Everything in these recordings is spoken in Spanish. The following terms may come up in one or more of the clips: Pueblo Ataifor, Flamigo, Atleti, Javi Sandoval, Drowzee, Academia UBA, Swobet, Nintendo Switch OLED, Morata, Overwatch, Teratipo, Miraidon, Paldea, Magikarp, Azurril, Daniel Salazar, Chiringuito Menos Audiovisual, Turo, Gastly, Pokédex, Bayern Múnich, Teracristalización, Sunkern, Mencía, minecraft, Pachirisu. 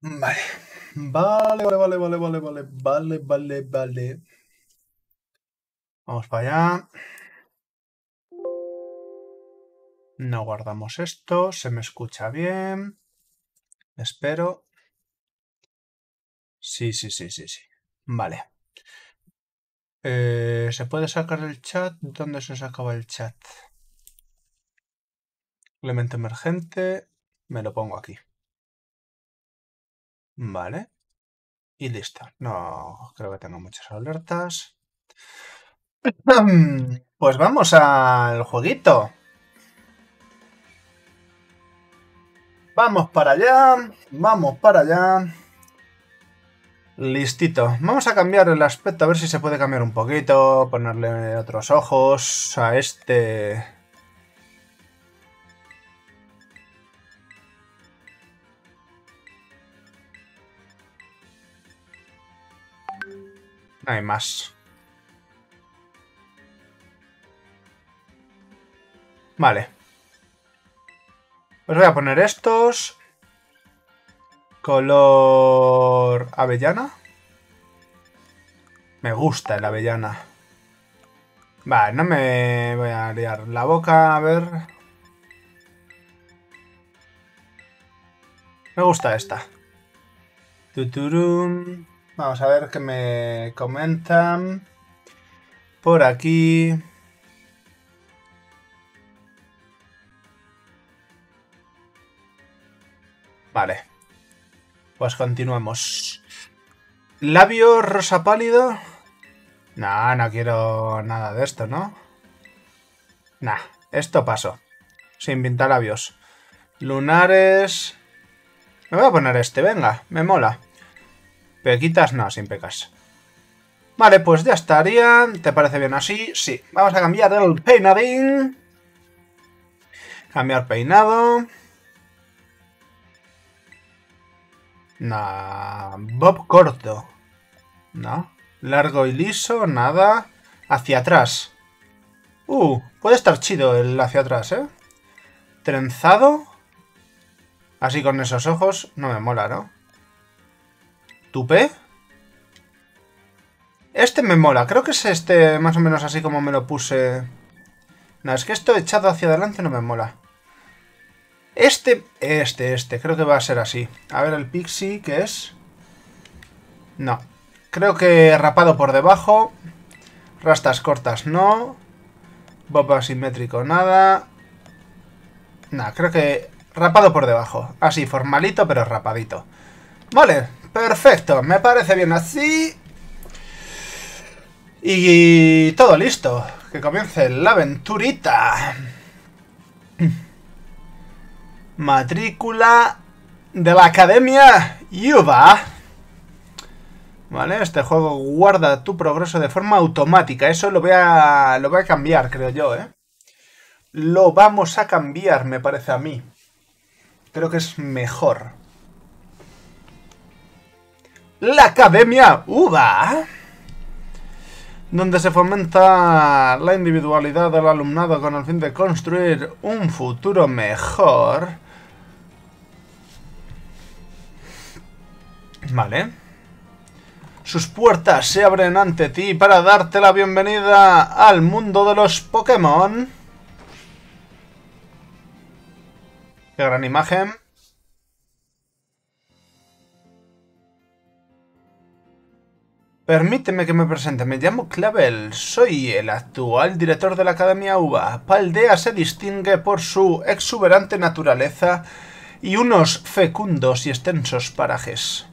Vale. Vamos para allá. No guardamos esto. Se me escucha bien. Espero. Sí. Vale. ¿Se puede sacar el chat? ¿Dónde se sacaba el chat? Elemento emergente. Me lo pongo aquí. Vale. Y listo. No creo que tenga muchas alertas. Pues vamos al jueguito. Vamos para allá. Listito. Vamos a cambiar el aspecto, a ver si se puede cambiar un poquito. Ponerle otros ojos a este. No hay más. Vale. Pues voy a poner estos. Color avellana. Me gusta el avellana. Vale, no me voy a liar la boca, a ver. Me gusta esta. Tuturum. Vamos a ver qué me comentan. Por aquí. Vale. Pues continuamos. Labio rosa pálido. Nah, no quiero nada de esto, ¿no? Nah, esto paso. Sin pintalabios. Lunares. Me voy a poner este, venga, me mola. Pequitas no, sin pecas. Vale, pues ya estaría. ¿Te parece bien así? Sí. Vamos a cambiar el peinadín. Cambiar peinado. Nah, bob corto. No. Largo y liso, nada. Hacia atrás. Puede estar chido el hacia atrás, ¿eh? Trenzado. Así con esos ojos. No me mola, ¿no? Tupé. Este me mola. Creo que es este más o menos así como me lo puse. No, es que esto echado hacia adelante no me mola. Este, creo que va a ser así. A ver el Pixie, ¿qué es? No. Creo que rapado por debajo. Rastas cortas, no. Bob asimétrico, nada. No, creo que rapado por debajo. Así, formalito, pero rapadito. Vale, perfecto. Me parece bien así. Y todo listo. Que comience la aventurita. Matrícula de la Academia UBA. Vale, este juego guarda tu progreso de forma automática. Eso lo voy a cambiar, creo yo, ¿eh? Lo vamos a cambiar, me parece a mí. Creo que es mejor. La Academia UBA. Donde se fomenta la individualidad del alumnado con el fin de construir un futuro mejor. Vale. Sus puertas se abren ante ti para darte la bienvenida al mundo de los Pokémon. Qué gran imagen. Permíteme que me presente. Me llamo Clavel. Soy el actual director de la Academia UBA. Paldea se distingue por su exuberante naturaleza y unos fecundos y extensos parajes.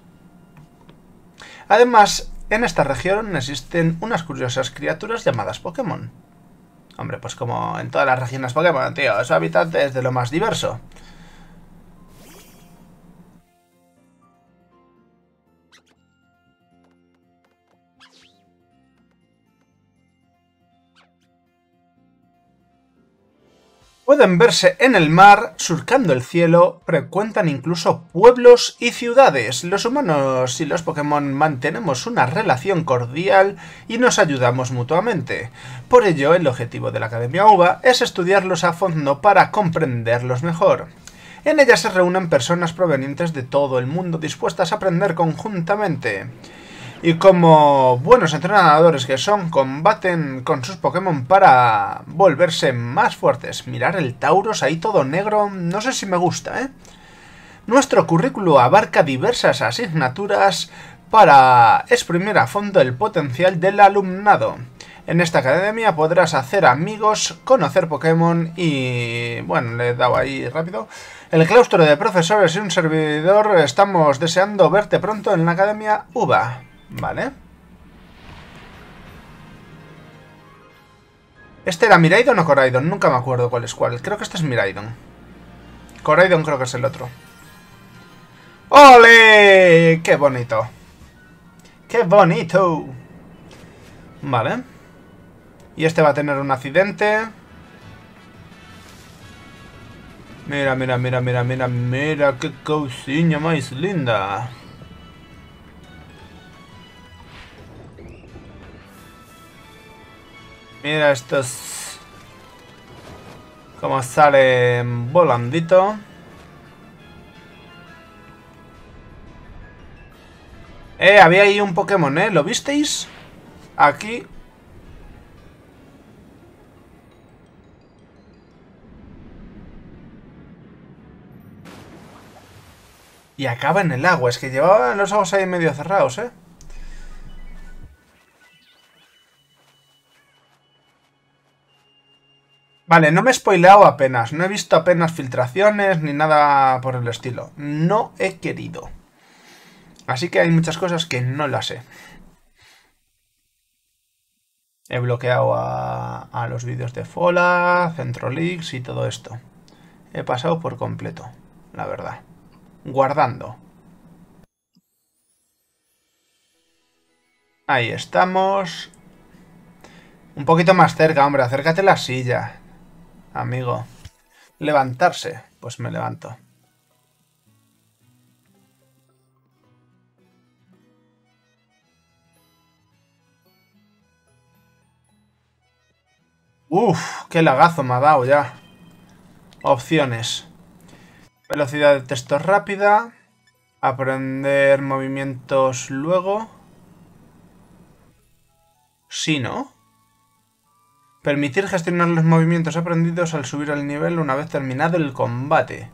Además, en esta región existen unas curiosas criaturas llamadas Pokémon. Hombre, pues como en todas las regiones Pokémon, tío, su hábitat es de lo más diverso. Pueden verse en el mar, surcando el cielo, frecuentan incluso pueblos y ciudades. Los humanos y los Pokémon mantenemos una relación cordial y nos ayudamos mutuamente. Por ello, el objetivo de la Academia UBA es estudiarlos a fondo para comprenderlos mejor. En ella se reúnen personas provenientes de todo el mundo dispuestas a aprender conjuntamente. Y como buenos entrenadores que son, combaten con sus Pokémon para volverse más fuertes. Mirar el Tauros ahí todo negro, no sé si me gusta, ¿eh? Nuestro currículo abarca diversas asignaturas para exprimir a fondo el potencial del alumnado. En esta academia podrás hacer amigos, conocer Pokémon y... bueno, le he dado ahí rápido. El claustro de profesores y un servidor, estamos deseando verte pronto en la Academia UBA. Vale. ¿Este era Miraidon o Coraidon? Nunca me acuerdo cuál es cuál. Creo que este es Miraidon. Coraidon creo que es el otro. ¡Ole! ¡Qué bonito! ¡Qué bonito! Vale. Y este va a tener un accidente. Mira, mira, mira, mira, mira, mira. ¡Qué cosiña más linda! Mira estos... como salen volandito. Había ahí un Pokémon, ¿lo visteis? Aquí. Y acaba en el agua. Es que llevaba los ojos ahí medio cerrados, ¿eh? Vale, no me he spoileado apenas. No he visto apenas filtraciones ni nada por el estilo. No he querido. Así que hay muchas cosas que no las sé. He bloqueado a los vídeos de Fola, Centrolix y todo esto. He pasado por completo, la verdad. Guardando. Ahí estamos. Un poquito más cerca, hombre. Acércate a la silla, amigo. Levantarse. Pues me levanto. Uff, qué lagazo me ha dado ya. Opciones. Velocidad de texto rápida. Aprender movimientos luego. Sí, ¿no? Permitir gestionar los movimientos aprendidos al subir al nivel una vez terminado el combate.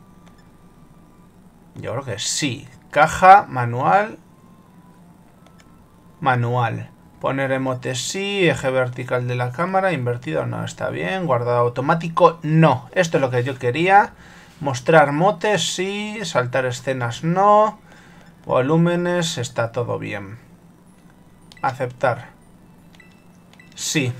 Yo creo que sí. Caja, manual. Manual. Poner emote sí, eje vertical de la cámara, invertido no está bien, guardado automático no. Esto es lo que yo quería. Mostrar motes sí, saltar escenas no, volúmenes está todo bien. Aceptar. Sí.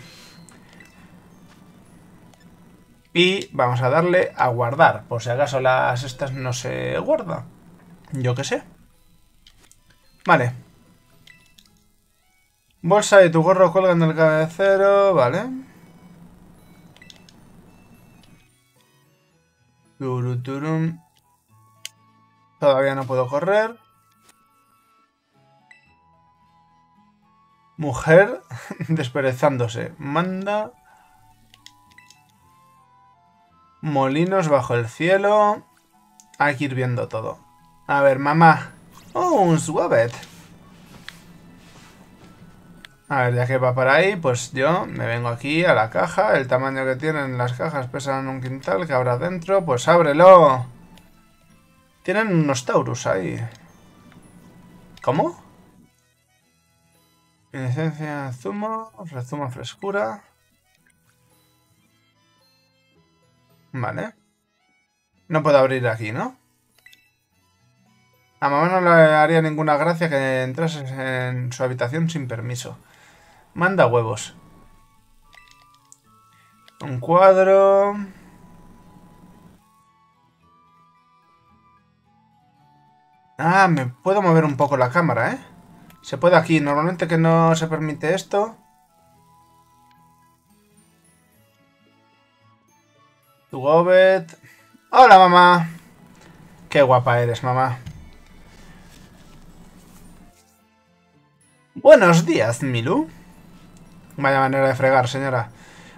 Y vamos a darle a guardar, por si acaso las estas no se guarda. Yo qué sé. Vale. Bolsa de tu gorro cuelgan del cabecero, vale. Turuturum. Todavía no puedo correr. Mujer desperezándose. Manda. Molinos bajo el cielo. Hay que ir viendo todo. A ver, mamá. Oh, un Swobet. A ver, ya que va para ahí, pues yo me vengo aquí a la caja. El tamaño que tienen las cajas pesan un quintal. ¿Qué habrá dentro? Pues ábrelo. Tienen unos Taurus ahí. ¿Cómo? Esencia, zumo, rezuma frescura. Vale. No puedo abrir aquí, ¿no? A mamá no le haría ninguna gracia que entrases en su habitación sin permiso. Manda huevos. Un cuadro. Ah, me puedo mover un poco la cámara, ¿eh? Se puede aquí. Normalmente que no se permite esto. Tu Gobet. ¡Hola, mamá! ¡Qué guapa eres, mamá! Buenos días, Milu. Vaya manera de fregar, señora.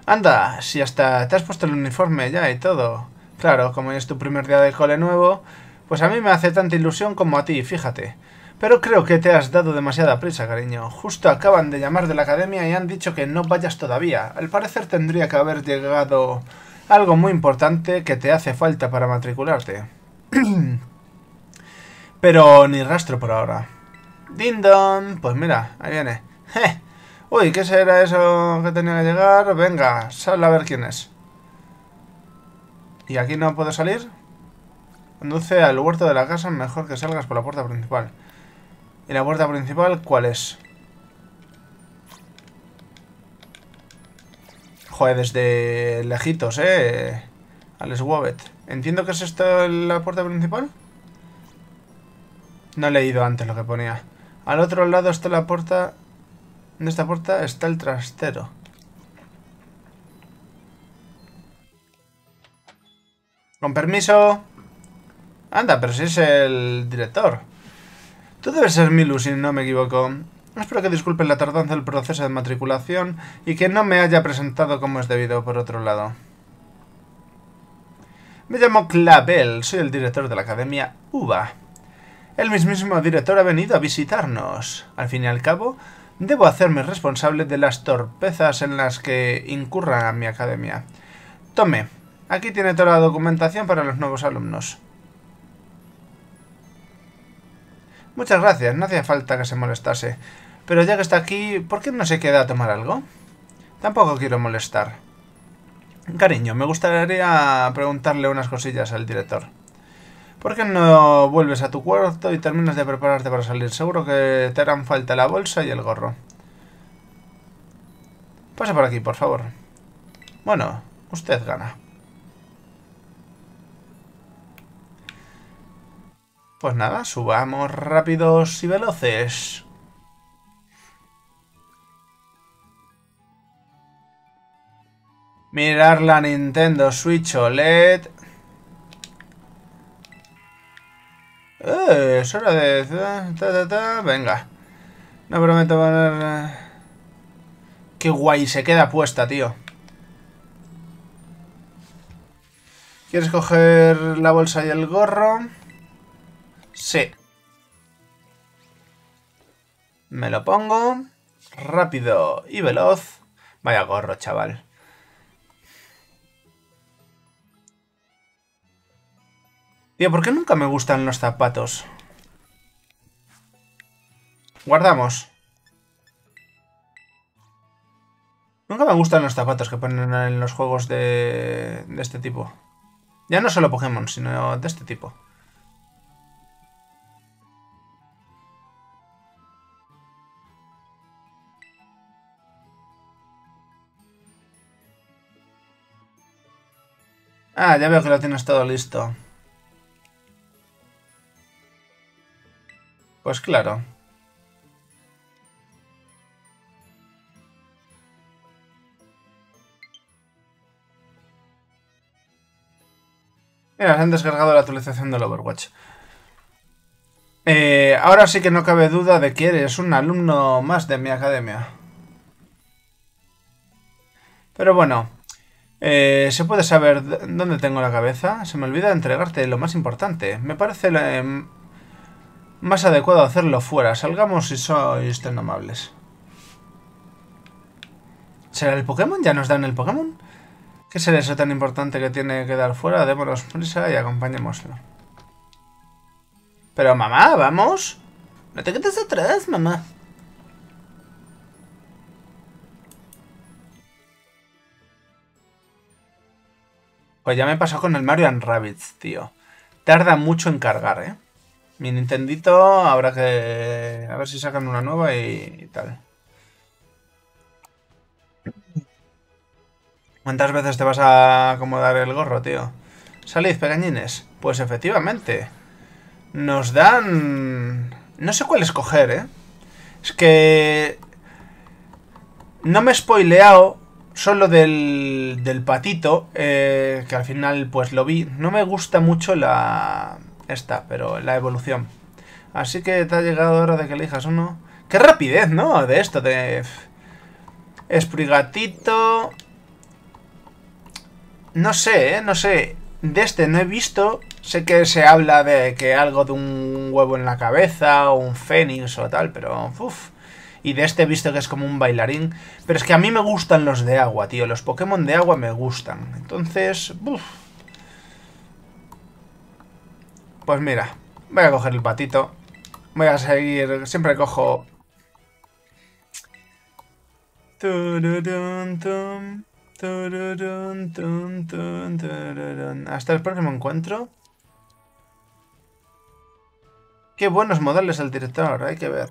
Anda, si hasta te has puesto el uniforme ya y todo. Claro, como es tu primer día de cole nuevo, pues a mí me hace tanta ilusión como a ti, fíjate. Pero creo que te has dado demasiada prisa, cariño. Justo acaban de llamar de la academia y han dicho que no vayas todavía. Al parecer tendría que haber llegado algo muy importante que te hace falta para matricularte. Pero ni rastro por ahora. Dindon, pues mira, ahí viene. Uy, ¿qué será eso que tenía que llegar? Venga, sal a ver quién es. ¿Y aquí no puedo salir? Conduce al huerto de la casa, mejor que salgas por la puerta principal. ¿Y la puerta principal cuál es? Joder, desde lejitos, al Swobet. Entiendo que es esto la puerta principal. No he leído antes lo que ponía. Al otro lado está la puerta. De esta puerta está el trastero. Con permiso. Anda, pero si es el director. Tú debes ser Milu, si no me equivoco. Espero que disculpen la tardanza del proceso de matriculación y que no me haya presentado como es debido, por otro lado. Me llamo Clavel, soy el director de la Academia UBA. El mismísimo director ha venido a visitarnos. Al fin y al cabo, debo hacerme responsable de las torpezas en las que incurra mi academia. Tome, aquí tiene toda la documentación para los nuevos alumnos. Muchas gracias, no hacía falta que se molestase. Pero ya que está aquí, ¿por qué no se queda a tomar algo? Tampoco quiero molestar. Cariño, me gustaría preguntarle unas cosillas al director. ¿Por qué no vuelves a tu cuarto y terminas de prepararte para salir? Seguro que te harán falta la bolsa y el gorro. Pasa por aquí, por favor. Bueno, usted gana. Pues nada, subamos rápidos y veloces. Mirar la Nintendo Switch OLED. Es hora de... Venga. No prometo poner... Qué guay, se queda puesta, tío. ¿Quieres coger la bolsa y el gorro? Sí. Me lo pongo. Rápido y veloz. Vaya gorro, chaval. Tío, ¿por qué nunca me gustan los zapatos? Guardamos. Nunca me gustan los zapatos que ponen en los juegos de este tipo. Ya no solo Pokémon, sino de este tipo. Ah, ya veo que lo tienes todo listo. Pues claro. Mira, se han descargado la actualización del Overwatch. Ahora sí que no cabe duda de que eres un alumno más de mi academia. Pero bueno. ¿Se puede saber dónde tengo la cabeza? Se me olvida entregarte lo más importante. Me parece... más adecuado hacerlo fuera. Salgamos si sois tan amables. ¿Será el Pokémon? ¿Ya nos dan el Pokémon? ¿Qué será eso tan importante que tiene que dar fuera? Démonos prisa y acompañémoslo. Pero mamá, vamos. No te quedes atrás, mamá. Pues ya me pasó con el Mario & Rabbids, tío. Tarda mucho en cargar, ¿eh? Mi Nintendito habrá que... A ver si sacan una nueva y tal. ¿Cuántas veces te vas a acomodar el gorro, tío? Salid, pequeñines. Pues efectivamente. Nos dan... No sé cuál escoger, ¿eh? Es que... No me he spoileado solo del patito, que al final pues lo vi. No me gusta mucho la... Esta, pero la evolución. Así que te ha llegado la hora de que elijas uno. ¡Qué rapidez, ¿no? De esto, de... Esprigatito... No sé, ¿eh? No sé. de este no he visto. Sé que se habla de que algo de un huevo en la cabeza o un fénix o tal, pero... Uf. Y de este he visto que es como un bailarín. Pero es que a mí me gustan los de agua, tío. Los Pokémon de agua me gustan. Entonces... Uf. Pues mira, voy a coger el patito. Voy a seguir... Siempre cojo... Hasta el próximo encuentro. Qué buenos modelos el director, hay que ver.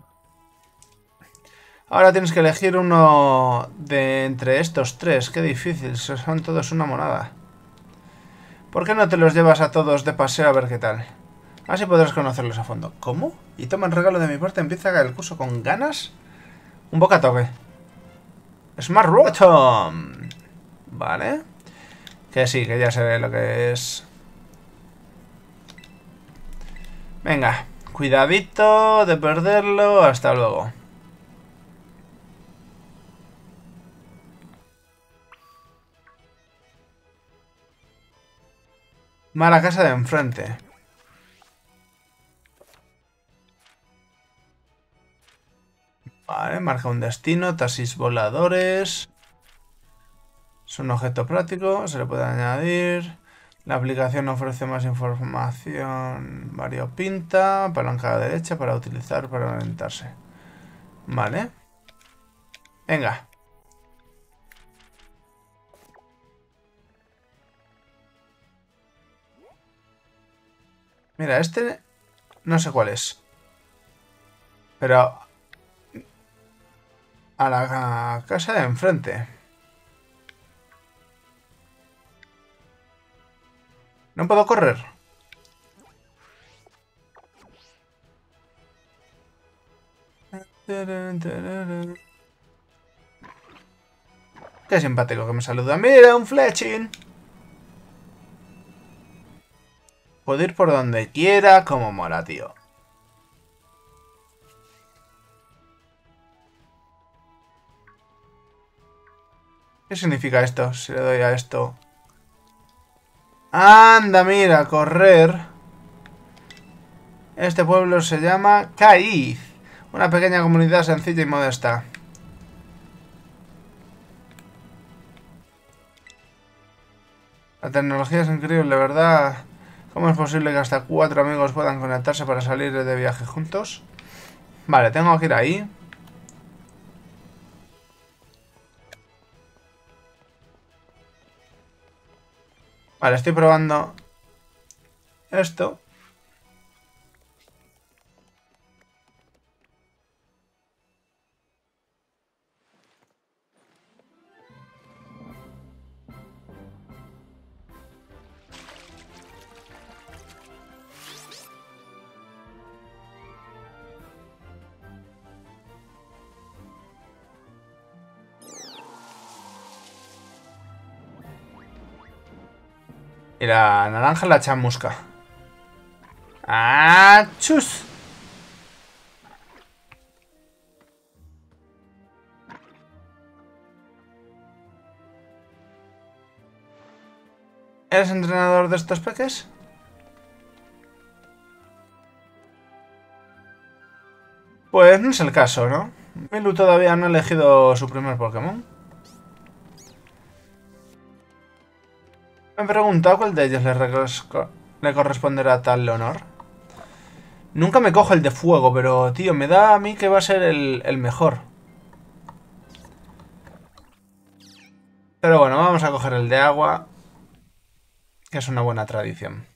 Ahora tienes que elegir uno de entre estos tres. Qué difícil, son todos una monada. ¿Por qué no te los llevas a todos de paseo a ver qué tal? Así podrás conocerlos a fondo. ¿Cómo? Y toma el regalo de mi parte, empieza el curso con ganas. Un bocatoque. Smart Rotom. Vale. Que sí, que ya se ve lo que es. Venga. Cuidadito de perderlo. Hasta luego. Mala casa de enfrente. Vale, marca un destino, taxis voladores. Es un objeto práctico, se le puede añadir. La aplicación ofrece más información variopinta, palanca derecha para utilizar, para orientarse. Vale. Venga. Mira, este no sé cuál es. Pero... A la casa de enfrente. No puedo correr. Qué simpático que me saluda. ¡Mira, un Fletchling! Puedo ir por donde quiera, como mola, tío. ¿Qué significa esto? Si le doy a esto... ¡Anda, mira! ¡Correr! Este pueblo se llama Caiz. Una pequeña comunidad sencilla y modesta. La tecnología es increíble, ¿verdad? ¿Cómo es posible que hasta 4 amigos puedan conectarse para salir de viaje juntos? Vale, tengo que ir ahí. Vale, estoy probando esto. Y la naranja la chamusca. ¡Ah, chus! ¿Eres entrenador de estos peques? Pues no es el caso, ¿no? Milu todavía no ha elegido su primer Pokémon. Me he preguntado cuál de ellos le corresponderá tal honor. Nunca me cojo el de fuego, pero, tío, me da a mí que va a ser el mejor. Pero bueno, vamos a coger el de agua, que es una buena tradición.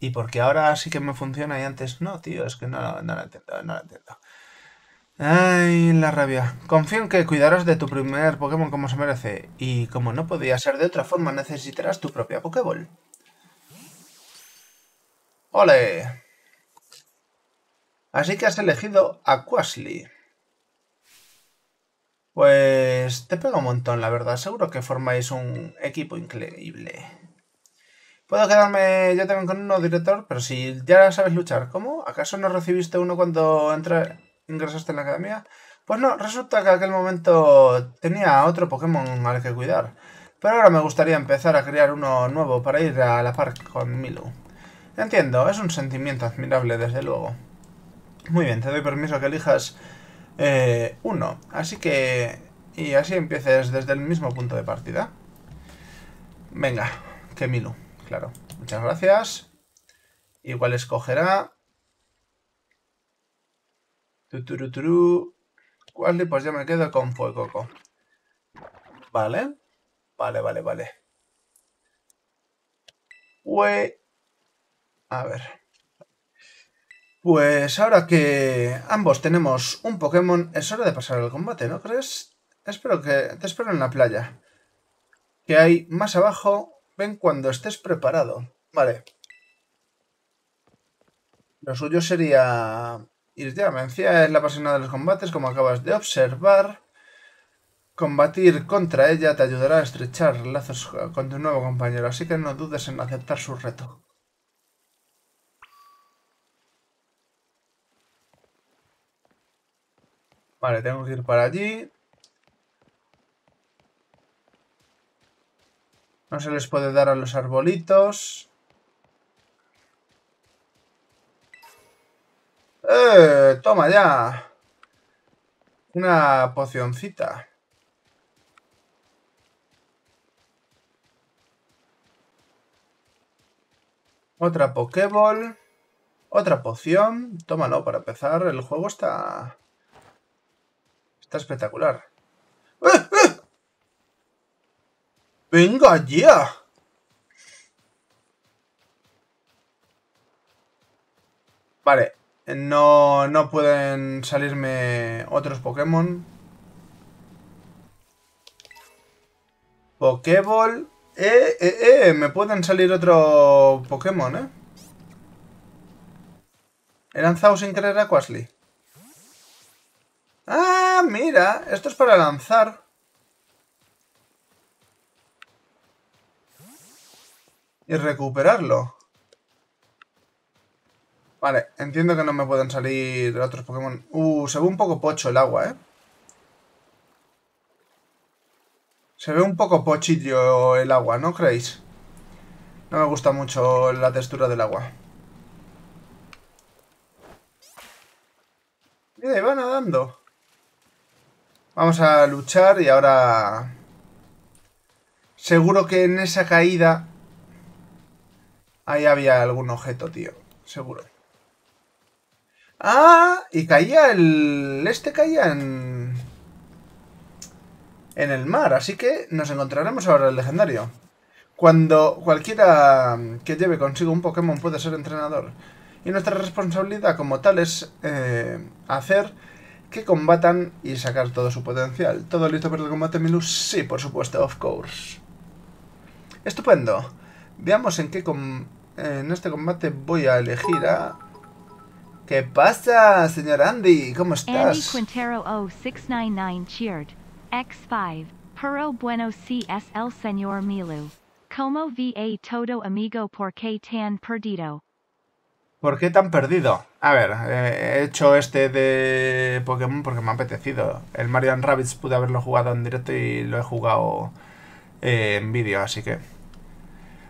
Y porque ahora sí que me funciona y antes no, tío. Es que no lo entiendo, no lo entiendo. Ay, la rabia. Confío en que cuidarás de tu primer Pokémon como se merece. Y como no podía ser de otra forma, necesitarás tu propia Pokéball. ¡Ole! Así que has elegido a Quaxly. Pues te pega un montón, la verdad. Seguro que formáis un equipo increíble. Puedo quedarme yo también con uno, director, pero si ya sabes luchar, ¿cómo? ¿Acaso no recibiste uno cuando ingresaste en la academia? Pues no, resulta que en aquel momento tenía otro Pokémon al que cuidar. Pero ahora me gustaría empezar a crear uno nuevo para ir a la par con Milu. Entiendo, es un sentimiento admirable, desde luego. Muy bien, te doy permiso que elijas uno. Así que... y así empieces desde el mismo punto de partida. Venga, que Milu. Claro, muchas gracias. Igual escogerá... Tuturuturu... Quaxly, pues ya me quedo con Fuecoco. Vale. Vale. A ver... Pues ahora que ambos tenemos un Pokémon, es hora de pasar al combate, ¿no crees? Te espero en la playa. Que hay más abajo... Ven cuando estés preparado. Vale. Lo suyo sería ir ya. Mencía es la apasionada de los combates, como acabas de observar. Combatir contra ella te ayudará a estrechar lazos con tu nuevo compañero, así que no dudes en aceptar su reto. Vale, tengo que ir para allí. No se les puede dar a los arbolitos. ¡Toma ya! Una pocioncita. Otra Pokéball. Otra poción. Tómalo para empezar. El juego está... está espectacular. ¡Eh! ¡Venga ya! Vale, no pueden salirme otros Pokémon. Pokéball. Me pueden salir otro Pokémon, ¿eh? He lanzado sin querer a Quaxly. ¡Ah, mira! Esto es para lanzar. Y recuperarlo. Vale, entiendo que no me pueden salir otros Pokémon. Se ve un poco pocho el agua, ¿eh? Se ve un poco pochillo el agua, ¿no creéis? No me gusta mucho la textura del agua. Mira, y va nadando. Vamos a luchar y ahora... seguro que en esa caída... ahí había algún objeto, tío. Seguro. ¡Ah! Y caía el... este caía en... en el mar. Así que nos encontraremos ahora el legendario. Cuando cualquiera que lleve consigo un Pokémon puede ser entrenador. Y nuestra responsabilidad como tal es hacer que combatan y sacar todo su potencial. ¿Todo listo para el combate, Milu? Sí, por supuesto. Of course. Estupendo. Veamos en qué... en este combate voy a elegir a... ¿Qué pasa, señor Andy? ¿Cómo estás? Andy Quintero 0699 cheered. X5. Pero bueno si es el señor Milu. Como va todo amigo? ¿Por qué tan perdido? ¿Por qué tan perdido? A ver, he hecho este de Pokémon porque me ha apetecido. El Mario & Rabbids pude haberlo jugado en directo y lo he jugado en vídeo, así que...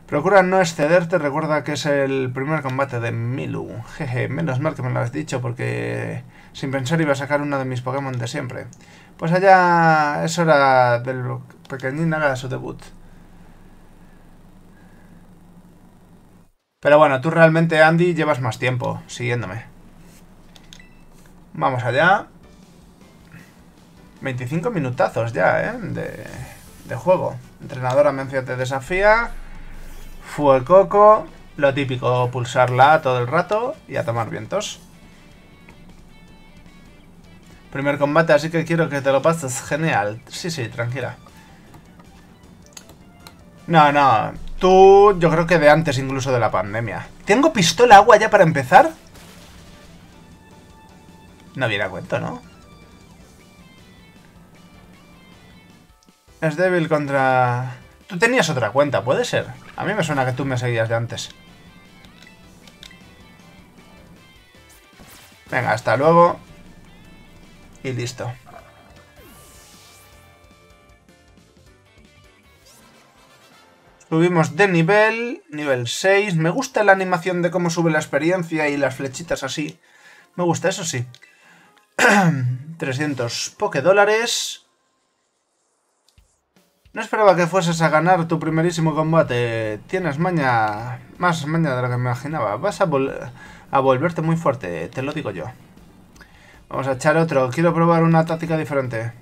Procura no excederte, recuerda que es el primer combate de Milu. Jeje, menos mal que me lo has dicho porque sin pensar iba a sacar uno de mis Pokémon de siempre. Pues allá es hora del pequeñín haga su debut. Pero bueno, tú realmente, Andy, llevas más tiempo siguiéndome. Vamos allá. 25 minutazos ya, ¿eh? De juego. Entrenadora Mencia te desafía... Fuecoco, Lo típico, pulsarla todo el rato y a tomar vientos. Primer combate, así que quiero que te lo pases genial. Sí, sí, tranquila. No, no. Tú, yo creo que de antes incluso de la pandemia. ¿Tengo pistola agua ya para empezar? No viene a cuento, ¿no? Es débil contra... Tú tenías otra cuenta, ¿puede ser? A mí me suena que tú me seguías de antes. Venga, hasta luego. Y listo. Subimos de nivel, nivel 6. Me gusta la animación de cómo sube la experiencia y las flechitas así. Me gusta, eso sí. 300 Pokédólares. No esperaba que fueses a ganar tu primerísimo combate. Tienes maña, más maña de lo que me imaginaba. Vas a volverte muy fuerte, te lo digo yo. Vamos a echar otro. Quiero probar una táctica diferente.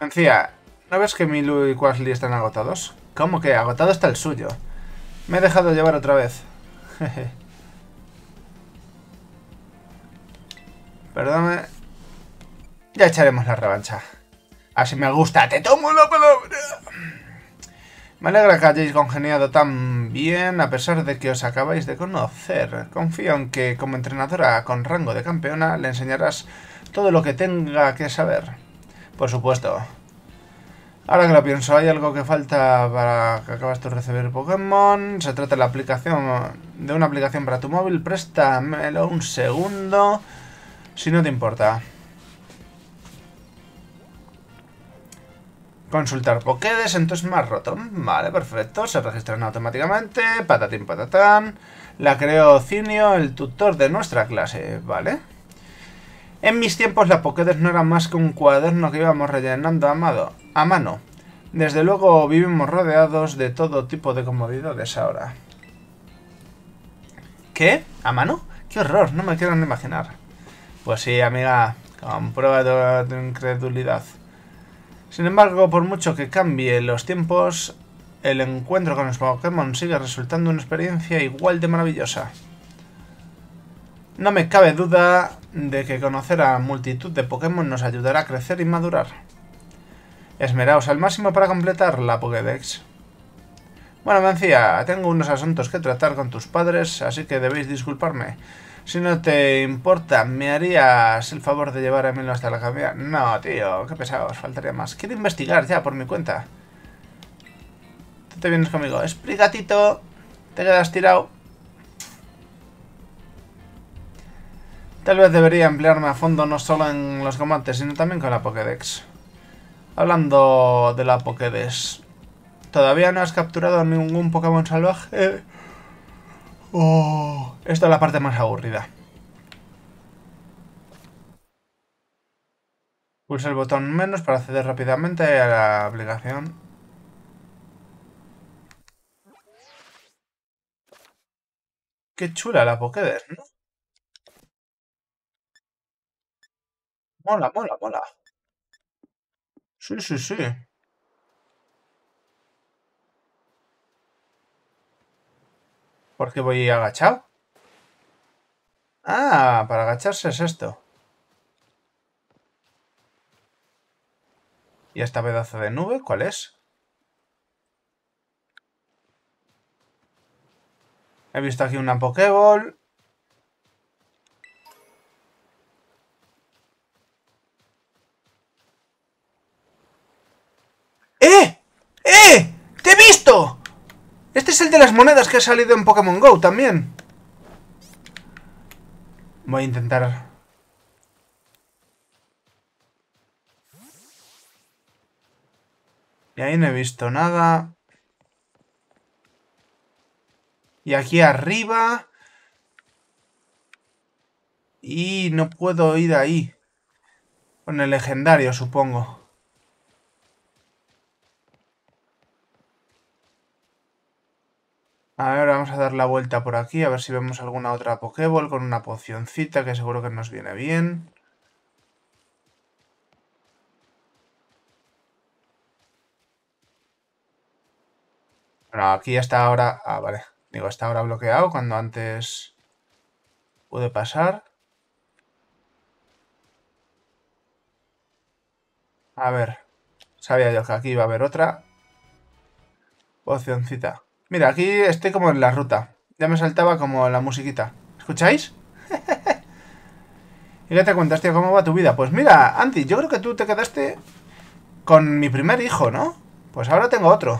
Encía, ¿no ves que Milu y Quaxly están agotados? ¿Cómo que? Agotado está el suyo. Me he dejado llevar otra vez. Perdóname. Ya echaremos la revancha. Así me gusta. ¡Te tomo la palabra! Me alegra que hayáis congeniado tan bien, a pesar de que os acabáis de conocer. Confío en que, como entrenadora con rango de campeona, le enseñarás todo lo que tenga que saber. Por supuesto. Ahora que lo pienso, hay algo que falta para que acabas de recibir Pokémon. Se trata de la aplicación, de una aplicación para tu móvil. Préstamelo un segundo, si no te importa. Consultar Pokédex en tu Smart Rotom. Vale, perfecto. Se registran automáticamente. Patatín, patatán. La creó Cinio, el tutor de nuestra clase. Vale. En mis tiempos la Pokédex no era más que un cuaderno que íbamos rellenando a mano. Desde luego vivimos rodeados de todo tipo de comodidades ahora. ¿Qué? ¿A mano? ¡Qué horror! No me quiero ni imaginar. Pues sí, amiga. Comprueba tu incredulidad. Sin embargo, por mucho que cambie los tiempos, el encuentro con los Pokémon sigue resultando una experiencia igual de maravillosa. No me cabe duda de que conocer a multitud de Pokémon nos ayudará a crecer y madurar. Esmeraos al máximo para completar la Pokédex. Bueno, Mencía, tengo unos asuntos que tratar con tus padres, así que debéis disculparme. Si no te importa, ¿me harías el favor de llevar a Milo hasta la academia? No, tío, qué pesados, faltaría más. Quiero investigar ya, por mi cuenta. Tú te vienes conmigo. Expligatito, te quedas tirado. Tal vez debería emplearme a fondo no solo en los combates, sino también con la Pokédex. Hablando de la Pokédex, ¿todavía no has capturado ningún Pokémon salvaje? Oh, esta es la parte más aburrida. Pulsa el botón menos para acceder rápidamente a la aplicación. Qué chula la Pokédex, ¿no? Mola, mola, mola. Sí, sí, sí. ¿Por qué voy agachado? Ah, para agacharse es esto. ¿Y esta pedazo de nube cuál es? He visto aquí una Pokéball. ¡Eh! ¡Eh! ¡Te he visto! Este es el de las monedas que ha salido en Pokémon GO también. Voy a intentar... Y ahí no he visto nada. Y aquí arriba. Y no puedo ir ahí. Con el legendario, supongo. A ver, vamos a dar la vuelta por aquí, a ver si vemos alguna otra Pokéball con una pocioncita que seguro que nos viene bien. Bueno, aquí hasta ahora... Ah, vale. Digo, hasta ahora bloqueado, cuando antes pude pasar. A ver. Sabía yo que aquí iba a haber otra pocioncita. Mira, aquí estoy como en la ruta. Ya me saltaba como la musiquita. ¿Escucháis? ¿Y qué te cuentas, tío? ¿Cómo va tu vida? Pues mira, Anti, yo creo que tú te quedaste con mi primer hijo, ¿no? Pues ahora tengo otro.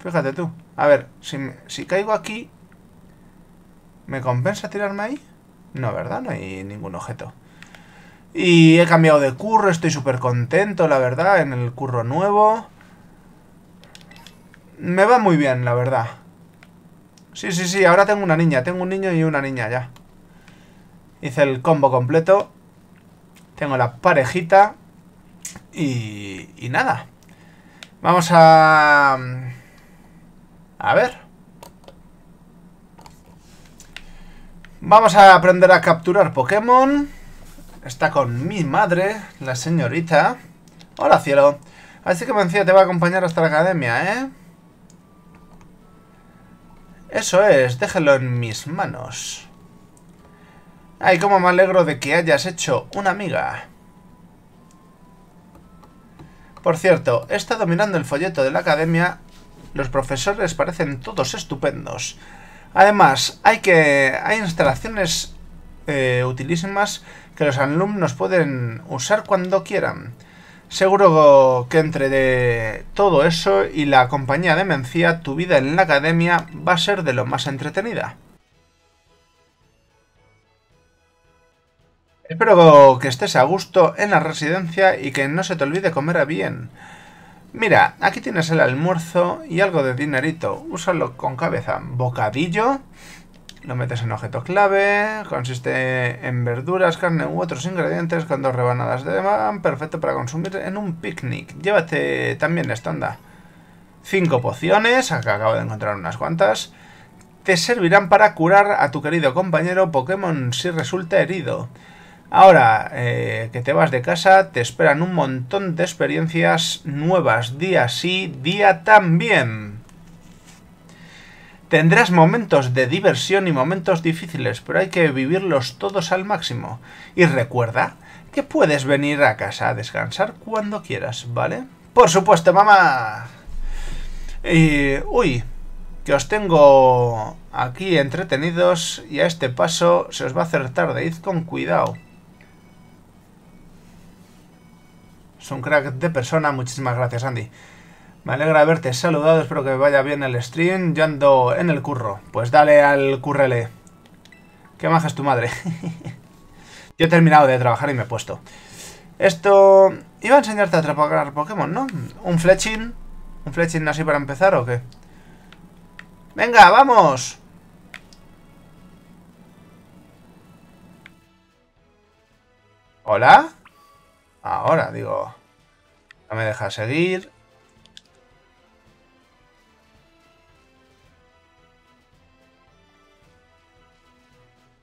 Fíjate tú. A ver, si caigo aquí... ¿Me compensa tirarme ahí? No, ¿verdad? No hay ningún objeto. Y he cambiado de curro, estoy súper contento, la verdad, en el curro nuevo. Me va muy bien, la verdad. Sí, sí, sí, ahora tengo una niña, tengo un niño y una niña ya. Hice el combo completo. Tengo la parejita. Y nada. Vamos a... A ver. Vamos a aprender a capturar Pokémon. Está con mi madre, la señorita. Hola, cielo. Así que Mencía te va a acompañar hasta la academia, ¿eh? Eso es, déjelo en mis manos. Ay, cómo me alegro de que hayas hecho una amiga. Por cierto, he estado mirando el folleto de la academia. Los profesores parecen todos estupendos. Además, hay instalaciones utilísimas que los alumnos pueden usar cuando quieran. Seguro que entre de todo eso y la compañía de Mencía, tu vida en la academia va a ser de lo más entretenida. Espero que estés a gusto en la residencia y que no se te olvide comer bien. Mira, aquí tienes el almuerzo y algo de dinerito. Úsalo con cabeza. Bocadillo. Lo metes en objeto clave. Consiste en verduras, carne u otros ingredientes con 2 rebanadas de pan. Perfecto para consumir en un picnic. Llévate también esta, anda. 5 pociones. Acá acabo de encontrar unas cuantas. Te servirán para curar a tu querido compañero Pokémon si resulta herido. Ahora que te vas de casa, te esperan un montón de experiencias nuevas, día sí, día también. Tendrás momentos de diversión y momentos difíciles, pero hay que vivirlos todos al máximo. Y recuerda que puedes venir a casa a descansar cuando quieras, ¿vale? ¡Por supuesto, mamá! Y... ¡Uy! Que os tengo aquí entretenidos y a este paso se os va a hacer tarde. Id con cuidado. Es un crack de persona. Muchísimas gracias, Andy. Me alegra haberte saludado. Espero que vaya bien el stream. Yo ando en el curro. Pues dale al currele. Qué maja es tu madre. Yo he terminado de trabajar y me he puesto. Esto... Iba a enseñarte a atrapar Pokémon, ¿no? ¿Un Fletching? ¿Un Fletching así para empezar o qué? ¡Venga, vamos! ¿Hola? Ahora, digo... No me deja seguir.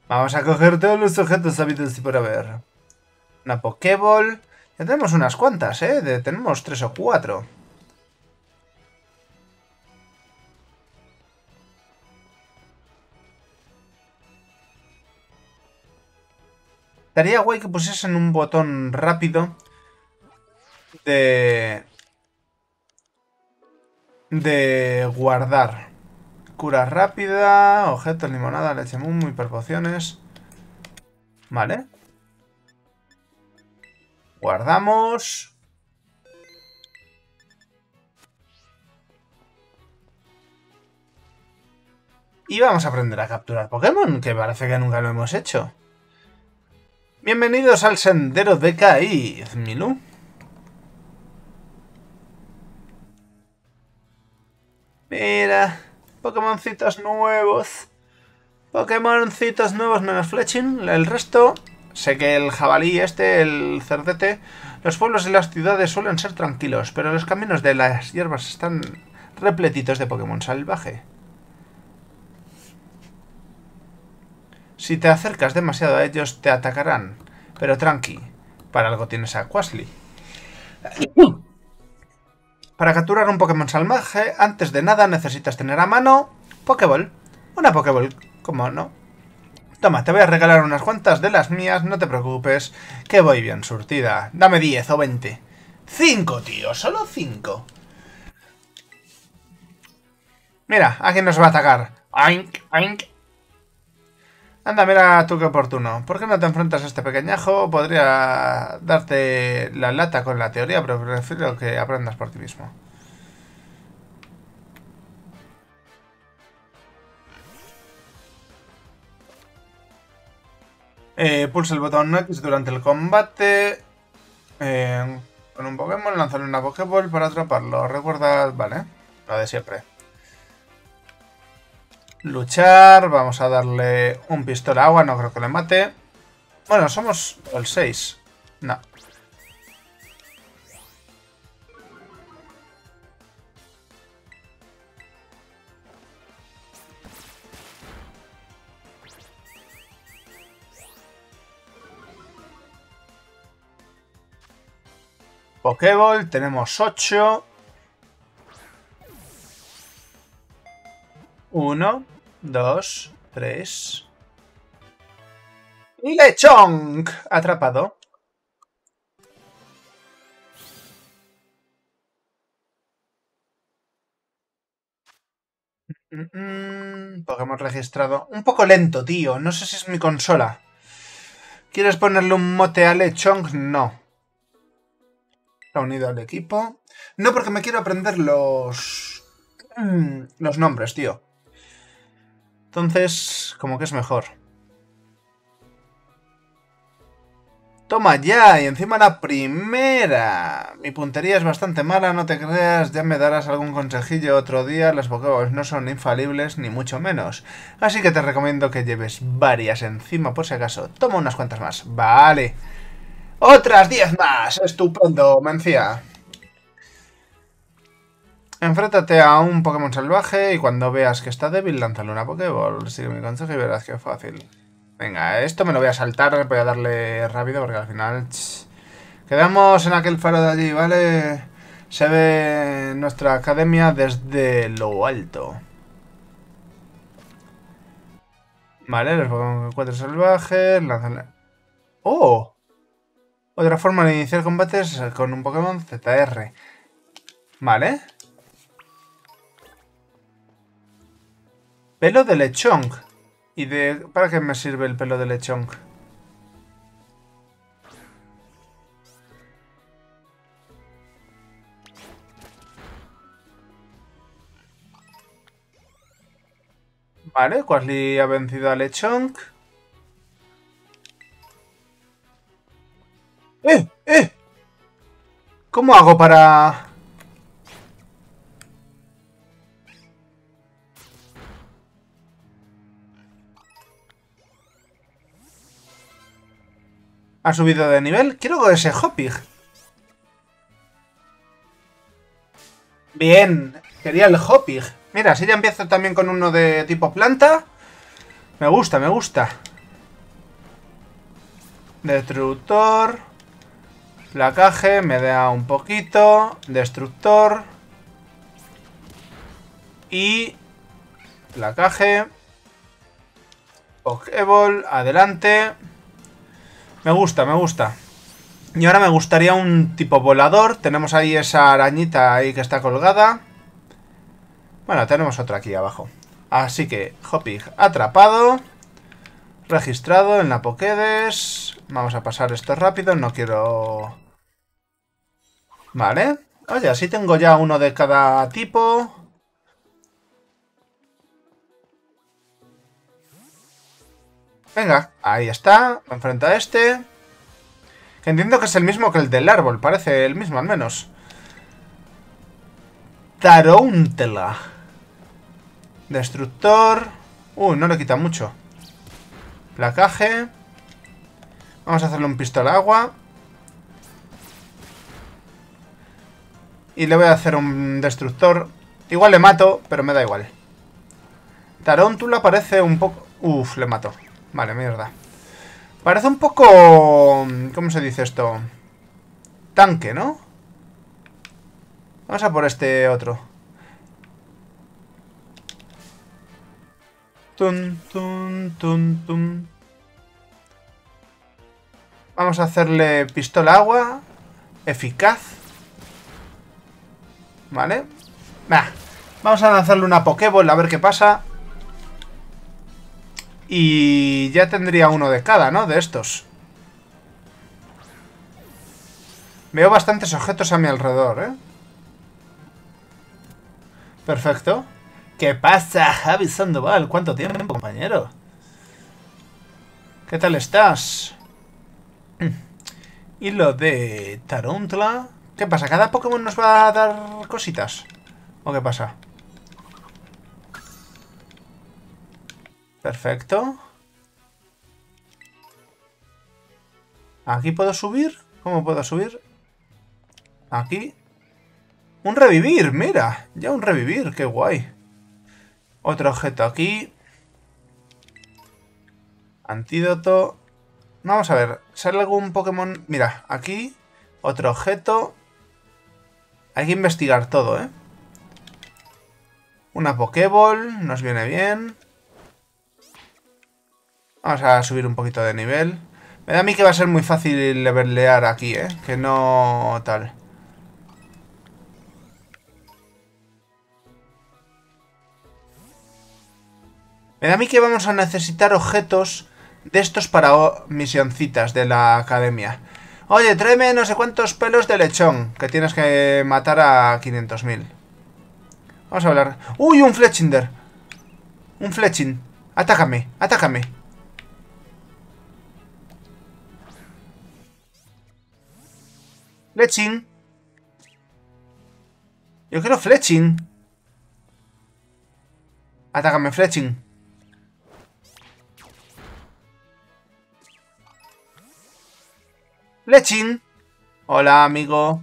Vamos a coger todos los objetos habidos y por haber. Una Pokéball. Ya tenemos unas cuantas, ¿eh? Tenemos 3 o 4. Estaría guay que pusiesen un botón rápido de guardar. Cura rápida, objetos, limonada, leche mumu, hiperpociones. Vale. Guardamos. Y vamos a aprender a capturar Pokémon, que parece que nunca lo hemos hecho. Bienvenidos al sendero de Caiz, Milú. Mira... Pokémoncitos nuevos. Pokémoncitos nuevos menos Fletching. El resto... Sé que el jabalí este, el cerdete... Los pueblos y las ciudades suelen ser tranquilos, pero los caminos de las hierbas están repletitos de Pokémon salvaje. Si te acercas demasiado a ellos, te atacarán. Pero tranqui, para algo tienes a Quaxly. Para capturar un Pokémon salvaje, antes de nada necesitas tener a mano... Pokéball. Una Pokéball, ¿cómo no? Toma, te voy a regalar unas cuantas de las mías, no te preocupes, que voy bien surtida. Dame 10 o 20. 5, tío, solo 5. Mira, ¿a quién nos va a atacar? Oink, oink. Anda, mira tú qué oportuno. ¿Por qué no te enfrentas a este pequeñajo? Podría darte la lata con la teoría, pero prefiero que aprendas por ti mismo. Pulsa el botón X durante el combate con un Pokémon, lanzar una Pokéball para atraparlo. Recuerda, vale, lo de siempre. Luchar, vamos a darle un pistola agua, no creo que le mate. Bueno, somos el 6. No. Pokéball, tenemos 8. 1, 2, 3. ¡Lechonk! Atrapado. Pokémon registrado. Un poco lento, tío. No sé si es mi consola. ¿Quieres ponerle un mote a Lechonk? No. Unido al equipo. No, porque me quiero aprender los nombres, tío. Entonces, como que es mejor. Toma ya, y encima la primera. Mi puntería es bastante mala, no te creas, ya me darás algún consejillo otro día. Las Pokéballs no son infalibles, ni mucho menos. Así que te recomiendo que lleves varias encima, por si acaso. Toma unas cuantas más. Vale. ¡Otras 10 más! ¡Estupendo, Mencia! Enfréntate a un Pokémon salvaje y cuando veas que está débil, lánzale una Pokéball. Sigue mi consejo y verás que fácil. Venga, esto me lo voy a saltar, voy a darle rápido porque al final... Quedamos en aquel faro de allí, ¿vale? Se ve nuestra academia desde lo alto. Vale, los Pokémon encuentren salvajes, lánzale... ¡Oh! Otra forma de iniciar combates con un Pokémon ZR. Vale. Pelo de Lechonk. ¿Y de para qué me sirve el pelo de Lechonk? Vale, Quaxly ha vencido a Lechonk. ¡Eh! ¿Cómo hago para...? ¿Ha subido de nivel? Quiero que ese Hoppip. Bien, quería el Hoppip. Mira, si ya empiezo también con uno de tipo planta. Me gusta, me gusta. Destructor... Placaje, me da un poquito. Destructor. Y... Placaje. Pokéball, adelante. Me gusta, me gusta. Y ahora me gustaría un tipo volador. Tenemos ahí esa arañita ahí que está colgada. Bueno, tenemos otra aquí abajo. Así que, Hoppip atrapado. Registrado en la Pokédex. Vamos a pasar esto rápido, no quiero... Vale. Oye, así tengo ya uno de cada tipo. Venga, ahí está. Me enfrento a este. Entiendo que es el mismo que el del árbol. Parece el mismo, al menos. Tarántula. Destructor. No le quita mucho. Placaje. Vamos a hacerle un pistola agua. Y le voy a hacer un destructor. Igual le mato, pero me da igual. Tarántula parece un poco... Uf, le mato. Vale, mierda. Parece un poco... ¿Cómo se dice esto? Tanque, ¿no? Vamos a por este otro. Tum, tum, tum, tum. Vamos a hacerle pistola agua. Eficaz. Vale. Nah. Vamos a lanzarle una Pokéball a ver qué pasa. Y ya tendría uno de cada, ¿no? De estos. Veo bastantes objetos a mi alrededor, ¿eh? Perfecto. ¿Qué pasa, Javi Sandoval? ¿Cuánto tiempo, compañero? ¿Qué tal estás? Y lo de Tarántula. ¿Qué pasa? ¿Cada Pokémon nos va a dar cositas? ¿O qué pasa? Perfecto. ¿Aquí puedo subir? ¿Cómo puedo subir? Aquí. Un revivir, mira. Ya un revivir, qué guay. Otro objeto aquí. Antídoto. Vamos a ver, ¿sale algún Pokémon? Mira, aquí, otro objeto. Hay que investigar todo, ¿eh? Una Pokéball, nos viene bien. Vamos a subir un poquito de nivel. Me da a mí que va a ser muy fácil levelear aquí, ¿eh? Que no tal. Me da a mí que vamos a necesitar objetos de estos para misioncitas de la academia. Oye, tráeme no sé cuántos pelos de lechón, que tienes que matar a 500.000. Vamos a hablar. ¡Uy, un Fletchinder! Un Fletching. ¡Atácame, atácame! Fletching. Yo quiero Fletching. Atácame, Fletching. Fletching. Hola, amigo.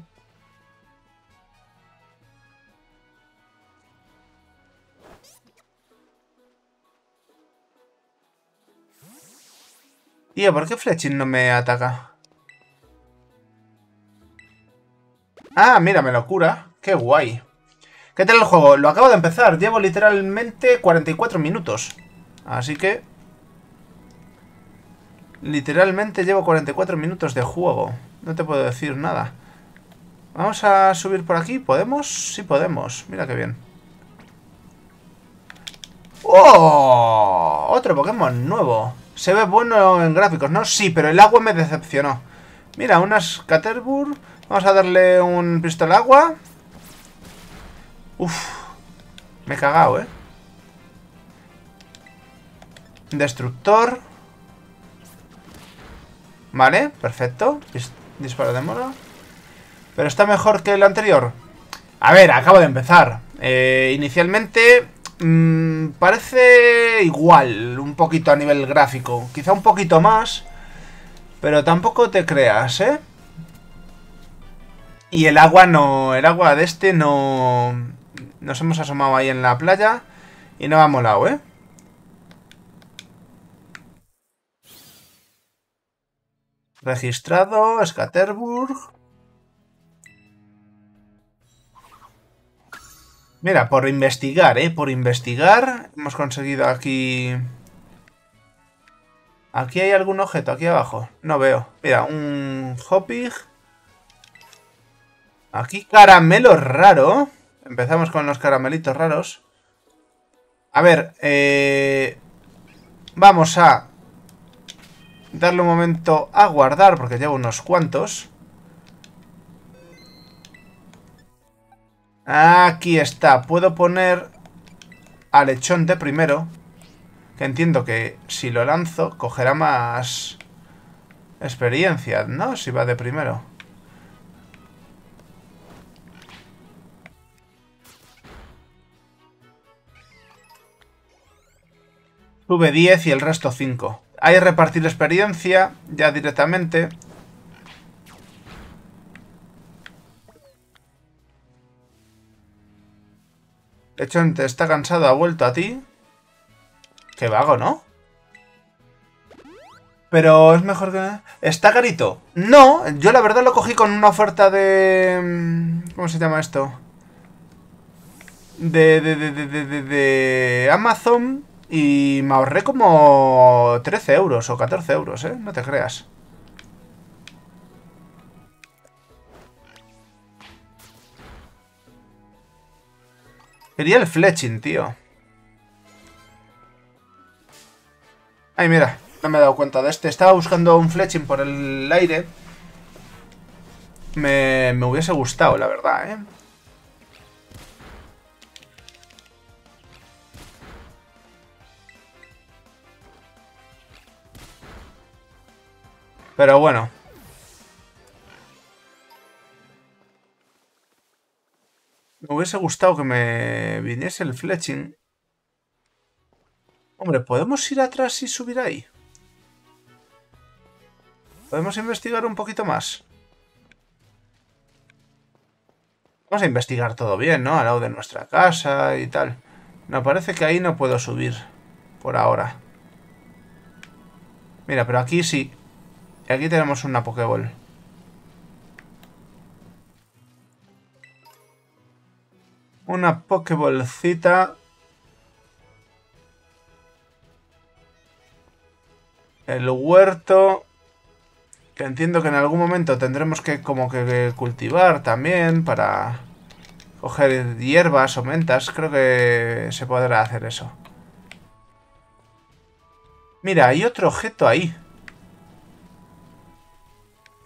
Tío, ¿por qué Fletching no me ataca? Ah, mira, me lo cura. Qué guay. ¿Qué tal el juego? Lo acabo de empezar. Llevo literalmente 44 minutos. Así que... literalmente llevo 44 minutos de juego. No te puedo decir nada. Vamos a subir por aquí. ¿Podemos? Sí podemos. Mira qué bien. ¡Oh! Otro Pokémon nuevo. Se ve bueno en gráficos, ¿no? Sí, pero el agua me decepcionó. Mira, unas Caterbur. Vamos a darle un pistola agua. Uf. Me he cagado, ¿eh? Destructor. Vale, perfecto. Disparo de mono. ¿Pero está mejor que el anterior? A ver, acabo de empezar. Inicialmente parece igual, un poquito a nivel gráfico. Quizá un poquito más, pero tampoco te creas, ¿eh? Y el agua no... el agua de este no... nos hemos asomado ahí en la playa y no me ha molado, ¿eh? Registrado, Scatterburg. Mira, por investigar, por investigar. Hemos conseguido aquí... aquí hay algún objeto, aquí abajo. No veo. Mira, un Hoppip. Aquí caramelo raro. Empezamos con los caramelitos raros. A ver, vamos a... darle un momento a guardar, porque llevo unos cuantos. Aquí está. Puedo poner a Lechón de primero. Que entiendo que si lo lanzo, cogerá más experiencia, ¿no? Si va de primero. Sube 10 y el resto 5. Hay que repartir experiencia ya directamente. De hecho, te está cansado, ha vuelto a ti. Qué vago, ¿no? Pero es mejor que... ¿Está carito? No, yo la verdad lo cogí con una oferta de... ¿cómo se llama esto? de Amazon y me ahorré como 13 euros o 14 euros, ¿eh? No te creas. Quería el Fletching, tío. Ay, mira, no me he dado cuenta de este. Estaba buscando un Fletching por el aire. Me hubiese gustado, la verdad, ¿eh? Pero bueno. Me hubiese gustado que me viniese el Fletching. Hombre, ¿podemos ir atrás y subir ahí? ¿Podemos investigar un poquito más? Vamos a investigar todo bien, ¿no? Al lado de nuestra casa y tal. No, parece que ahí no puedo subir. Por ahora. Mira, pero aquí sí. Y aquí tenemos una Pokéball. Una Pokéballcita. El huerto. Que entiendo que en algún momento tendremos que como que cultivar también para coger hierbas o mentas. Creo que se podrá hacer eso. Mira, hay otro objeto ahí.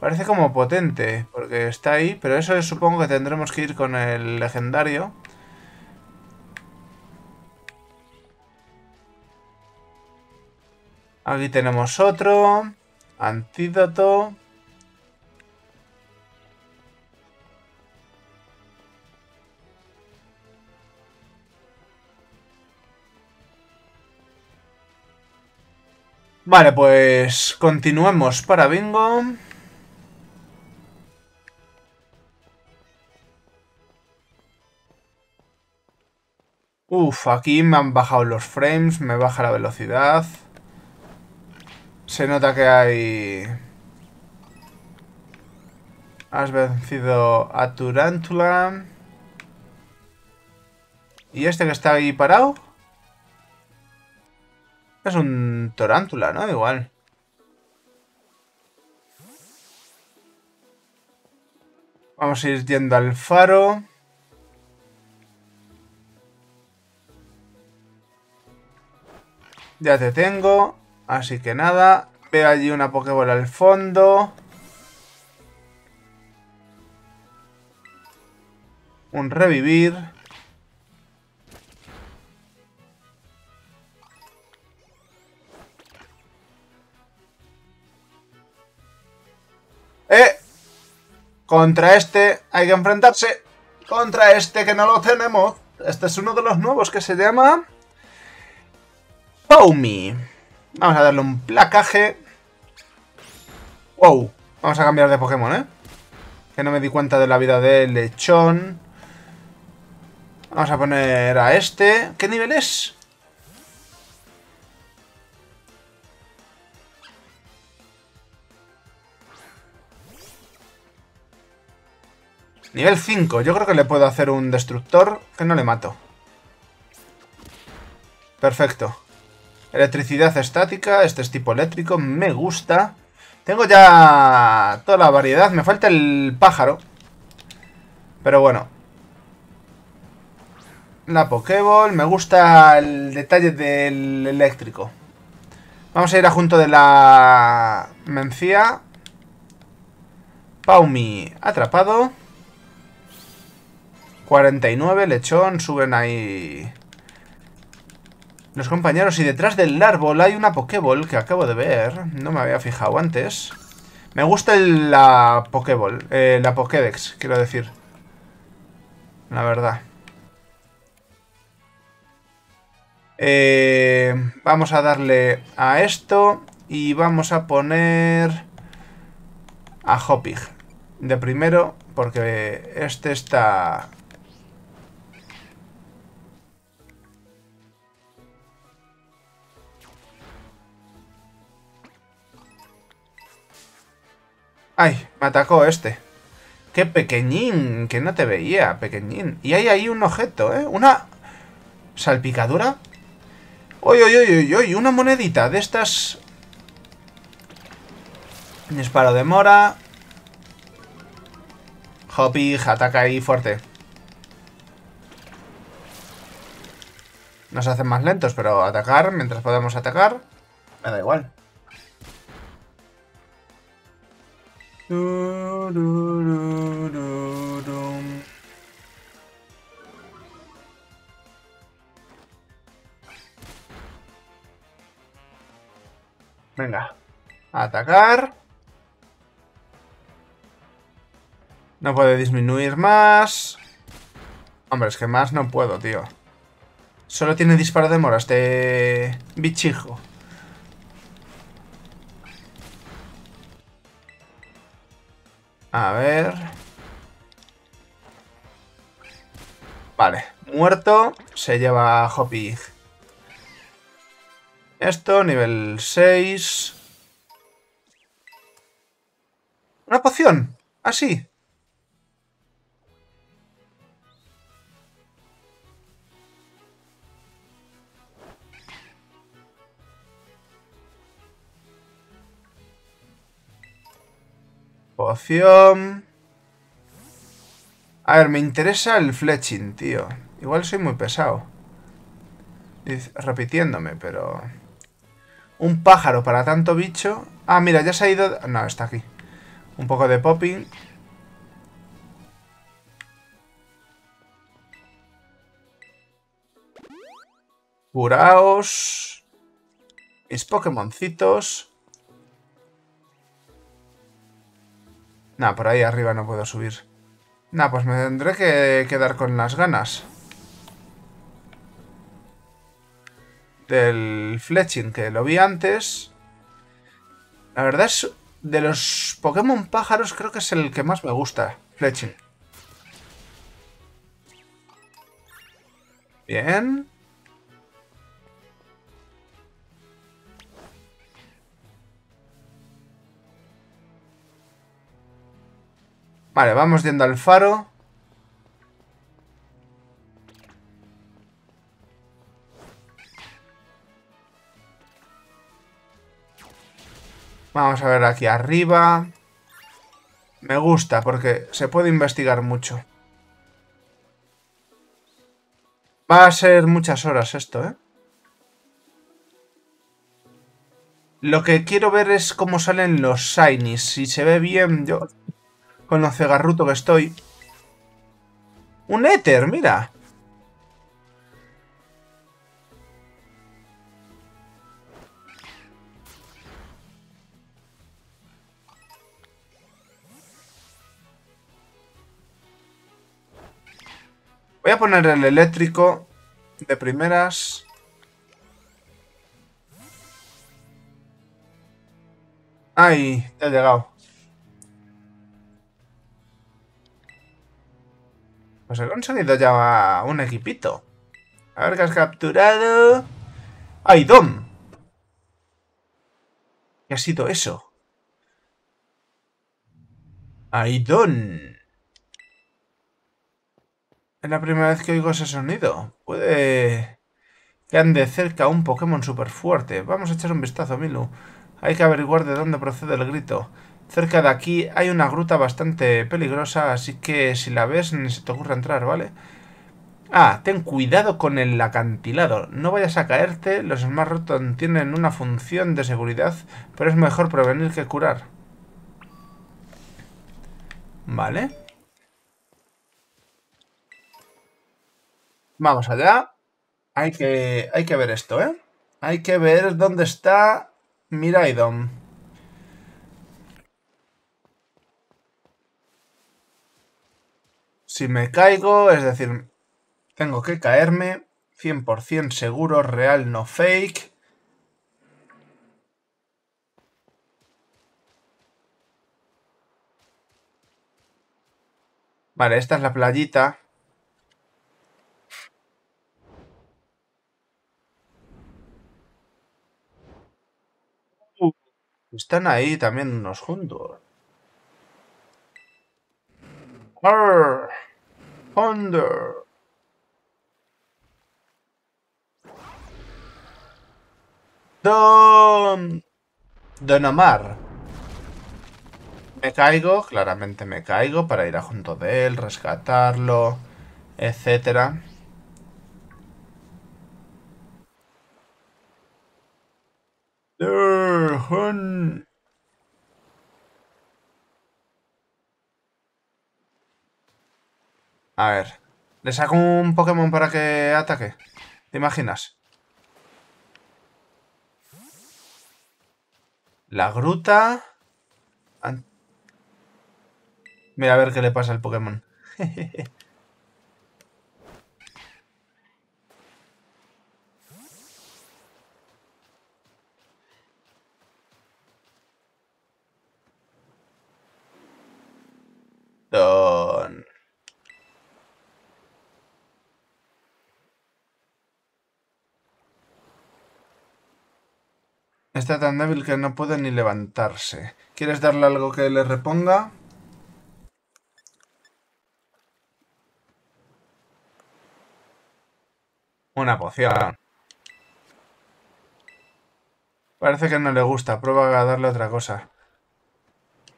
Parece como potente, porque está ahí, pero eso supongo que tendremos que ir con el legendario. Aquí tenemos otro. Antídoto. Vale, pues continuemos para bingo. Uf, aquí me han bajado los frames, me baja la velocidad. Se nota que hay... Has vencido a Tarántula. ¿Y este que está ahí parado? Es un Tarántula, ¿no? Igual. Vamos a ir yendo al faro. Ya te tengo. Así que nada, veo allí una Pokéball al fondo. Un revivir. Contra este hay que enfrentarse. Contra este que no lo tenemos. Este es uno de los nuevos que se llama... Pawmi. Vamos a darle un placaje. Wow, vamos a cambiar de Pokémon, ¿eh? Que no me di cuenta de la vida de Lechonk. Vamos a poner a este. ¿Qué nivel es? Nivel 5. Yo creo que le puedo hacer un destructor que no le mato. Perfecto. Electricidad estática, este es tipo eléctrico, me gusta. Tengo ya toda la variedad, me falta el pájaro. Pero bueno. La Pokéball, me gusta el detalle del eléctrico. Vamos a ir a junto de la Mencía. Pawmi atrapado. 49, Lechonk, suben ahí... Los compañeros, y detrás del árbol hay una Pokéball que acabo de ver. No me había fijado antes. Me gusta la Pokéball. La Pokédex, quiero decir. La verdad. Vamos a darle a esto. Y vamos a poner... A Hoppip. De primero, porque este está... Ay, me atacó este. ¡Qué pequeñín! Que no te veía, pequeñín. Y hay ahí un objeto, ¿eh? Una salpicadura. ¡Oy, oy, oy, oy, oy! Una monedita de estas. Disparo de mora. Hoppip, ataca ahí fuerte. Nos hacen más lentos, pero atacar, mientras podamos atacar, me da igual. Venga, atacar. No puedo disminuir más. Hombre, es que más no puedo, tío. Solo tiene disparo de mora este bichijo. A ver. Vale, muerto. Se lleva Hoppip. Esto, nivel 6. Una poción. Así. Poción. A ver, me interesa el Fletching, tío. Igual soy muy pesado. Repitiéndome, pero... Un pájaro para tanto bicho. Ah, mira, ya se ha ido... No, está aquí. Un poco de popping. Curaos. Mis Pokémoncitos. Nah, por ahí arriba no puedo subir. Nah, pues me tendré que quedar con las ganas del Fletching, que lo vi antes. La verdad es... De los Pokémon pájaros creo que es el que más me gusta, Fletching. Bien. Vale, vamos yendo al faro. Vamos a ver aquí arriba. Me gusta porque se puede investigar mucho. Va a ser muchas horas esto, ¿eh? Lo que quiero ver es cómo salen los shinies. Si se ve bien, yo... Con lo cegarruto que estoy. ¡Un éter! ¡Mira! Voy a poner el eléctrico de primeras. ¡Ay! Ya he llegado. Pues he conseguido ya un equipito. A ver qué has capturado. ¡Ay, Dom! ¿Qué ha sido eso? ¡Ay, Dom! Es la primera vez que oigo ese sonido. Puede que ande cerca un Pokémon súper fuerte. Vamos a echar un vistazo, Milu. Hay que averiguar de dónde procede el grito. Cerca de aquí hay una gruta bastante peligrosa, así que si la ves ni se te ocurra entrar, ¿vale? Ah, ten cuidado con el acantilado. No vayas a caerte, los Smart Rotom tienen una función de seguridad, pero es mejor prevenir que curar. Vale. Vamos allá. Hay que ver esto, ¿eh? Hay que ver dónde está Miraidon. Si me caigo, es decir, tengo que caerme, 100% seguro, real, no fake. Vale, esta es la playita. Están ahí también unos juntos. Arr, Thunder. Don Omar. Me caigo, claramente me caigo para ir a junto de él, rescatarlo, etcétera. A ver, le saco un Pokémon para que ataque. ¿Te imaginas? La gruta. Mira a ver qué le pasa al Pokémon. Don. Está tan débil que no puede ni levantarse. ¿Quieres darle algo que le reponga? Una poción. Parece que no le gusta. Prueba a darle otra cosa.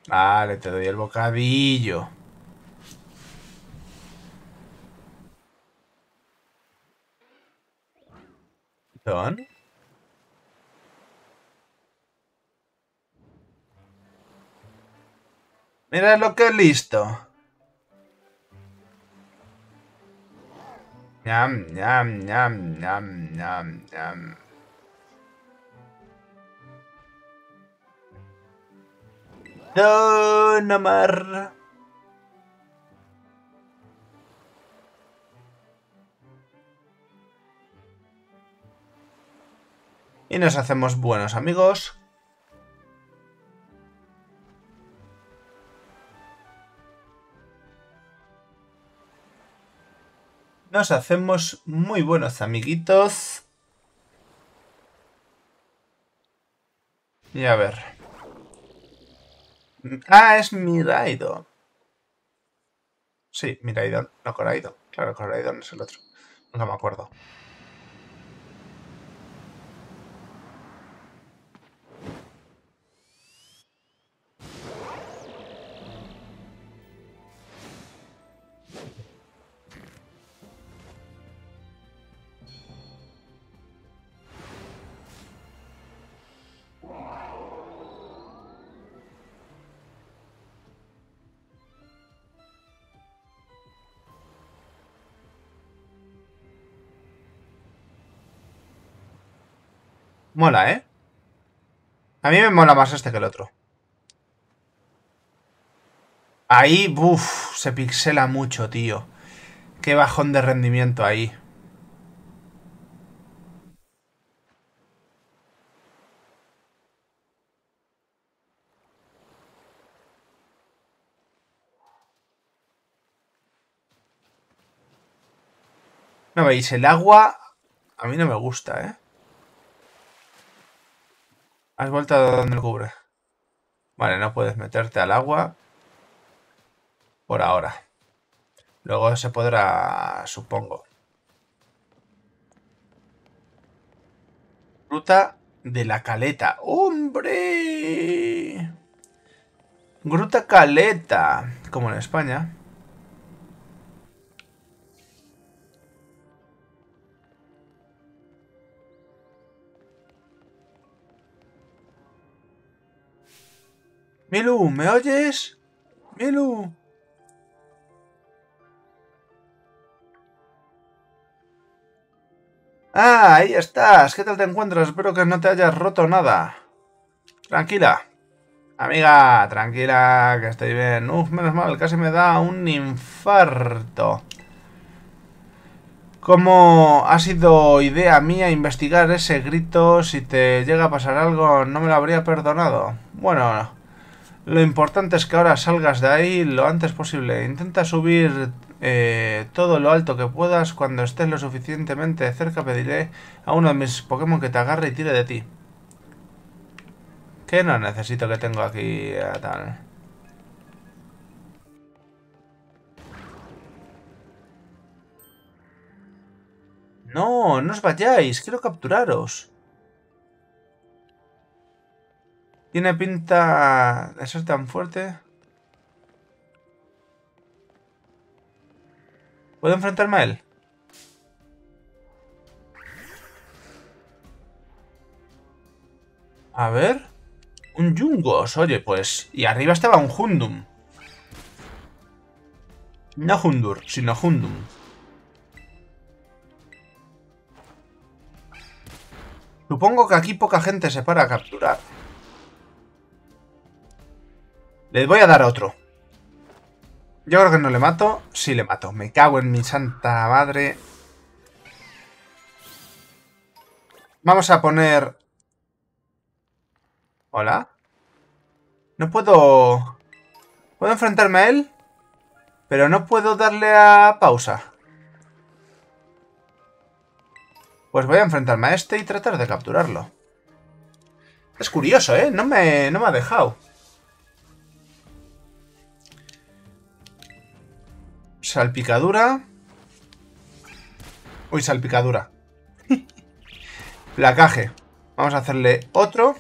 Vale, te doy el bocadillo. ¿Don? Mira lo que listo. Ñam, ñam, ñam, ñam, ñam, ñam. Don Omar. Y nos hacemos buenos amigos. Nos hacemos muy buenos amiguitos. Y a ver. Ah, es Miraidon. Sí, Miraidon. No, Coraidon. Claro, Coraidon es el otro. Nunca me acuerdo. Mola, ¿eh? A mí me mola más este que el otro. Ahí, buf, se pixela mucho, tío. Qué bajón de rendimiento ahí. ¿No veis? El agua a mí no me gusta, ¿eh? Has vuelto a donde el cubre. Vale, no puedes meterte al agua. Por ahora. Luego se podrá, supongo. Gruta de la Caleta. ¡Hombre! Gruta Caleta. Como en España. Milu, ¿me oyes? Milu. Ah, ahí estás. ¿Qué tal te encuentras? Espero que no te hayas roto nada. Tranquila. Amiga, tranquila, que estoy bien. Uf, menos mal, casi me da un infarto. Como ha sido idea mía investigar ese grito, si te llega a pasar algo, no me lo habría perdonado. Bueno... Lo importante es que ahora salgas de ahí lo antes posible. Intenta subir todo lo alto que puedas. Cuando estés lo suficientemente cerca pediré a uno de mis Pokémon que te agarre y tire de ti. Que no necesito que tengo aquí a tal. No, no os vayáis, quiero capturaros. Tiene pinta de ser tan fuerte. ¿Puedo enfrentarme a él? A ver... Un Yungos, oye, pues... Y arriba estaba un Hundum. No Hundur, sino Hundum. Supongo que aquí poca gente se para a capturar. Les voy a dar otro. Yo creo que no le mato. Sí le mato. Me cago en mi santa madre. Vamos a poner... Hola. No puedo... Puedo enfrentarme a él, pero no puedo darle a pausa. Pues voy a enfrentarme a este y tratar de capturarlo. Es curioso, ¿eh? No me ha dejado. Salpicadura. Uy, salpicadura. Placaje. Vamos a hacerle otro.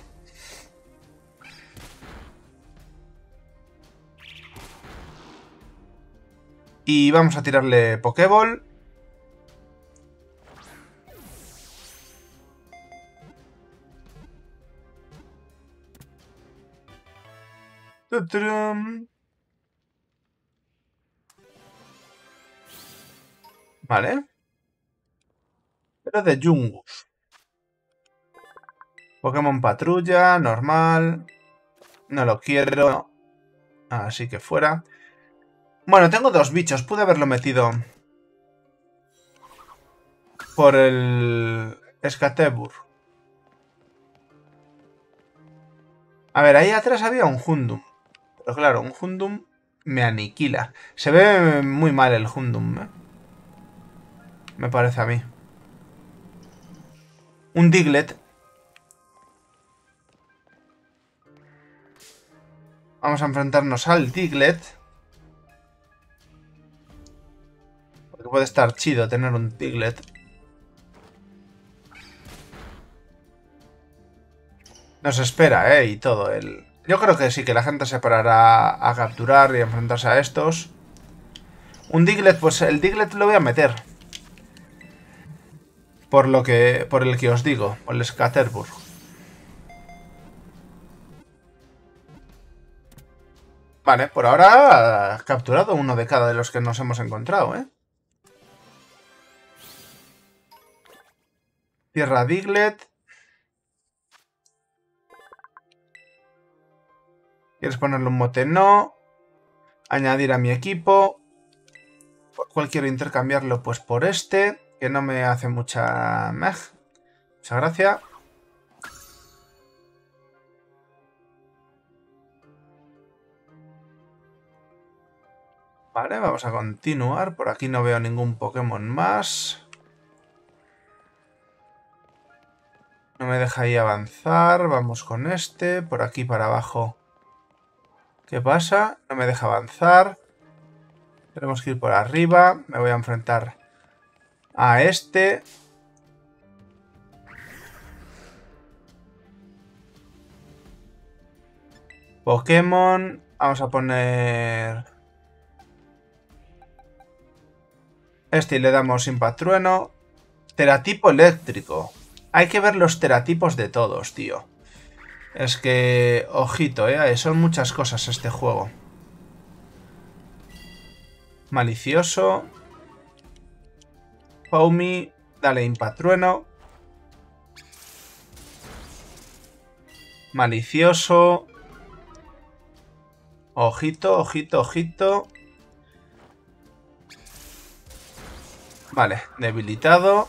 Y vamos a tirarle Pokéball. Vale. Pero de Jungus. Pokémon patrulla, normal. No lo quiero. No. Así que fuera. Bueno, tengo dos bichos. Pude haberlo metido por el Excalibur. A ver, ahí atrás había un Hundum. Pero claro, un Hundum me aniquila. Se ve muy mal el Hundum, ¿eh? Me parece a mí. Un Diglett. Vamos a enfrentarnos al Diglett. Puede estar chido tener un Diglett. Nos espera, y todo el... Yo creo que sí, que la gente se parará a capturar y enfrentarse a estos. Un Diglett, pues el Diglett lo voy a meter. Por el que os digo, por el Scatterburg. Vale, por ahora ha capturado uno de cada de los que nos hemos encontrado, Tierra Diglett. ¿Quieres ponerle un mote? No. Añadir a mi equipo. ¿Por cuál quiero intercambiarlo? Pues por este, que no me hace mucha... Mucha gracia. Vale, vamos a continuar. Por aquí no veo ningún Pokémon más. No me deja ahí avanzar. Vamos con este. Por aquí para abajo. ¿Qué pasa? No me deja avanzar. Tenemos que ir por arriba. Me voy a enfrentar a este. Pokémon. Vamos a poner... Este y le damos impactrueno. Teratipo eléctrico. Hay que ver los teratipos de todos, tío. Es que... Ojito, son muchas cosas este juego. Malicioso. Pawmi. Dale impatrueno. Malicioso. Ojito, ojito, ojito. Vale, debilitado.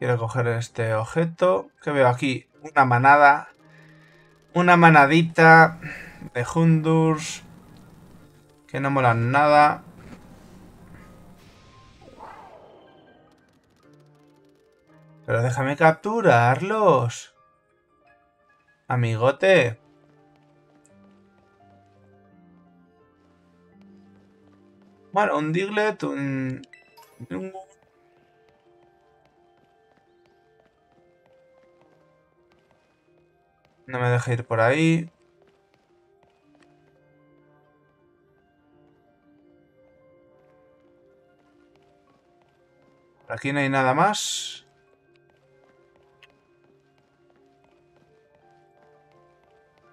Quiero coger este objeto. ¿Qué veo aquí? Una manada. Una manadita de Hundurs. Que no molan nada. Pero déjame capturarlos. Amigote. Bueno, un Diglett, un... No me deja ir por ahí. Por aquí no hay nada más.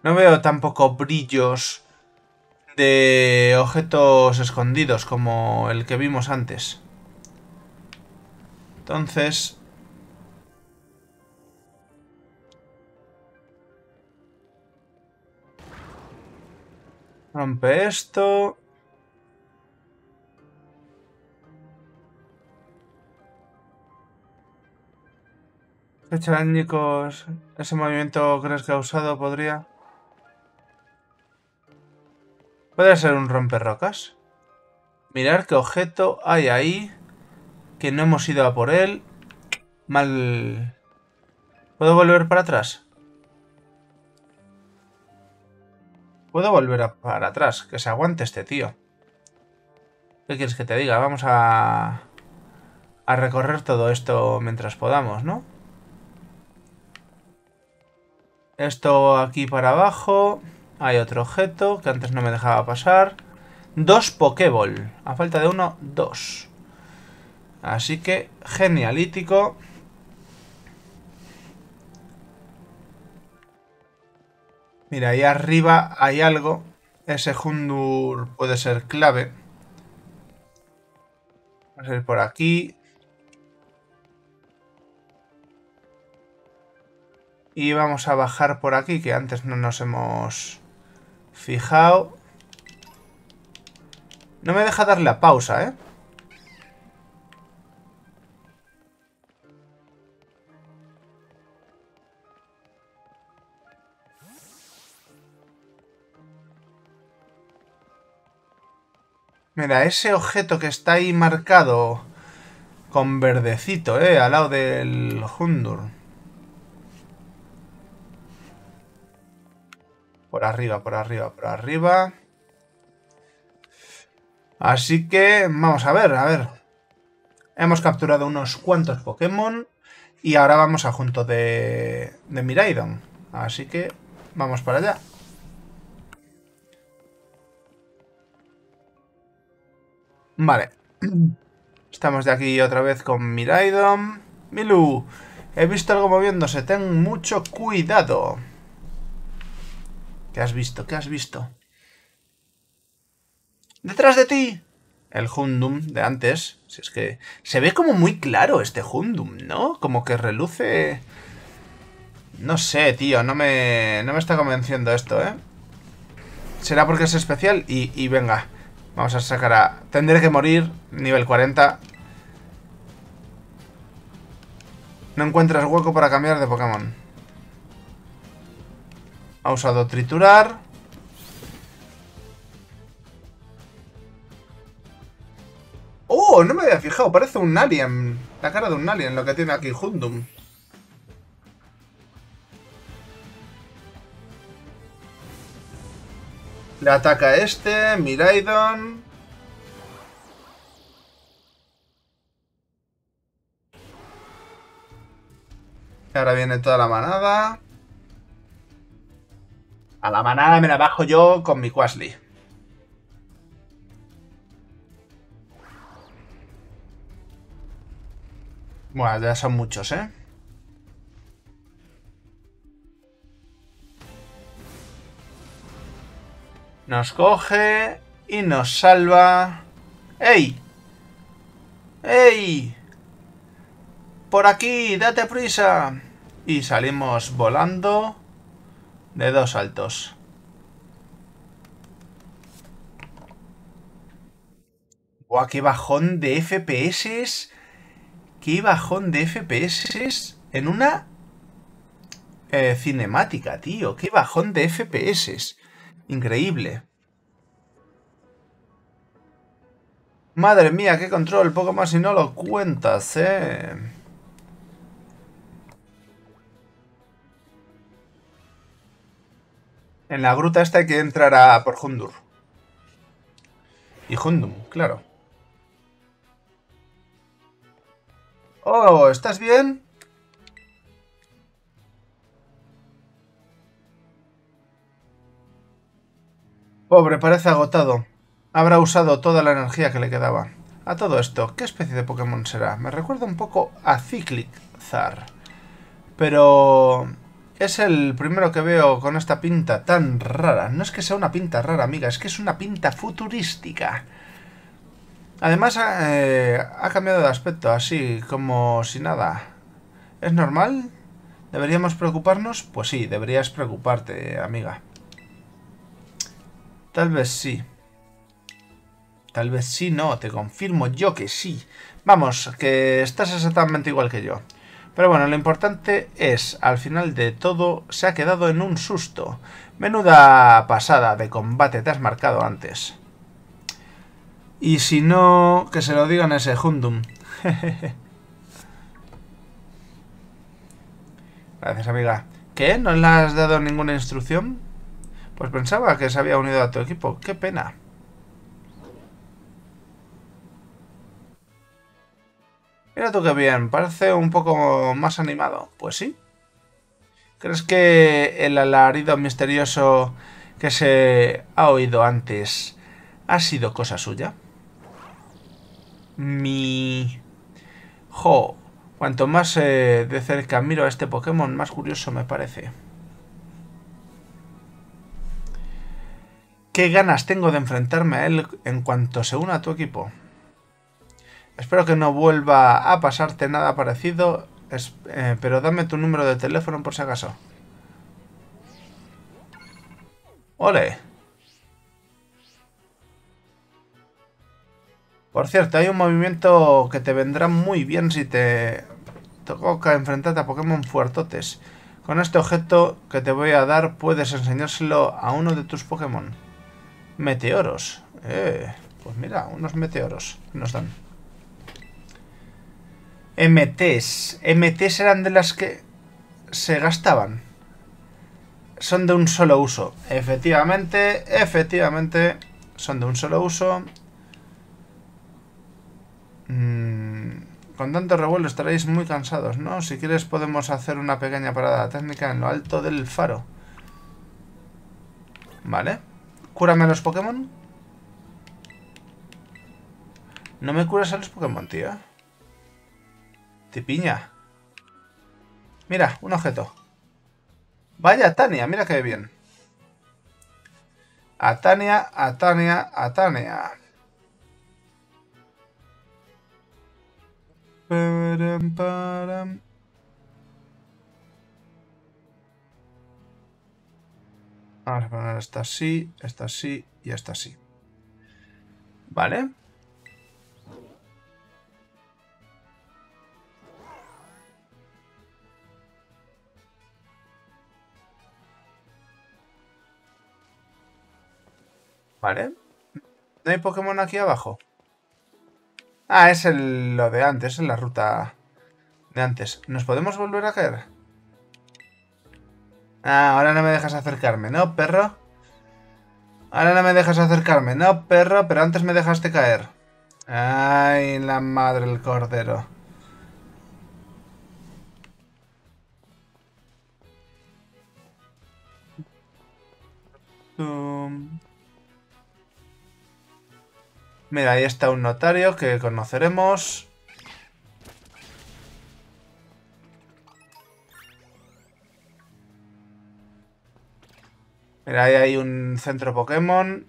No veo tampoco brillos de objetos escondidos como el que vimos antes. Entonces... Rompe esto. Charánicos, ese movimiento crees que ha usado podría... Puede ser un romperrocas. Mirar qué objeto hay ahí. Que no hemos ido a por él. Mal... ¿Puedo volver para atrás? Puedo volver para atrás. Que se aguante este tío. ¿Qué quieres que te diga? Vamos a recorrer todo esto mientras podamos, ¿no? Esto aquí para abajo. Hay otro objeto que antes no me dejaba pasar. 2 Pokéball. A falta de uno, 2. Así que genialítico. Mira, ahí arriba hay algo. Ese Jundur puede ser clave. Vamos a ir por aquí. Y vamos a bajar por aquí, que antes no nos hemos fijado. No me deja dar la pausa, ¿eh? Mira, ese objeto que está ahí marcado con verdecito, al lado del Jundur. Por arriba, por arriba, por arriba. Así que vamos a ver, a ver. Hemos capturado unos cuantos Pokémon y ahora vamos a junto de Miraidon. Así que vamos para allá. Vale. Estamos de aquí otra vez con Miraidon. Milu, he visto algo moviéndose. Ten mucho cuidado. ¿Qué has visto? ¿Qué has visto? ¡Detrás de ti! El Hundum de antes. Si es que se ve como muy claro este Hundum, ¿no? Como que reluce... No sé, tío. No me está convenciendo esto, ¿eh? Será porque es especial y venga... Vamos a sacar a... Tendré que morir. Nivel 40. No encuentras hueco para cambiar de Pokémon. Ha usado triturar. ¡Oh! No me había fijado. Parece un alien. La cara de un alien lo que tiene aquí Hundum. Le ataca este, Miraidon. Ahora viene toda la manada. A la manada me la bajo yo con mi Quaxly. Bueno, ya son muchos, ¿eh? Nos coge y nos salva. ¡Ey! ¡Ey! ¡Por aquí! ¡Date prisa! Y salimos volando de 2 saltos. ¡Guau! ¡Qué bajón de FPS! ¡Qué bajón de FPS! En una cinemática, tío. ¡Qué bajón de FPS! Increíble. Madre mía, qué control. Poco más si no lo cuentas, ¿eh? En la gruta esta hay que entrar a por Hundur. Y Hundum, claro. Oh, ¿estás bien? Pobre, parece agotado. Habrá usado toda la energía que le quedaba. A todo esto, ¿qué especie de Pokémon será? Me recuerda un poco a Cyclizar. Pero es el primero que veo con esta pinta tan rara. No es que sea una pinta rara, amiga, es que es una pinta futurística. Además, ha cambiado de aspecto, así como si nada. ¿Es normal? ¿Deberíamos preocuparnos? Pues sí, deberías preocuparte, amiga. Tal vez sí. Tal vez sí, no, te confirmo yo que sí. Vamos, que estás exactamente igual que yo. Pero bueno, lo importante es, al final de todo, se ha quedado en un susto. Menuda pasada de combate te has marcado antes. Y si no, que se lo digan a ese Hundum. Gracias, amiga. ¿Qué? ¿No le has dado ninguna instrucción? Pues pensaba que se había unido a tu equipo. ¡Qué pena! Mira tú qué bien, parece un poco más animado. Pues sí. ¿Crees que el alarido misterioso que se ha oído antes ha sido cosa suya? Jo, cuanto más de cerca miro a este Pokémon, más curioso me parece. ¿Qué ganas tengo de enfrentarme a él en cuanto se una a tu equipo? Espero que no vuelva a pasarte nada parecido, pero dame tu número de teléfono por si acaso. ¡Ole! Por cierto, hay un movimiento que te vendrá muy bien si te toca enfrentarte a Pokémon fuertotes. Con este objeto que te voy a dar puedes enseñárselo a uno de tus Pokémon. Meteoros. Pues mira, unos meteoros nos dan. MTs. MTs eran de las que se gastaban. Son de un solo uso. Efectivamente, son de un solo uso. Con tanto revuelo estaréis muy cansados, ¿no? Si quieres podemos hacer una pequeña parada técnica en lo alto del faro. Vale. Cúrame a los Pokémon. No me curas a los Pokémon, tío. Tipiña. Mira, un objeto. Vaya Tania, mira qué bien. A Tania. Vamos a poner esta así y esta así. Vale. Vale. ¿No hay Pokémon aquí abajo? Ah, es lo de antes, es la ruta de antes. ¿Nos podemos volver a caer? Ah, ahora no me dejas acercarme, ¿no, perro? Pero antes me dejaste caer. Ay, la madre del cordero. Mira, ahí está un notario que conoceremos. Mira, ahí hay un centro Pokémon.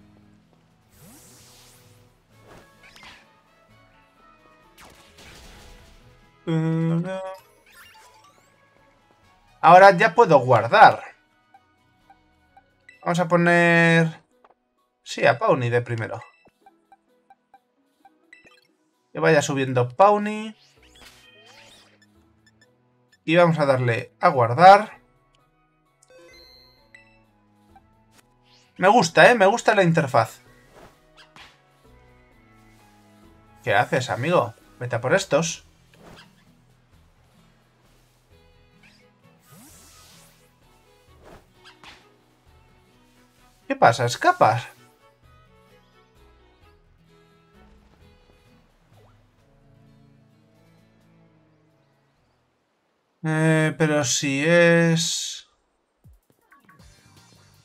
Ahora ya puedo guardar. Vamos a poner... Sí, a Pawmi de primero. Que vaya subiendo Pawmi. Y vamos a darle a guardar. Me gusta, me gusta la interfaz. ¿Qué haces, amigo? Vete a por estos. ¿Qué pasa? ¿Escapas? Pero si es...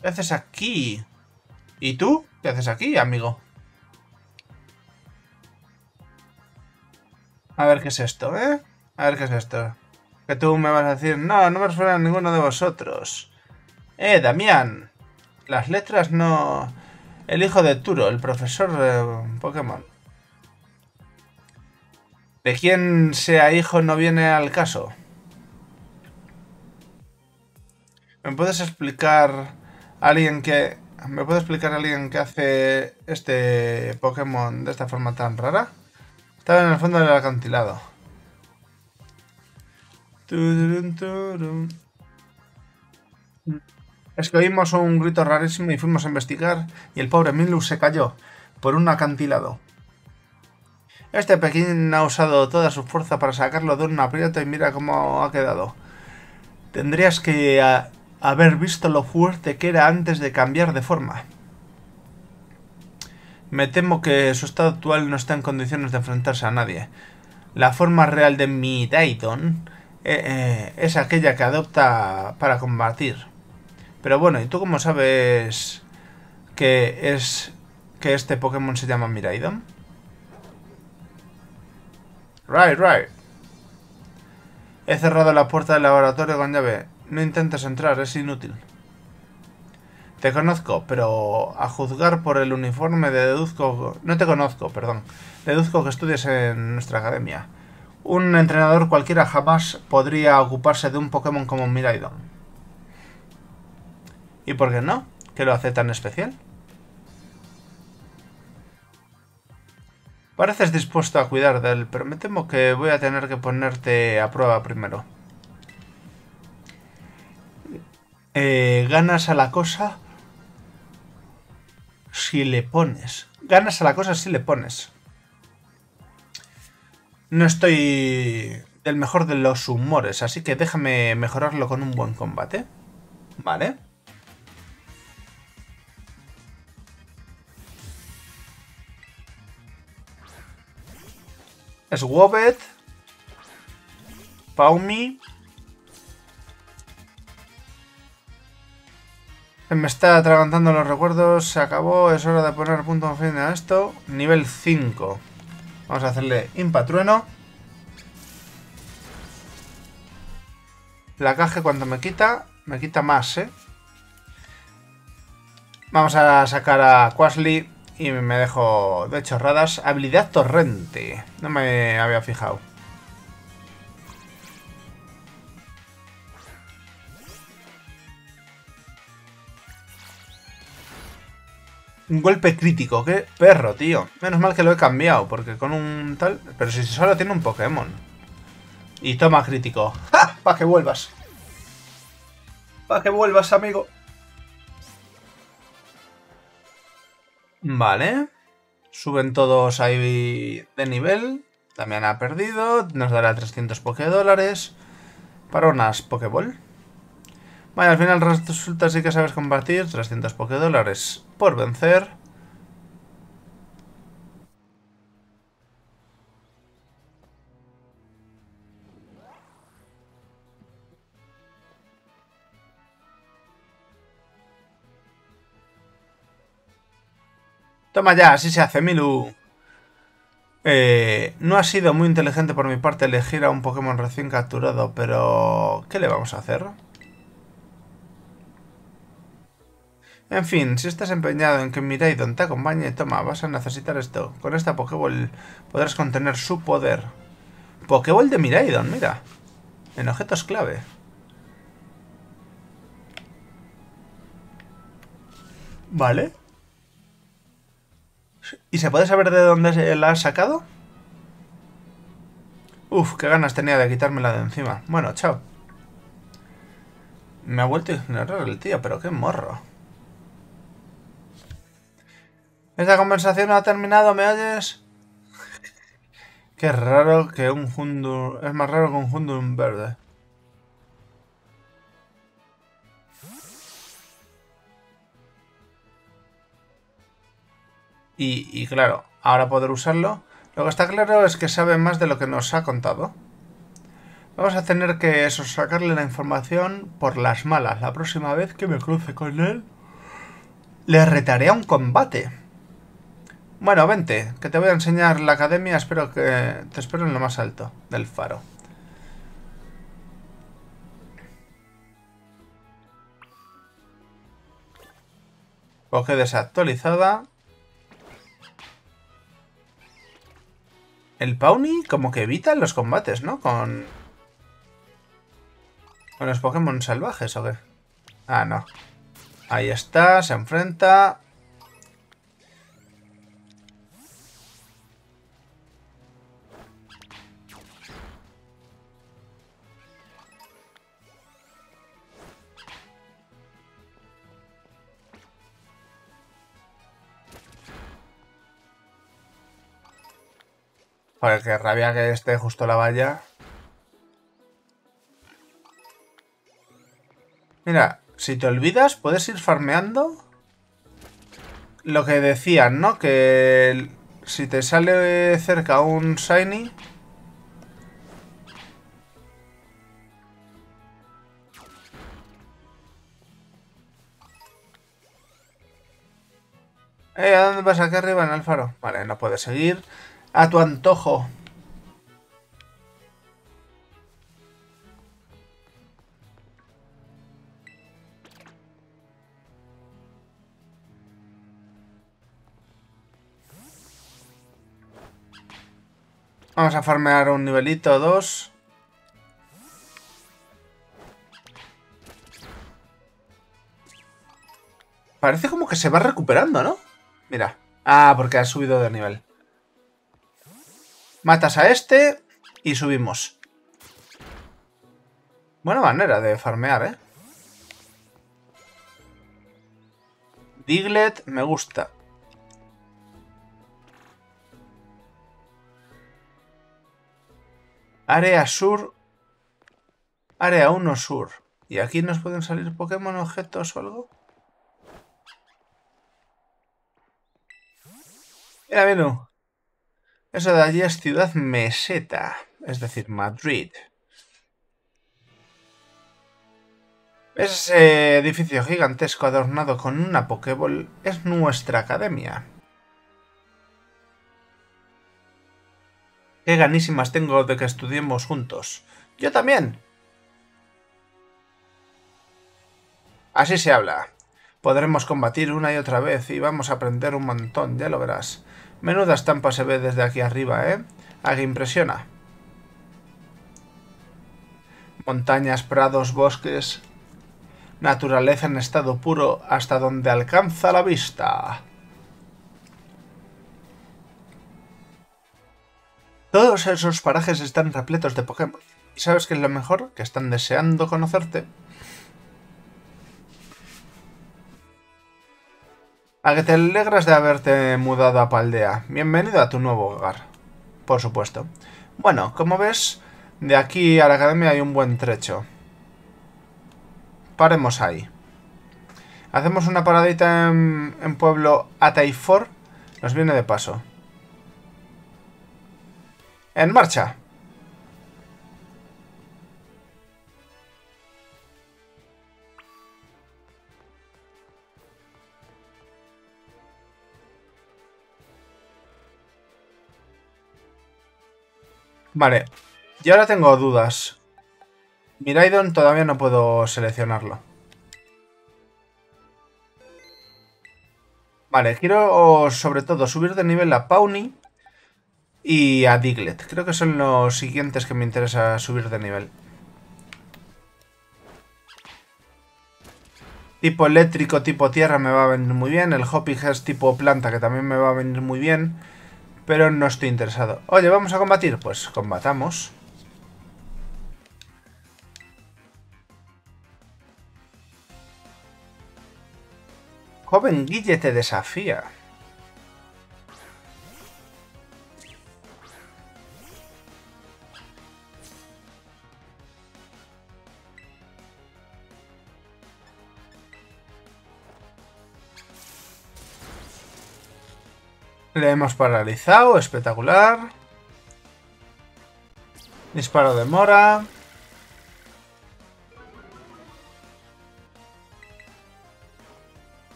¿Qué haces aquí? ¿Y tú? ¿Qué haces aquí, amigo? A ver qué es esto, ¿eh? A ver qué es esto. Que tú me vas a decir, no, no me resuelve a ninguno de vosotros. Damián. Las letras no... El hijo de Turo, el profesor de Pokémon. De quien sea hijo no viene al caso. ¿Me puedes explicar a alguien que... ¿Me puede explicar a alguien que hace este Pokémon de esta forma tan rara? Estaba en el fondo del acantilado. Es que oímos un grito rarísimo y fuimos a investigar y el pobre Milu se cayó por un acantilado. Este pequeño ha usado toda su fuerza para sacarlo de un aprieto y mira cómo ha quedado. Tendrías que... haber visto lo fuerte que era antes de cambiar de forma. Me temo que su estado actual no está en condiciones de enfrentarse a nadie. La forma real de Miraidon es aquella que adopta para combatir. Pero bueno, ¿y tú cómo sabes que este Pokémon se llama Miraidon? Right. He cerrado la puerta del laboratorio con llave. No intentes entrar, es inútil. Te conozco, pero a juzgar por el uniforme deduzco... No te conozco, perdón. Deduzco que estudias en nuestra academia. Un entrenador cualquiera jamás podría ocuparse de un Pokémon como Miraidon. ¿Y por qué no? ¿Qué lo hace tan especial? Pareces dispuesto a cuidar de él, pero me temo que voy a tener que ponerte a prueba primero. Ganas a la cosa si le pones. Ganas a la cosa si le pones. No estoy del mejor de los humores, así que déjame mejorarlo con un buen combate. Vale. Swobet. Pawmi. Me está atragantando los recuerdos, se acabó, es hora de poner punto fin a esto. Nivel 5. Vamos a hacerle impatrueno. La caja cuando me quita más, ¿eh? Vamos a sacar a Quaxly y me dejo de chorradas. Habilidad torrente, no me había fijado. Un golpe crítico, qué perro, tío. Menos mal que lo he cambiado, porque con un tal... Pero si solo tiene un Pokémon. Y toma crítico. ¡Ja! ¡Para que vuelvas! ¡Para que vuelvas, amigo! Vale. Suben todos ahí de nivel. También ha perdido. Nos dará 300 Pokédólares. Para unas Pokéball. Vale, al final resulta sí que sabes combatir. 300 Pokédólares por vencer. Toma ya, así se hace, Milu. No ha sido muy inteligente por mi parte elegir a un Pokémon recién capturado, pero... ¿qué le vamos a hacer? En fin, si estás empeñado en que Miraidon te acompañe, toma, vas a necesitar esto. Con esta Pokéball podrás contener su poder. Pokéball de Miraidon, mira. En objetos clave. Vale. ¿Y se puede saber de dónde se la has sacado? Uf, qué ganas tenía de quitármela de encima. Bueno, chao. Me ha vuelto a ignorar el tío, pero qué morro. Esta conversación ha terminado, ¿me oyes? Qué raro que un Hundum... Es más raro que un Hundum verde. Y claro, ahora poder usarlo. Lo que está claro es que sabe más de lo que nos ha contado. Vamos a tener que eso, sacarle la información por las malas. La próxima vez que me cruce con él, le retaré a un combate. Bueno, vente, que te voy a enseñar la academia. Espero que te espero en lo más alto del faro. Pokédex actualizada. El Pawmi como que evita los combates, ¿no? Con los Pokémon salvajes, ¿o qué? Ah, no. Ahí está, se enfrenta. Joder, qué rabia que esté justo la valla. Mira, si te olvidas, puedes ir farmeando. Lo que decían, ¿no? Que si te sale cerca un shiny... ¿A dónde vas? Aquí arriba, en el faro. Vale, no puedes seguir... A tu antojo. Vamos a farmear un nivelito, 2. Parece como que se va recuperando, ¿no? Mira. Ah, porque ha subido de nivel. Matas a este y subimos. Buena manera de farmear, ¿eh? Wiglett me gusta. Área sur. Área 1 sur. ¿Y aquí nos pueden salir Pokémon, objetos o algo? Mira, Minu. Eso de allí es Ciudad Meseta, es decir, Madrid. Ese edificio gigantesco adornado con una Pokéball es nuestra academia. Qué ganísimas tengo de que estudiemos juntos. ¡Yo también! Así se habla. Podremos combatir una y otra vez y vamos a aprender un montón, ya lo verás. Menuda estampa se ve desde aquí arriba, ¿eh? A que impresiona. Montañas, prados, bosques... Naturaleza en estado puro hasta donde alcanza la vista. Todos esos parajes están repletos de Pokémon. ¿Y sabes qué es lo mejor? Que están deseando conocerte. A que te alegras de haberte mudado a Paldea. Bienvenido a tu nuevo hogar. Por supuesto. Bueno, como ves, de aquí a la academia hay un buen trecho. Paremos ahí. Hacemos una paradita en pueblo Ataifor. Nos viene de paso. ¡En marcha! Vale, y ahora tengo dudas. Miraidon todavía no puedo seleccionarlo. Vale, quiero sobre todo subir de nivel a Pawmi y a Diglett. Creo que son los siguientes que me interesa subir de nivel. Tipo eléctrico, tipo tierra me va a venir muy bien. El Hoppip es tipo planta, que también me va a venir muy bien. Pero no estoy interesado. Oye, ¿vamos a combatir? Pues combatamos. Joven Guille te desafía. Le hemos paralizado, espectacular. Disparo de mora.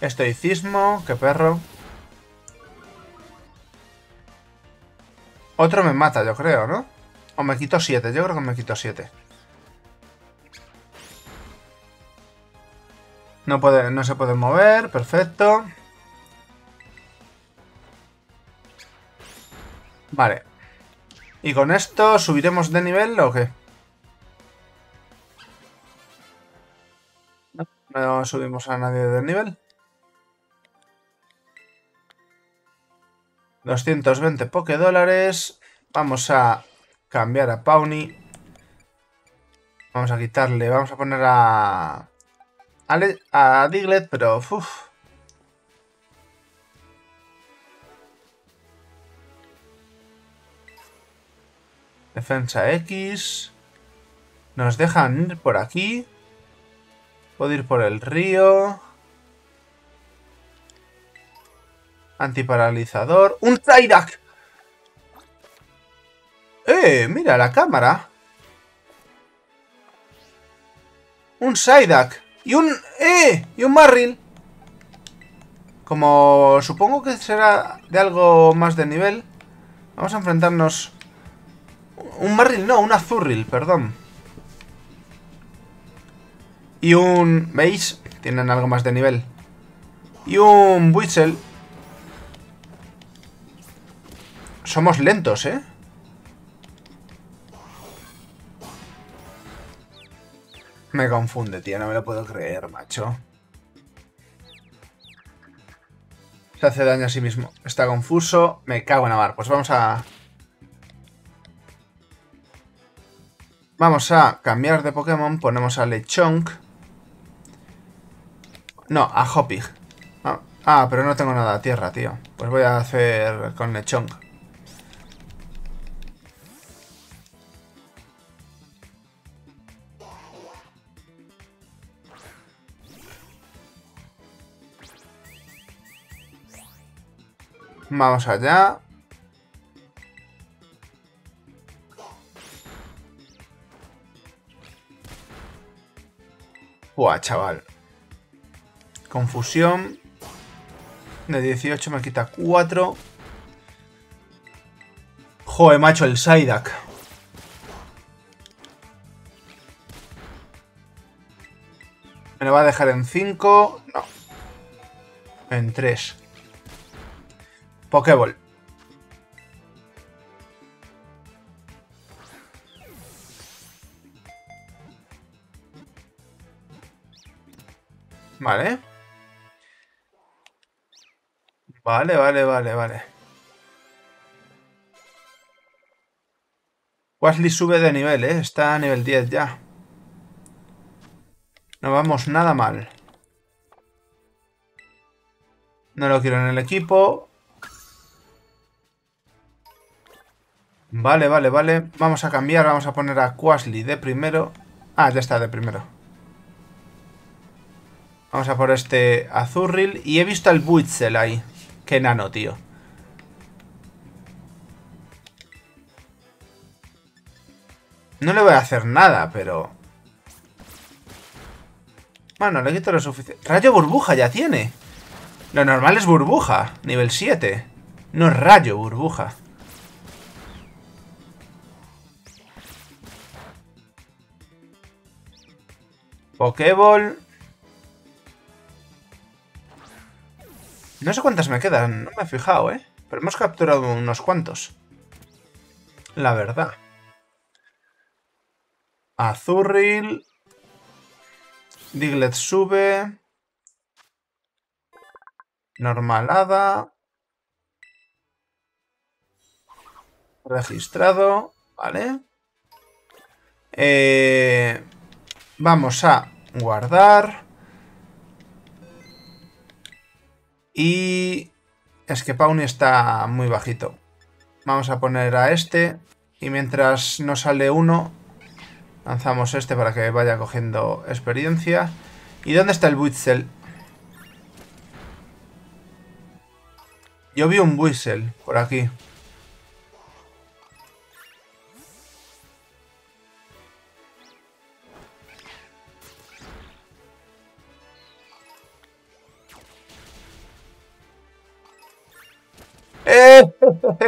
Estoicismo, qué perro. Otro me mata, yo creo, ¿no? O me quito 7, yo creo que me quito 7. No se puede mover, perfecto. Vale. ¿Y con esto subiremos de nivel o qué? No subimos a nadie de nivel. 220 Pokédólares. Vamos a cambiar a Pawmi. Vamos a quitarle, vamos a poner a Diglett, pero uff. Defensa X. Nos dejan ir por aquí. Puedo ir por el río. Antiparalizador. ¡Un Psyduck! Mira la cámara. Un Psyduck. Y un... Y un Marril. Como supongo que será de algo más de nivel. Vamos a enfrentarnos... Un Marril no, un Azurril, perdón. Y un... ¿Veis? Tienen algo más de nivel. Y un Buizel. Somos lentos, ¿eh? Me confunde, tío. No me lo puedo creer, macho. Se hace daño a sí mismo. Está confuso. Me cago en la mar. Pues vamos a... Vamos a cambiar de Pokémon. Ponemos a Lechonk. No, a Hoppip. Ah, pero no tengo nada a tierra, tío. Pues voy a hacer con Lechonk. Vamos allá. Buah, chaval. Confusión. De 18 me quita 4. Joder, macho, el Psyduck. ¿Me lo va a dejar en 5? No. En 3. Pokéball. Vale. Vale. Quaxly sube de nivel, ¿eh? Está a nivel 10 ya. No vamos nada mal. No lo quiero en el equipo. Vale. Vamos a cambiar, vamos a poner a Quaxly de primero. Ah, ya está, de primero. Vamos a por este Azurril. Y he visto al Buizel ahí. Qué enano, tío. No le voy a hacer nada, pero... Bueno, le quito lo suficiente. Rayo burbuja ya tiene. Lo normal es burbuja, nivel 7. No es rayo burbuja. Pokéball. No sé cuántas me quedan, no me he fijado, ¿eh? Pero hemos capturado unos cuantos. La verdad. Azurril. Diglett sube. Normalada. Registrado. Vale. Vamos a guardar. Y... Es que Pawmi está muy bajito. Vamos a poner a este. Y mientras no sale uno, lanzamos este para que vaya cogiendo experiencia. ¿Y dónde está el Buizel? Yo vi un Buizel por aquí.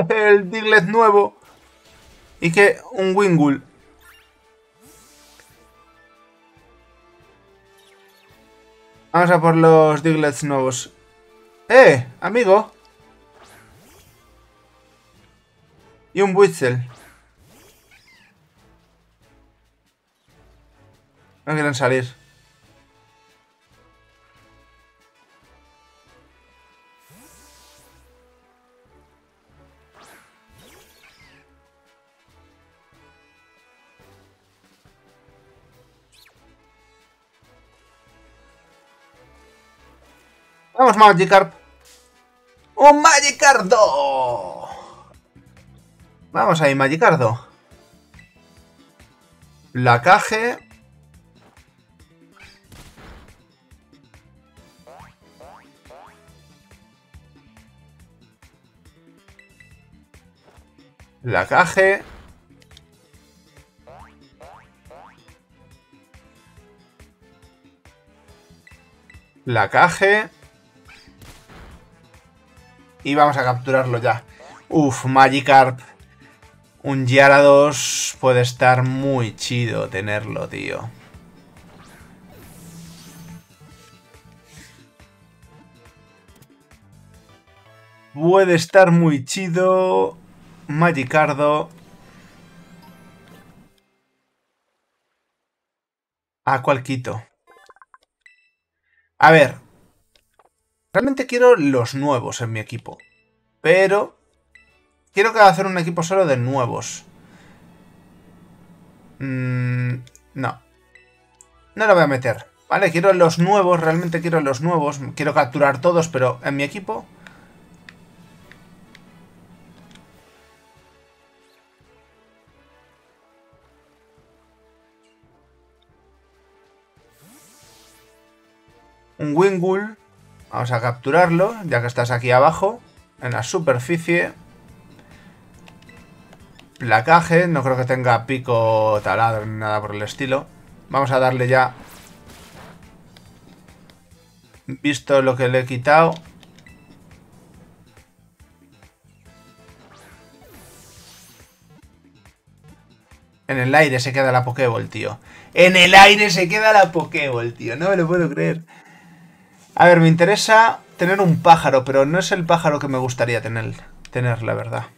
El Diglett nuevo. Y que un Wingull. Vamos a por los Diglets nuevos. ¡Eh, amigo! Y un Buizel. No quieren salir. Vamos, Magikarp. ¡Un Magikardo! Vamos ahí, Magikardo. Placaje. Placaje. Placaje. Y vamos a capturarlo ya. Uf, Magikarp. Un Gyarados puede estar muy chido tenerlo, tío. Puede estar muy chido. Magikardo. ¿A cuál quito? A ver. Realmente quiero los nuevos en mi equipo, pero quiero hacer un equipo solo de nuevos. No. No lo voy a meter, ¿vale? Quiero los nuevos, realmente quiero los nuevos. Quiero capturar todos, pero en mi equipo... Un Wingull. Vamos a capturarlo, ya que estás aquí abajo, en la superficie. Placaje, no creo que tenga pico, taladro ni nada por el estilo. Vamos a darle ya... Visto lo que le he quitado. En el aire se queda la Pokéball, tío. ¡En el aire se queda la Pokéball, tío! No me lo puedo creer. A ver, me interesa tener un pájaro, pero no es el pájaro que me gustaría tener, la verdad.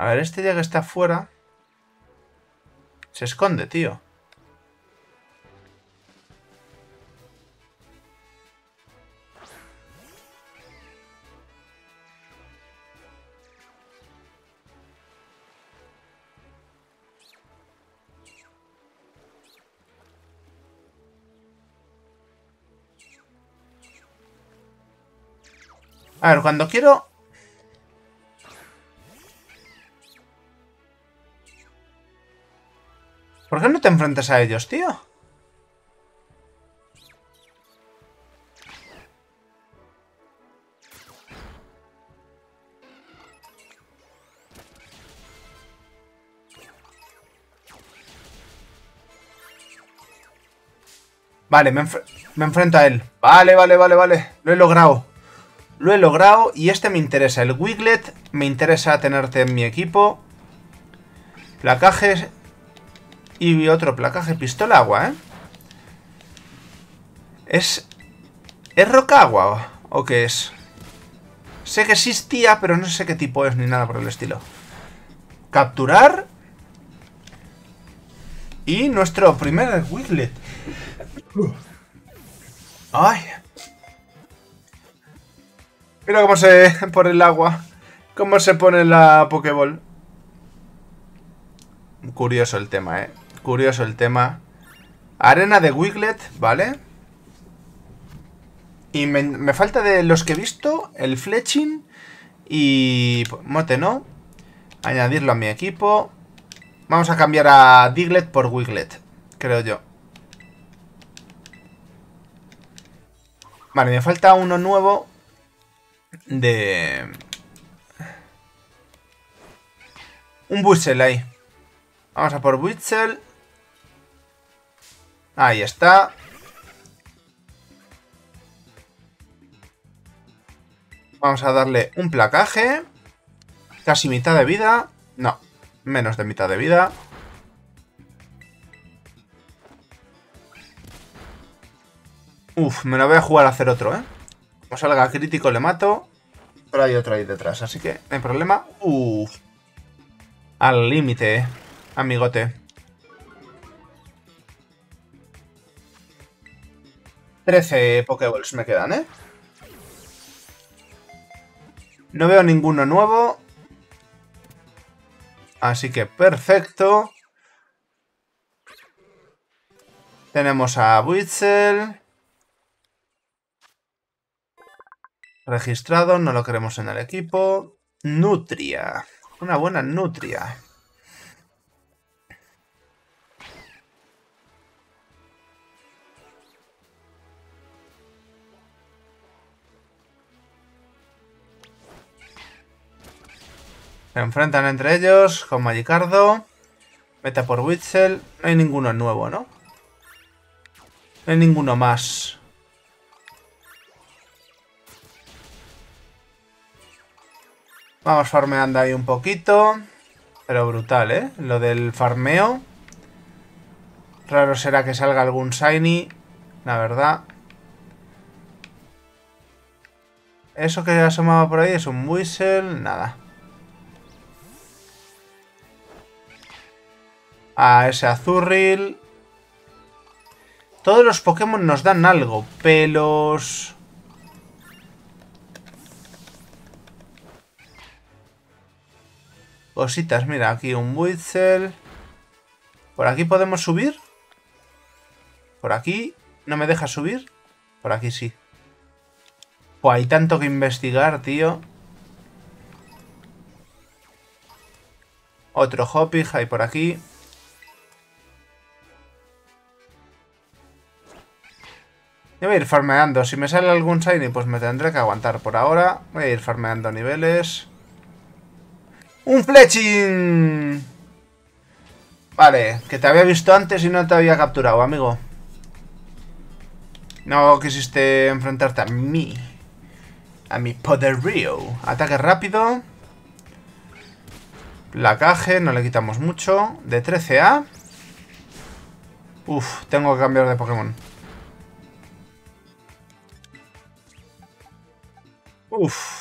A ver, este ya que está fuera... Se esconde, tío. A ver, cuando quiero... ¿Por qué no te enfrentas a ellos, tío? Vale, me enfrento a él. Vale. Lo he logrado. Lo he logrado y este me interesa. El Wiglett me interesa tenerte en mi equipo. Placajes... Y otro placaje, pistola agua, ¿eh? ¿Es roca agua o qué es? Sé que existía, pero no sé qué tipo es ni nada por el estilo. Capturar. Y nuestro primer Wiglett. ¡Ay! Mira cómo se... por el agua. Cómo se pone la Pokéball. Curioso el tema, ¿eh? Curioso el tema. Arena de Wiglett, ¿vale? Y me falta de los que he visto, el Fletching y... Mote, ¿no? Añadirlo a mi equipo. Vamos a cambiar a Diglett por Wiglett, creo yo. Vale, me falta uno nuevo de... un Buizel ahí. Vamos a por Buizel. Ahí está. Vamos a darle un placaje. Casi mitad de vida. No, menos de mitad de vida. Uf, me lo voy a jugar a hacer otro, ¿eh? Como salga crítico le mato. Pero hay otro ahí detrás, así que no hay problema. Uf. Al límite, amigote. 13 Pokéballs me quedan, ¿eh? No veo ninguno nuevo. Así que perfecto. Tenemos a Buizel. Registrado, no lo queremos en el equipo. Nutria. Una buena nutria. Se enfrentan entre ellos con Magikardo. Meta por Buizel. No hay ninguno nuevo, ¿no? No hay ninguno más. Vamos farmeando ahí un poquito. Pero brutal, ¿eh? Lo del farmeo. Raro será que salga algún shiny, la verdad. Eso que asomaba por ahí es un Buizel. Nada. A ese Azurril. Todos los Pokémon nos dan algo. Pelos... cositas, mira, aquí un Buizel. ¿Por aquí podemos subir? ¿Por aquí? ¿No me deja subir? Por aquí sí. Pues hay tanto que investigar, tío. Otro Hoppip hay por aquí. Yo voy a ir farmeando. Si me sale algún shiny, pues me tendré que aguantar por ahora. Voy a ir farmeando niveles. ¡Un Fletchling! Vale, que te había visto antes y no te había capturado, amigo. No quisiste enfrentarte a mí. A mi poderío. Ataque rápido. Placaje, no le quitamos mucho. De 13A. Uf, tengo que cambiar de Pokémon. Uf.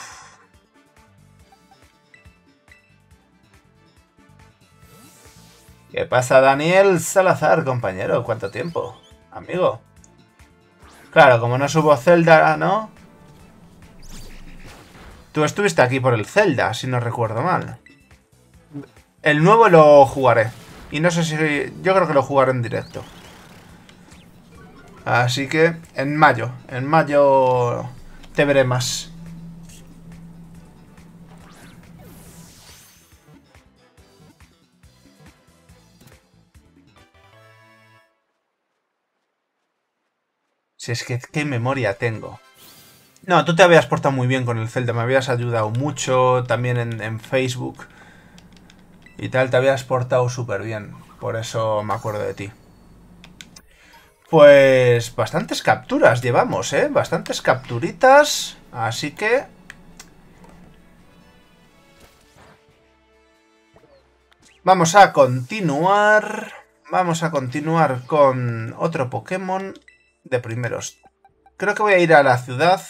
¿Qué pasa, Daniel Salazar, compañero? ¿Cuánto tiempo? Amigo. Claro, como no subo Zelda, ¿no? Tú estuviste aquí por el Zelda, si no recuerdo mal. El nuevo lo jugaré. Y no sé si... yo creo que lo jugaré en directo. Así que, en mayo. En mayo te veré más. Si es que qué memoria tengo. No, tú te habías portado muy bien con el Zelda. Me habías ayudado mucho. También en Facebook. Y tal, te habías portado súper bien. Por eso me acuerdo de ti. Pues bastantes capturas llevamos, ¿eh? Bastantes capturitas. Así que... vamos a continuar. Vamos a continuar con otro Pokémon... de primeros. Creo que voy a ir a la ciudad.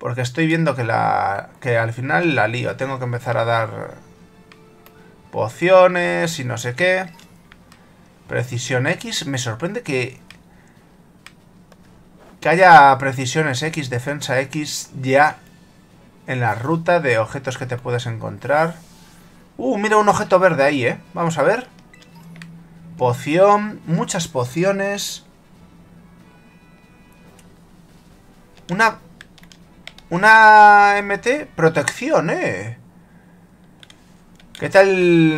Porque estoy viendo que al final la lío. Tengo que empezar a dar pociones y no sé qué. Precisión X. Me sorprende que haya precisiones X, defensa X ya en la ruta de objetos que te puedes encontrar. Mira un objeto verde ahí, ¿eh? Vamos a ver. Poción. Muchas pociones. Una MT protección, ¿eh? ¿Qué tal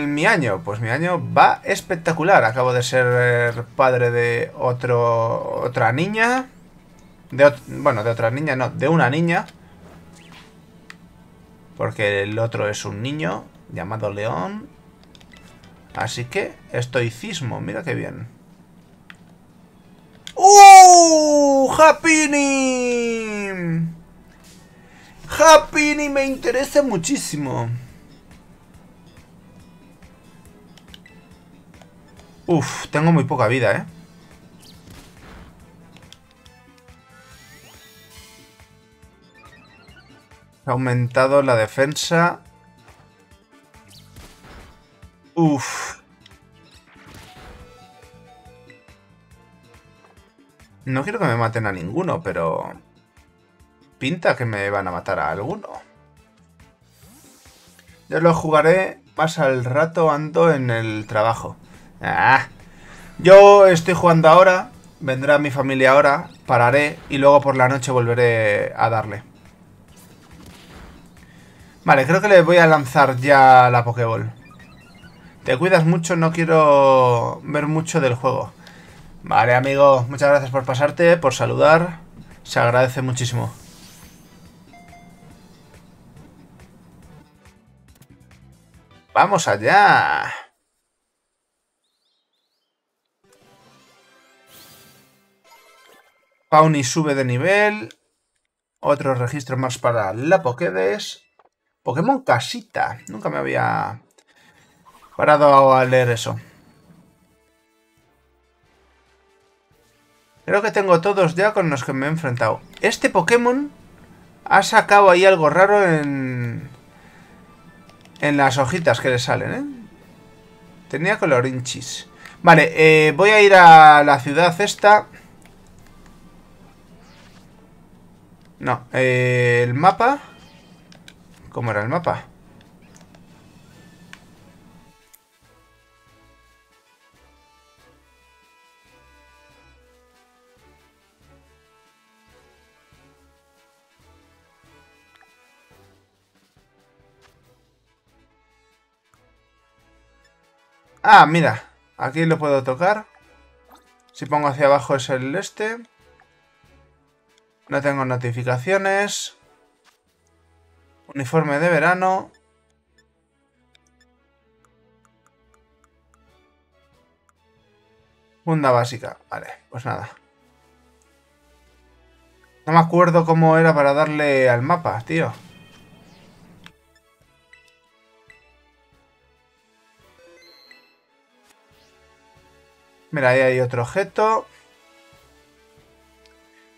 mi año? Pues mi año va espectacular. Acabo de ser padre de otra niña. Bueno, de otra niña, no, de una niña. Porque el otro es un niño llamado León. Así que, estoicismo, mira qué bien. ¡Uh! ¡Happiny! ¡Happiny me interesa muchísimo! Uf, tengo muy poca vida, ¿eh? Ha aumentado la defensa. Uf. No quiero que me maten a ninguno, pero... pinta que me van a matar a alguno. Yo lo jugaré más al rato, ando en el trabajo. Ah. Yo estoy jugando ahora, vendrá mi familia ahora, pararé y luego por la noche volveré a darle. Vale, creo que le voy a lanzar ya la Pokéball. Te cuidas mucho, no quiero ver mucho del juego. Vale, amigo, muchas gracias por pasarte, por saludar. Se agradece muchísimo. ¡Vamos allá! Pawmi sube de nivel. Otro registro más para la Pokédex. Pokémon Casita. Nunca me había parado a leer eso. Creo que tengo todos ya con los que me he enfrentado. Este Pokémon ha sacado ahí algo raro en las hojitas que le salen, ¿eh? Tenía colorinchis. Vale, voy a ir a la ciudad esta. No, el mapa. ¿Cómo era el mapa? Ah, mira, aquí lo puedo tocar. Si pongo hacia abajo es el este. No tengo notificaciones. Uniforme de verano. Funda básica. Vale, pues nada. No me acuerdo cómo era para darle al mapa, tío. Mira, ahí hay otro objeto.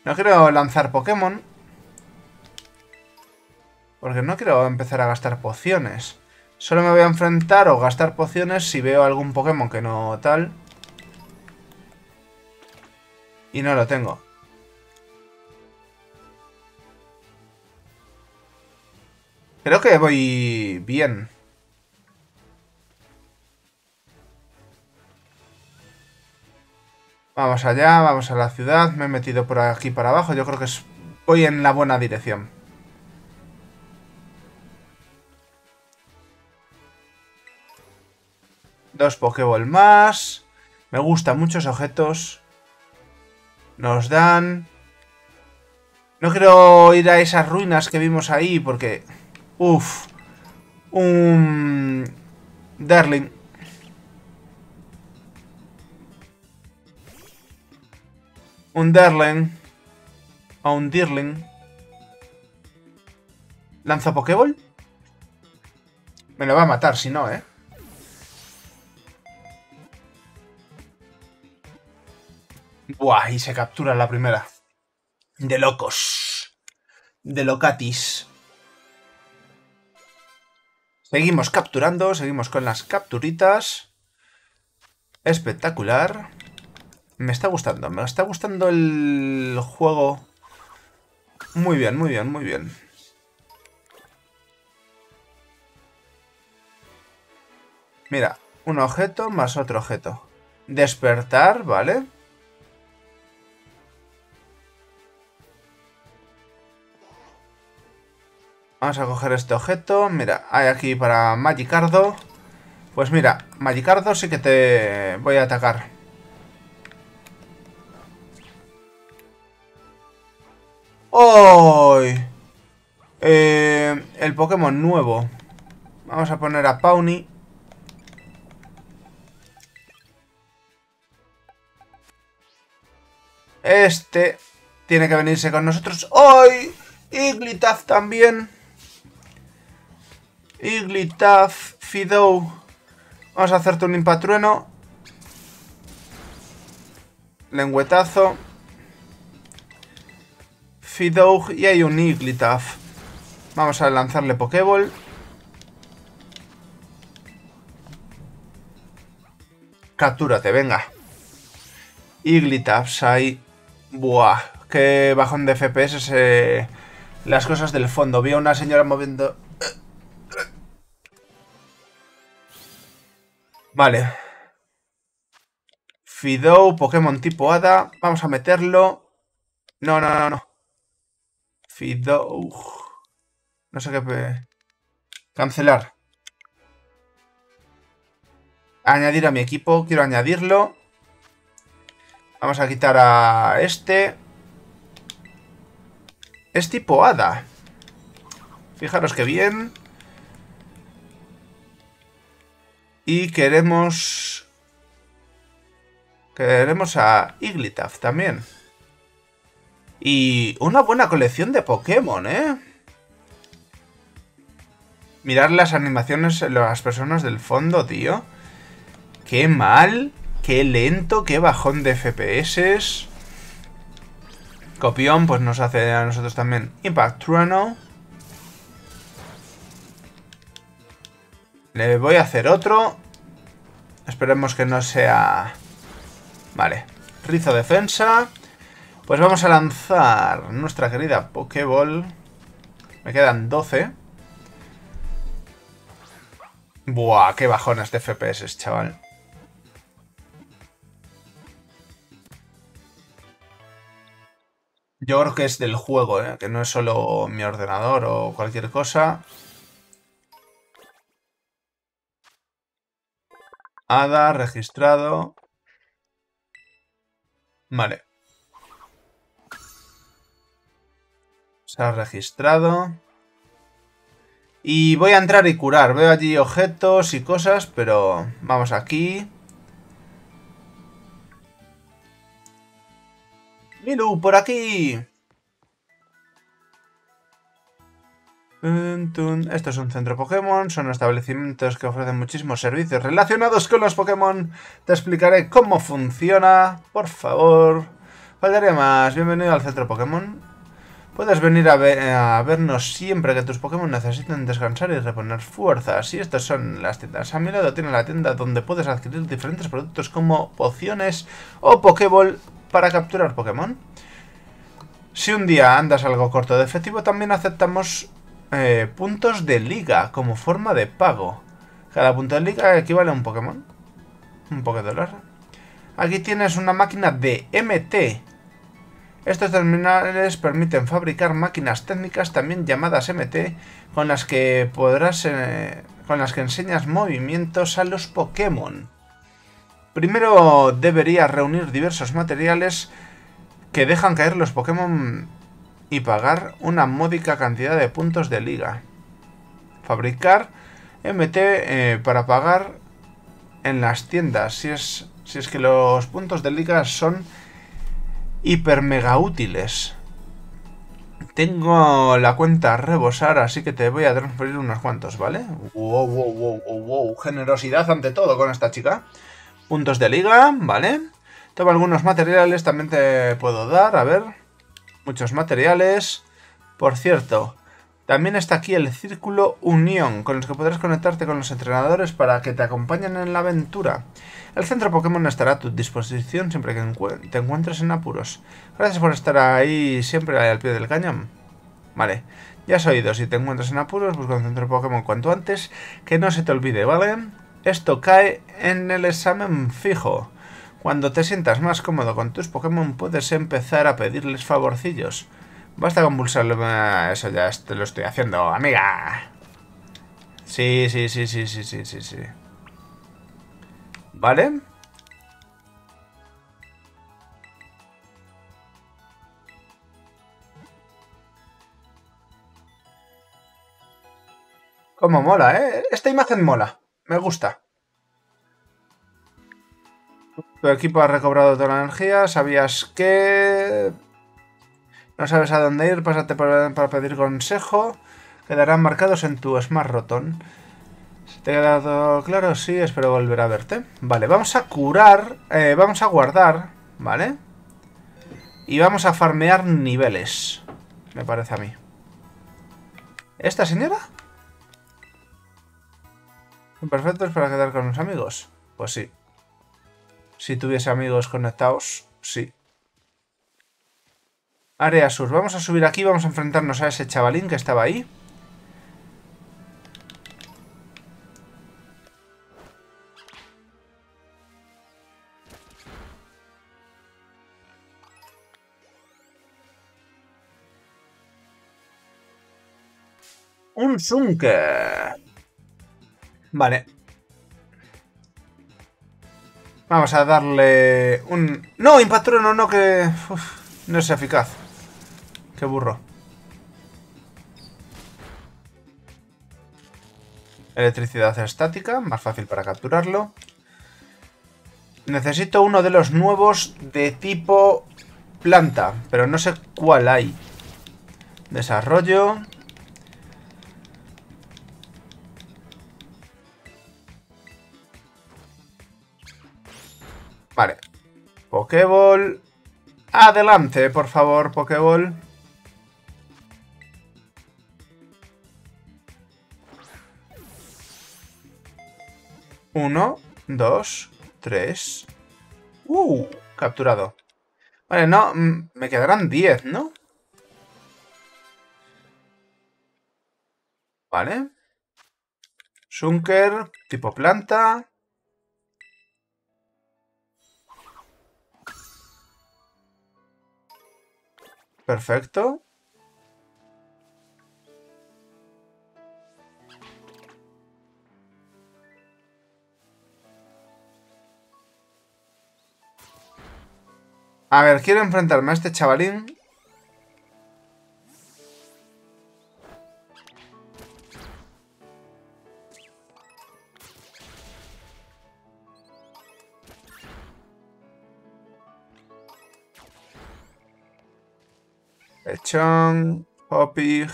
No quiero lanzar Pokémon. Porque no quiero empezar a gastar pociones. Solo me voy a enfrentar o gastar pociones si veo algún Pokémon que no tal. Y no lo tengo. Creo que voy bien. Vamos allá, vamos a la ciudad. Me he metido por aquí para abajo. Yo creo que voy en la buena dirección. Dos Pokéball más. Me gustan muchos objetos. Nos dan... No quiero ir a esas ruinas que vimos ahí porque... Uf. Un... Darling. Un Darling. O un Dirling. ¿Lanza Pokéball? Me lo va a matar si no, ¿eh? Buah, y se captura la primera. De locos. De locatis. Seguimos capturando, seguimos con las capturitas. Espectacular. Me está gustando el juego. Muy bien, muy bien, muy bien. Mira, un objeto más otro objeto. Despertar, ¿vale? Vamos a coger este objeto. Mira, hay aquí para Magikarp. Pues mira, Magikarp sí que te voy a atacar. ¡Uy! El Pokémon nuevo. Vamos a poner a Pawmi. Este tiene que venirse con nosotros hoy. Iglitaf también. Iglitaf, Fidough. Vamos a hacerte un impatrueno. Lengüetazo. Fidough y hay un Iglitaf. Vamos a lanzarle Pokéball. Captúrate, venga. Iglitaf ahí. Buah, qué bajón de FPS las cosas del fondo. Vi a una señora moviendo... Vale. Fidough, Pokémon tipo Hada. Vamos a meterlo. No. Fidough. No sé qué... Cancelar. Añadir a mi equipo. Quiero añadirlo. Vamos a quitar a este. Es tipo hada. Fijaros qué bien. Y queremos... Queremos a Iglitaf también. Y una buena colección de Pokémon, ¿eh? Mirad las animaciones, las personas del fondo, tío. Qué mal, qué lento, qué bajón de FPS. Copión, pues nos hace a nosotros también. Impact Trueno. Le voy a hacer otro. Esperemos que no sea... Vale. Rizo defensa. Pues vamos a lanzar nuestra querida Pokéball. Me quedan 12. Buah, qué bajonas de FPS, chaval. Yo creo que es del juego, ¿eh? Que no es solo mi ordenador o cualquier cosa. Hada, registrado. Vale. Se ha registrado. Y voy a entrar y curar. Veo allí objetos y cosas, pero vamos aquí. Milu, por aquí. Esto es un centro Pokémon. Son establecimientos que ofrecen muchísimos servicios relacionados con los Pokémon. Te explicaré cómo funciona. Por favor. Faltaría más. Bienvenido al centro Pokémon. Puedes venir a vernos siempre que tus Pokémon necesiten descansar y reponer fuerzas. Y estas son las tiendas. A mi lado tiene la tienda donde puedes adquirir diferentes productos como pociones o Pokéball para capturar Pokémon. Si un día andas algo corto de efectivo, también aceptamos puntos de liga como forma de pago. Cada punto de liga equivale a un Pokémon. Un Pokédólar. Aquí tienes una máquina de MT. Estos terminales permiten fabricar máquinas técnicas, también llamadas MT, con las que podrás, enseñas movimientos a los Pokémon. Primero deberías reunir diversos materiales que dejan caer los Pokémon y pagar una módica cantidad de puntos de liga. Fabricar MT para pagar en las tiendas, si es que los puntos de liga son... hiper mega útiles. Tengo la cuenta a rebosar, así que te voy a transferir unos cuantos, ¿vale? Wow. Generosidad ante todo con esta chica. Puntos de liga, ¿vale? Toma algunos materiales, también te puedo dar, a ver. Muchos materiales. Por cierto, también está aquí el círculo Unión, con los que podrás conectarte con los entrenadores para que te acompañen en la aventura. El centro Pokémon estará a tu disposición siempre que te encuentres en apuros. Gracias por estar ahí siempre al pie del cañón. Vale, ya has oído, si te encuentras en apuros, busca un centro Pokémon cuanto antes, que no se te olvide, ¿vale? Esto cae en el examen fijo. Cuando te sientas más cómodo con tus Pokémon, puedes empezar a pedirles favorcillos. Basta con pulsarlo... Eso ya te lo estoy haciendo, amiga. Sí. ¿Vale? Cómo mola, ¿eh? Esta imagen mola. Me gusta. Tu equipo ha recobrado toda la energía. ¿Sabías que...? No sabes a dónde ir. Pásate para pedir consejo. Quedarán marcados en tu Smart Rotom. ¿Te ha quedado claro? Sí, espero volver a verte. Vale, vamos a curar. Vamos a guardar, ¿vale? Y vamos a farmear niveles. Me parece a mí. ¿Esta señora? Son perfectos para quedar con los amigos. Pues sí. Si tuviese amigos conectados, sí. Área sur. Vamos a subir aquí. Vamos a enfrentarnos a ese chavalín que estaba ahí. Un Sunker. Vale. Vamos a darle un... ¡No, Impatrono! No, que... Uf, no es eficaz. ¡Qué burro! Electricidad estática. Más fácil para capturarlo. Necesito uno de los nuevos de tipo planta. Pero no sé cuál hay. Desarrollo... Vale, Pokéball, adelante, por favor, Pokéball. Uno, dos, tres. Capturado. Vale, no, me quedarán 10, ¿no? Vale. Shunker, tipo planta. Perfecto. A ver, quiero enfrentarme a este chavalín. Lechonk, Hoppip.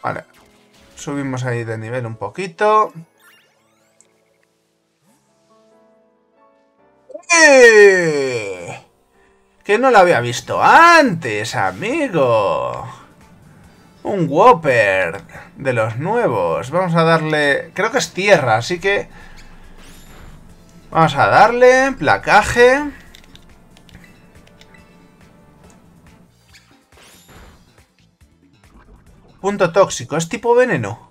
Vale. Subimos ahí de nivel un poquito. ¡Eh! Que no lo había visto antes, amigo. Un Whopper de los nuevos. Vamos a darle... Creo que es tierra, así que... Vamos a darle placaje. Punto tóxico. ¿Es tipo veneno?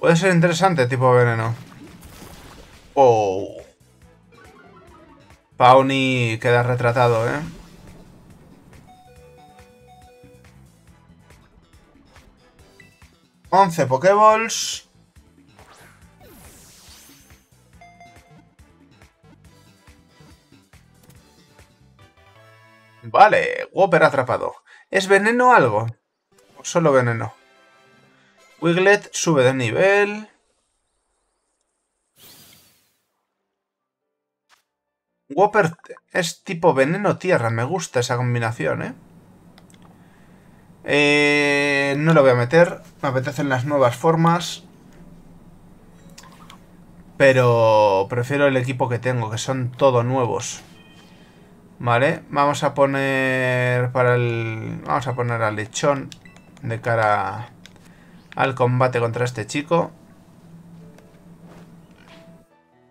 Puede ser interesante tipo veneno. Oh. Pawmi queda retratado, ¿eh? Once Pokéballs. Vale, Whopper atrapado. ¿Es veneno algo? ¿O solo veneno? Wiglett sube de nivel. Whopper es tipo veneno-tierra. Me gusta esa combinación, ¿eh? No lo voy a meter. Me apetecen las nuevas formas. Pero prefiero el equipo que tengo, que son todo nuevos. Vale, vamos a poner para el... Vamos a poner al lechón de cara al combate contra este chico.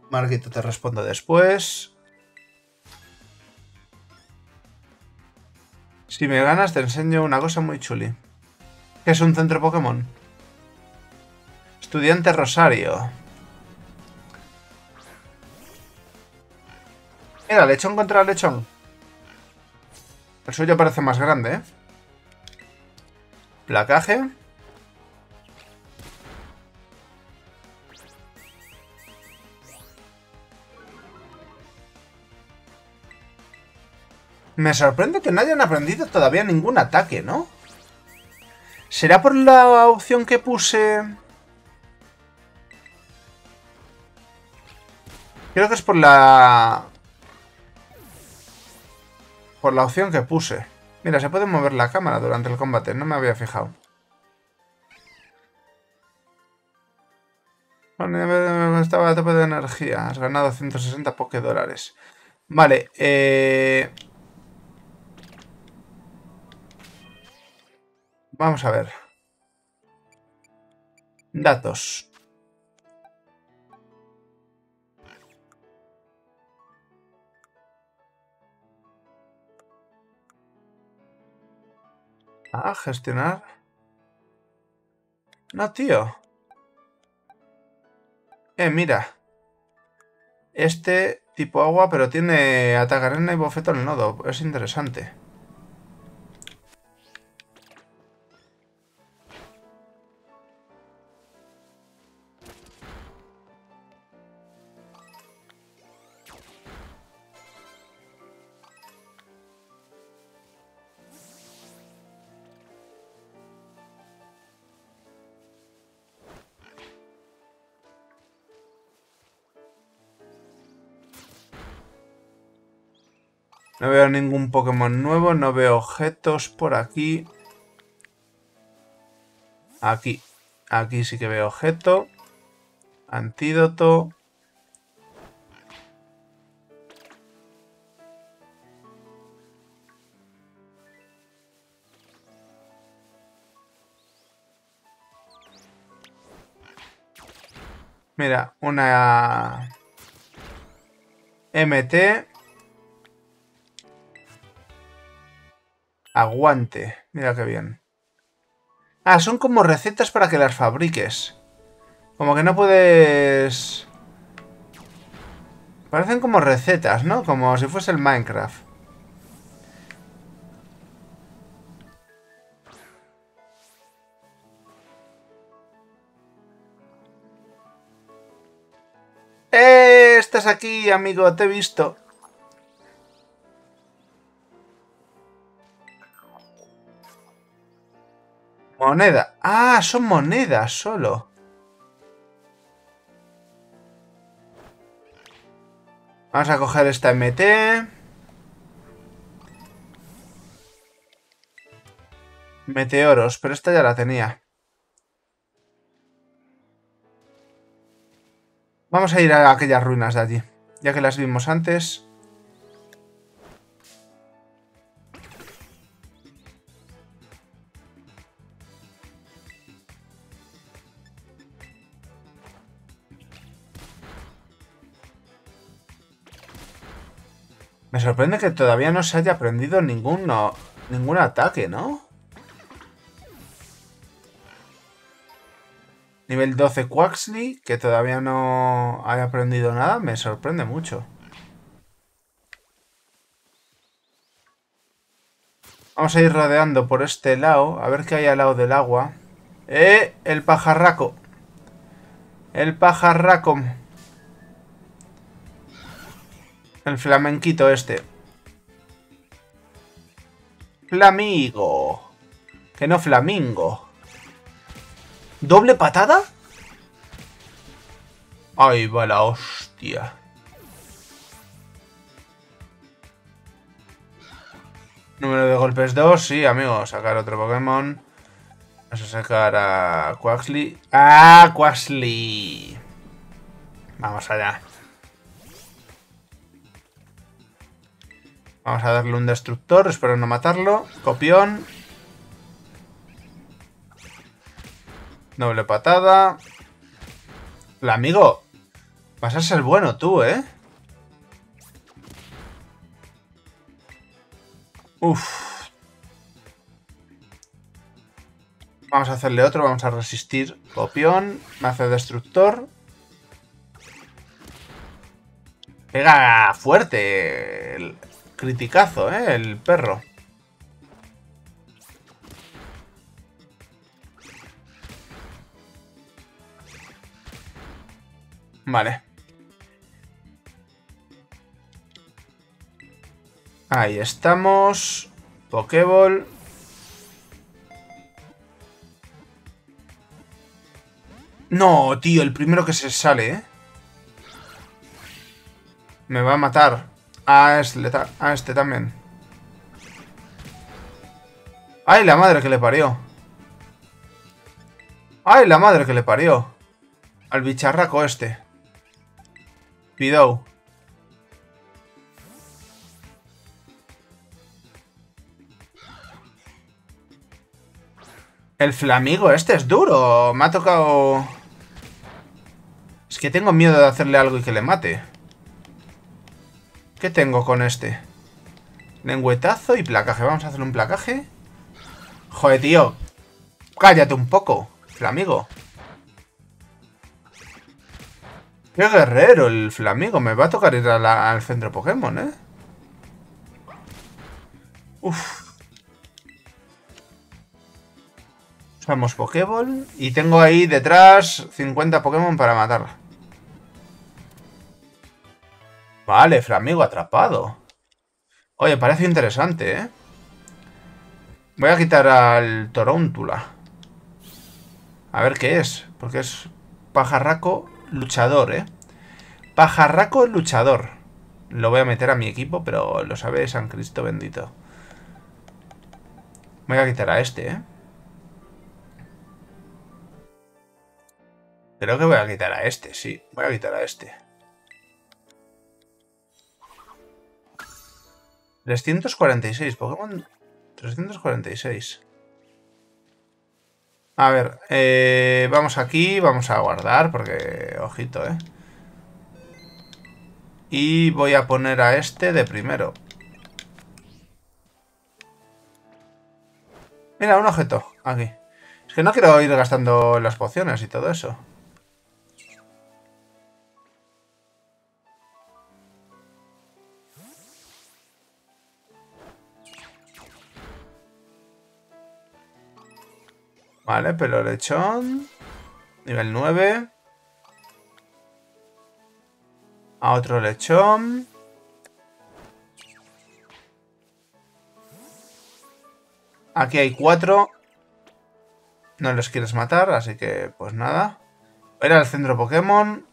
Marquito, te respondo después. Si me ganas, te enseño una cosa muy chuli. ¿Qué es un centro Pokémon? Estudiante Rosario. Mira, lechón contra lechón. El suyo parece más grande, ¿eh? Placaje. Me sorprende que no hayan aprendido todavía ningún ataque, ¿no? ¿Será por la opción que puse? Creo que es por la... por la opción que puse. Mira, se puede mover la cámara durante el combate, no me había fijado. Bueno, estaba a tope de energía. Has ganado 160 Pokédólares. Vale, vamos a ver. Datos. Ah, gestionar. No, tío. Mira. Este tipo agua, pero tiene atacarena y bofetón al nodo. Es interesante. No veo ningún Pokémon nuevo, no veo objetos por aquí. Aquí sí que veo objeto. Antídoto. Mira, una... MT... Aguante. Mira qué bien. Ah, son como recetas para que las fabriques. Como que no puedes... Parecen como recetas, ¿no? Como si fuese el Minecraft. ¡Eh! Estás aquí, amigo. Te he visto. Moneda. Ah, son monedas solo. Vamos a coger esta MT. Meteoros, pero esta ya la tenía. Vamos a ir a aquellas ruinas de allí, ya que las vimos antes. Me sorprende que todavía no se haya aprendido ningún ataque, ¿no? Nivel 12 Quaxly, que todavía no haya aprendido nada, me sorprende mucho. Vamos a ir rodeando por este lado, a ver qué hay al lado del agua. ¡Eh! El pajarraco. El pajarraco. El flamenquito este. Flamigo. Que no flamingo. ¿Doble patada? Ahí va la hostia. Número de golpes 2. Sí, amigo. Sacar otro Pokémon. Vamos a sacar a Quaxly. ¡Ah, Quaxly! Vamos allá. Vamos a darle un destructor, espero no matarlo. Copión. Doble patada. Flamigo. Vas a ser bueno tú, ¿eh? Uf. Vamos a hacerle otro, vamos a resistir. Copión. Me hace destructor. Pega fuerte el... Criticazo, ¿eh? El perro. Vale. Ahí estamos. Pokéball. No, tío, el primero que se sale, ¿eh? Me va a matar. A este también. ¡Ay, la madre que le parió! ¡Ay, la madre que le parió! Al bicharraco este. Fidough. El Flamigo este es duro. Me ha tocado... Es que tengo miedo de hacerle algo y que le mate. ¿Qué tengo con este? Lengüetazo y placaje. Vamos a hacer un placaje. Joder, tío. Cállate un poco, Flamigo. Qué guerrero el Flamigo. Me va a tocar ir a al centro Pokémon, ¿eh? Uf. Usamos Pokéball. Y tengo ahí detrás 50 Pokémon para matar. Vale, Flamigo atrapado. Oye, parece interesante, ¿eh? Voy a quitar al Tarántula. A ver qué es. Porque es pajarraco luchador, ¿eh? Pajarraco luchador. Lo voy a meter a mi equipo, pero lo sabe San Cristo bendito. Voy a quitar a este, ¿eh? Creo que voy a quitar a este, sí. Voy a quitar a este. 346, Pokémon... 346. A ver, vamos aquí, vamos a guardar porque, ojito, ¿eh? Y voy a poner a este de primero. Mira, un objeto, aquí. Es que no quiero ir gastando las pociones y todo eso. Vale, pelo lechón. Nivel 9. A otro lechón. Aquí hay 4. No les quieres matar, así que pues nada. Voy a ir al centro Pokémon.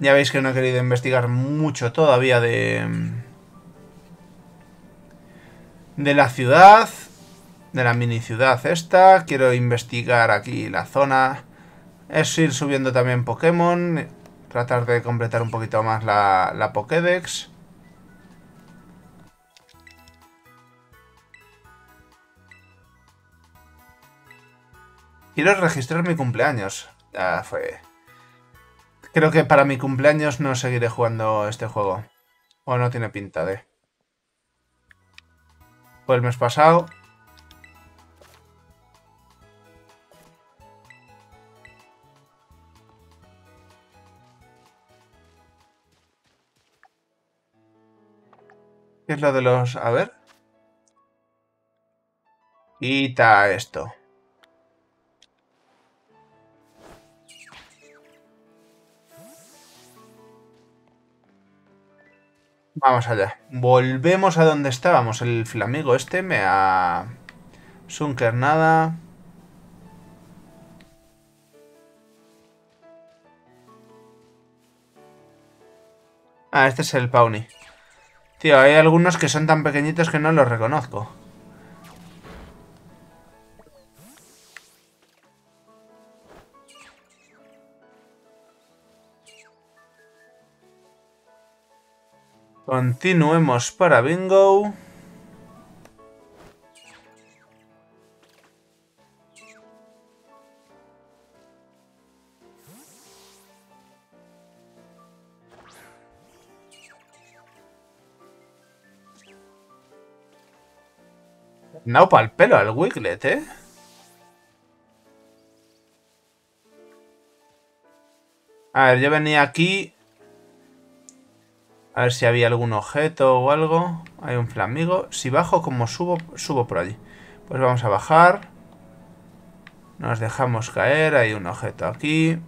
Ya veis que no he querido investigar mucho todavía de la ciudad, de la mini ciudad esta. Quiero investigar aquí la zona. Es ir subiendo también Pokémon. Tratar de completar un poquito más la Pokédex. Quiero registrar mi cumpleaños. Ya fue... Creo que para mi cumpleaños no seguiré jugando este juego. O no tiene pinta de. Fue el mes pasado. ¿Qué es lo de los...? A ver. Quita esto. Vamos allá. Volvemos a donde estábamos. El Flamigo este me ha... Sunker nada. Ah, este es el Pawmi. Tío, hay algunos que son tan pequeñitos que no los reconozco. Continuemos para bingo. No pa'l pelo al Wiglett, ¿eh? A ver, yo venía aquí... A ver si había algún objeto o algo. Hay un Flamigo. Si bajo, como subo por allí. Pues vamos a bajar. Nos dejamos caer. Hay un objeto aquí.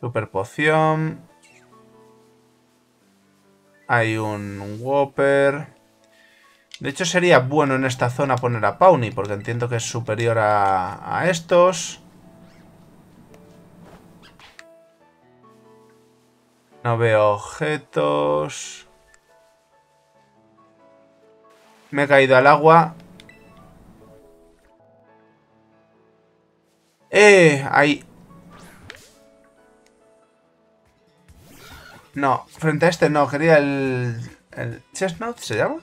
Super poción. Hay un Whopper. De hecho sería bueno en esta zona poner a Pawmi, porque entiendo que es superior a estos. No veo objetos. Me he caído al agua. Ahí. No, frente a este no. Quería el Chestnut, ¿se llama?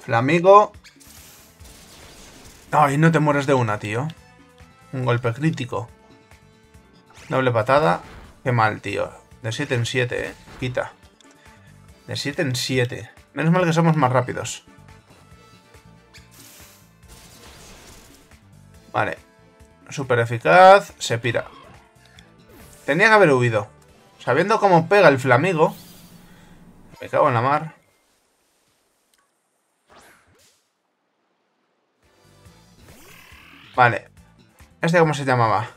Flamigo. Ay, no te mueres de una, tío. Un golpe crítico. Doble patada. Qué mal, tío. De 7 en 7, Quita. De 7 en 7. Menos mal que somos más rápidos. Vale. Súper eficaz. Se pira. Tenía que haber huido. Sabiendo cómo pega el Flamigo. Me cago en la mar. Vale. ¿Este cómo se llamaba?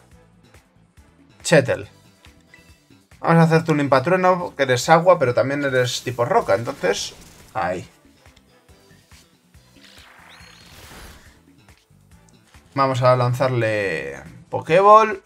Chetel. Vamos a hacerte un impatrueno, que eres agua, pero también eres tipo roca, entonces... Ahí. Vamos a lanzarle Pokéball.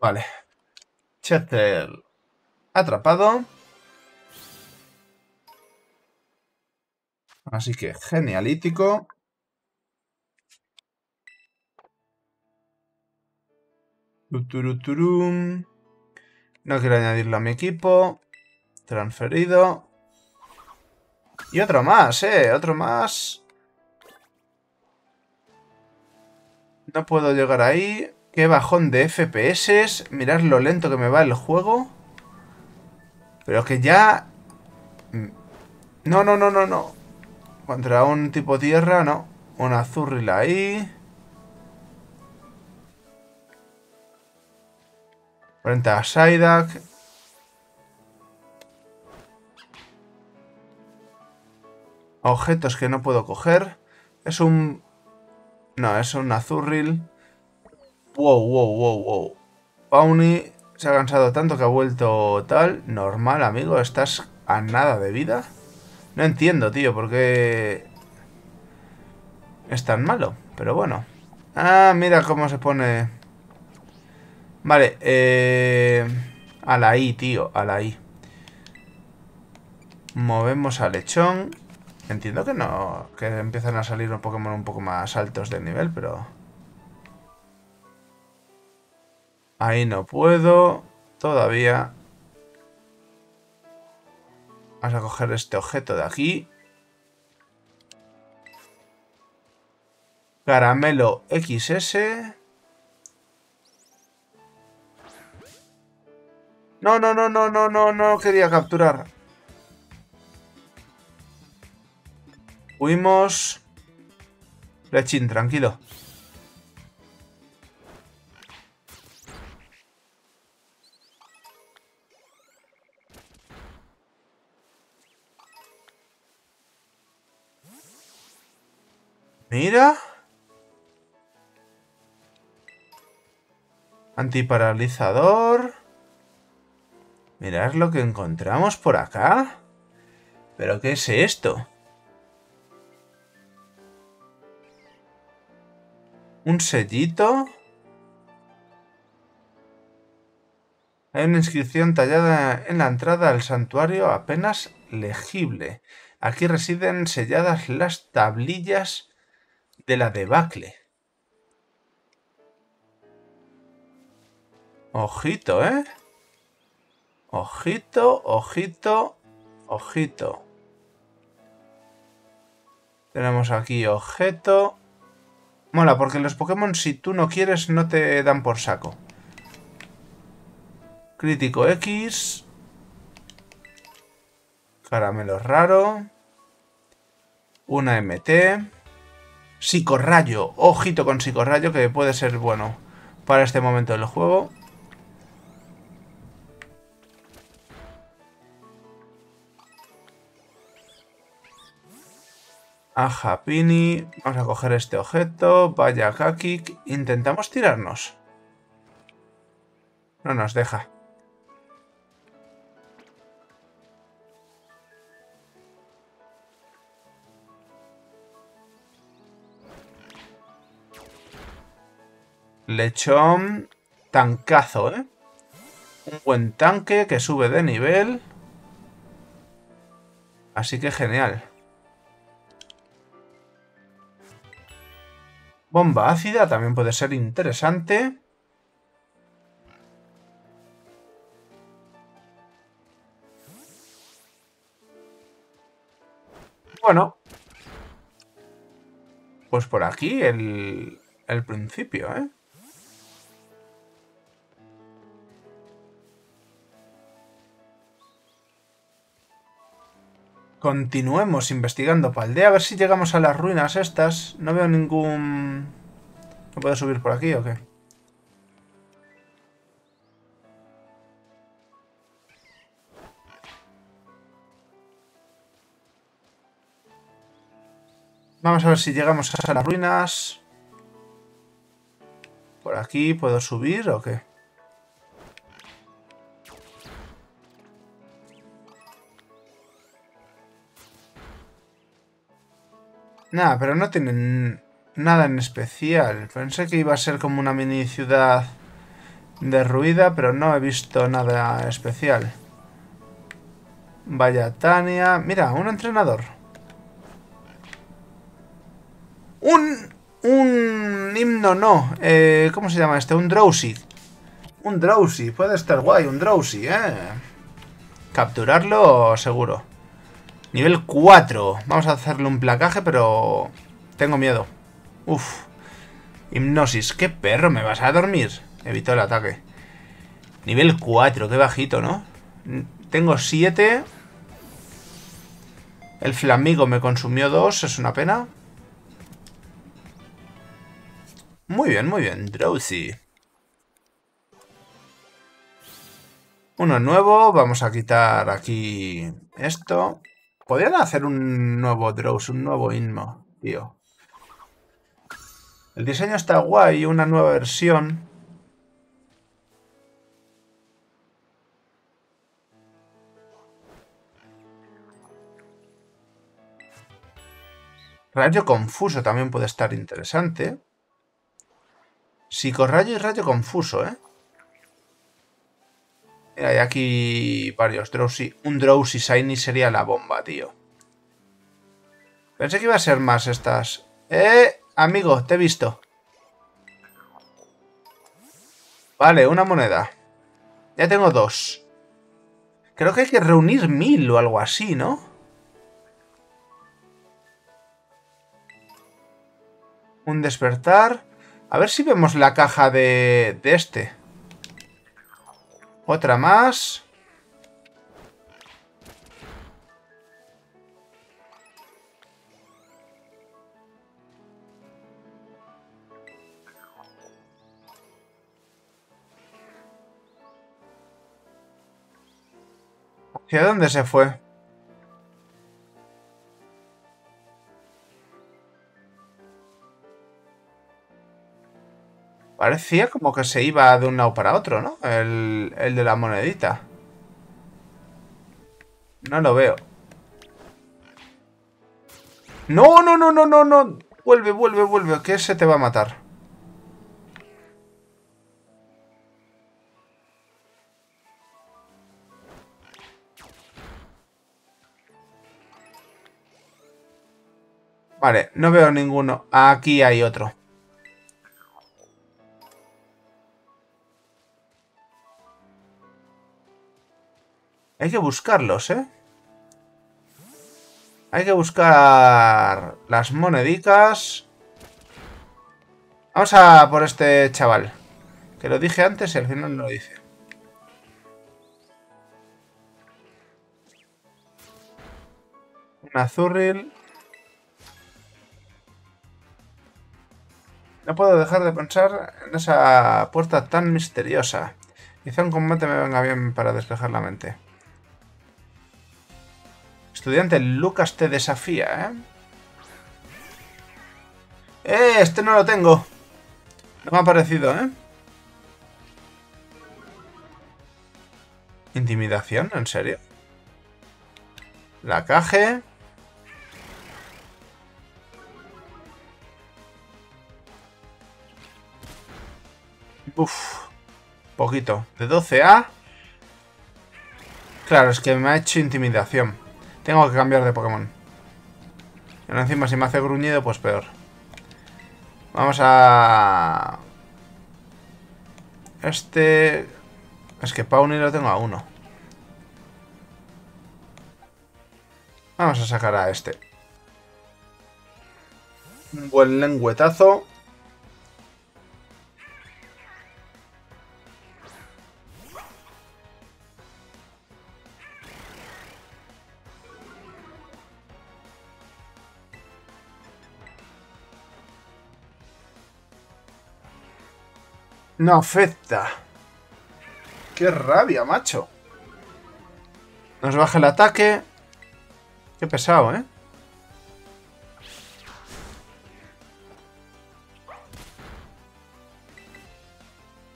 Vale. Chetel atrapado. Así que genialítico. Turuturum. No quiero añadirlo a mi equipo. Transferido. Y otro más, otro más. No puedo llegar ahí. Qué bajón de FPS. Mirad lo lento que me va el juego. Pero que ya... No, no, no, no, no. Contra un tipo tierra, no. Un Azurril ahí. Frente a Psyduck. Objetos que no puedo coger. Es un... No, es un Azurril. Wow, wow, wow, wow. Pawmi se ha cansado tanto que ha vuelto tal. Normal, amigo. Estás a nada de vida. No entiendo, tío, por qué es tan malo. Pero bueno. Ah, mira cómo se pone. Vale, a la I, tío, a la I. Movemos a Lechonk. Entiendo que no... Que empiezan a salir los Pokémon un poco más altos de nivel, pero... Ahí no puedo, todavía. Vamos a coger este objeto de aquí. Caramelo XS. No, no, no, no, no, no, no quería capturar. Huimos. Fletchinder, tranquilo. Mira. Antiparalizador. Mirad lo que encontramos por acá. ¿Pero qué es esto? ¿Un sellito? Hay una inscripción tallada en la entrada al santuario apenas legible. Aquí residen selladas las tablillas... de la debacle. Ojito, Ojito, ojito, ojito. Tenemos aquí objeto. Mola, porque los Pokémon, si tú no quieres, no te dan por saco. Crítico X. Caramelo raro. Una MT. Psicorrayo. Ojito con Psicorrayo, que puede ser bueno para este momento del juego. Aja Pini. Vamos a coger este objeto. Vaya Kakik. Intentamos tirarnos. No nos deja. Lechón, tancazo, ¿eh? Un buen tanque que sube de nivel. Así que genial. Bomba ácida también puede ser interesante. Bueno. Pues por aquí el principio, ¿eh? Continuemos investigando Paldea, a ver si llegamos a las ruinas estas. No veo ningún... ¿No puedo subir por aquí o qué? Vamos a ver si llegamos a las ruinas. ¿Por aquí puedo subir o qué? Nada, pero no tienen nada en especial. Pensé que iba a ser como una mini ciudad derruida, pero no he visto nada especial. Vaya Tania. Mira, un entrenador. Un himno no. ¿Cómo se llama este? Un Drowzee. Un Drowzee. Puede estar guay, un Drowzee, Capturarlo seguro. Nivel 4. Vamos a hacerle un placaje, pero... tengo miedo. Uf. Hipnosis. ¡Qué perro! ¿Me vas a dormir? Evitó el ataque. Nivel 4. Qué bajito, ¿no? Tengo 7. El Flamigo me consumió 2. Es una pena. Muy bien, muy bien. Drowzee. Uno nuevo. Vamos a quitar aquí esto. Podrían hacer un nuevo Drowzee, un nuevo Inmo, tío. El diseño está guay, una nueva versión. Rayo confuso también puede estar interesante. Psicorrayo y rayo confuso, ¿eh? Hay aquí varios Drowzee. Un Drowzee Shiny sería la bomba, tío. Pensé que iba a ser más estas. Amigo, te he visto. Vale, una moneda. Ya tengo 2. Creo que hay que reunir 1000 o algo así, ¿no? Un despertar. A ver si vemos la caja de este. Otra más. ¿Hacia dónde se fue? Parecía como que se iba de un lado para otro, ¿no? El de la monedita. No lo veo. ¡No, no, no, no, no, no! Vuelve, vuelve, vuelve, que ese te va a matar. Vale, no veo ninguno. Aquí hay otro. Hay que buscarlos, ¿eh? Hay que buscar las monedicas. Vamos a por este chaval. Que lo dije antes y al final no lo hice. Un Azurril. No puedo dejar de pensar en esa puerta tan misteriosa. Quizá un combate me venga bien para despejar la mente. Estudiante, Lucas te desafía, ¿eh? Este no lo tengo. No me ha parecido, ¿eh? Intimidación, ¿en serio? La caja. Uff, poquito. De 12A. Claro, es que me ha hecho intimidación. Tengo que cambiar de Pokémon. Y ahora encima si me hace gruñido, pues peor. Vamos a... Este... Es que Pawni lo tengo a 1. Vamos a sacar a este. Un buen lengüetazo. No afecta. ¡Qué rabia, macho! Nos baja el ataque. ¡Qué pesado, eh!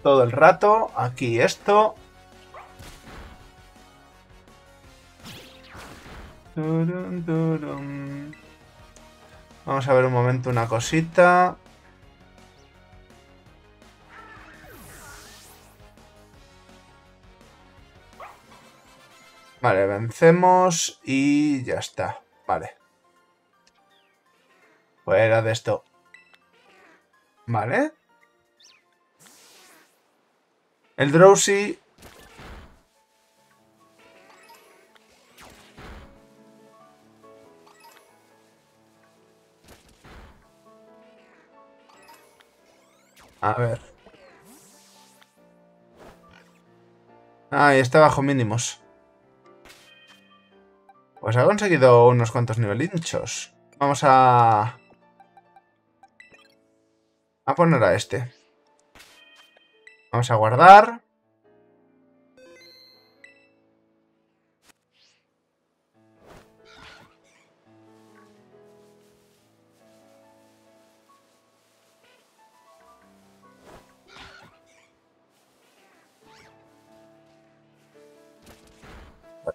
Todo el rato. Aquí esto. Vamos a ver un momento una cosita. Vale, vencemos y ya está. Vale. Fuera de esto. Vale. El Drowzee. A ver. Ah, y está bajo mínimos. Pues ha conseguido unos cuantos nivelinchos. Vamos a... poner a este. Vamos a guardar.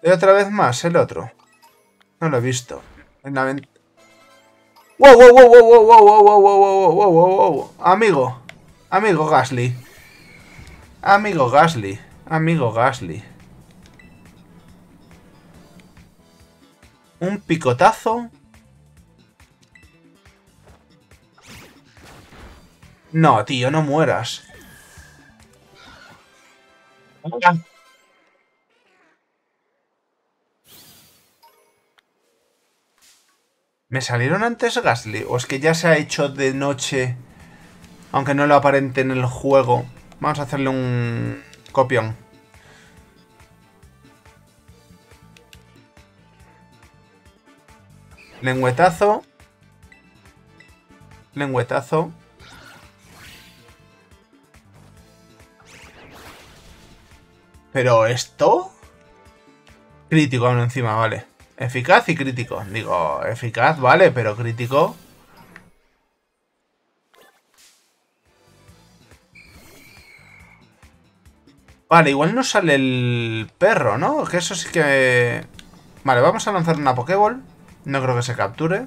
Y otra vez más el otro. No lo he visto. En la ventana. ¡Wow, wow, wow, wow, wow, wow, wow, wow, wow, wow, wow! Amigo. Amigo Gastly. Amigo Gastly. Amigo Gastly. Un picotazo. No, tío, no mueras. ¿Me salieron antes Gastly? ¿O es que ya se ha hecho de noche? Aunque no lo aparente en el juego. Vamos a hacerle un copión. Lengüetazo. Lengüetazo. ¿Pero esto? Crítico aún encima, vale. Eficaz y crítico. Digo, eficaz, vale, pero crítico. Vale, igual no sale el perro, ¿no? Que eso sí que... Vale, vamos a lanzar una Pokéball. No creo que se capture.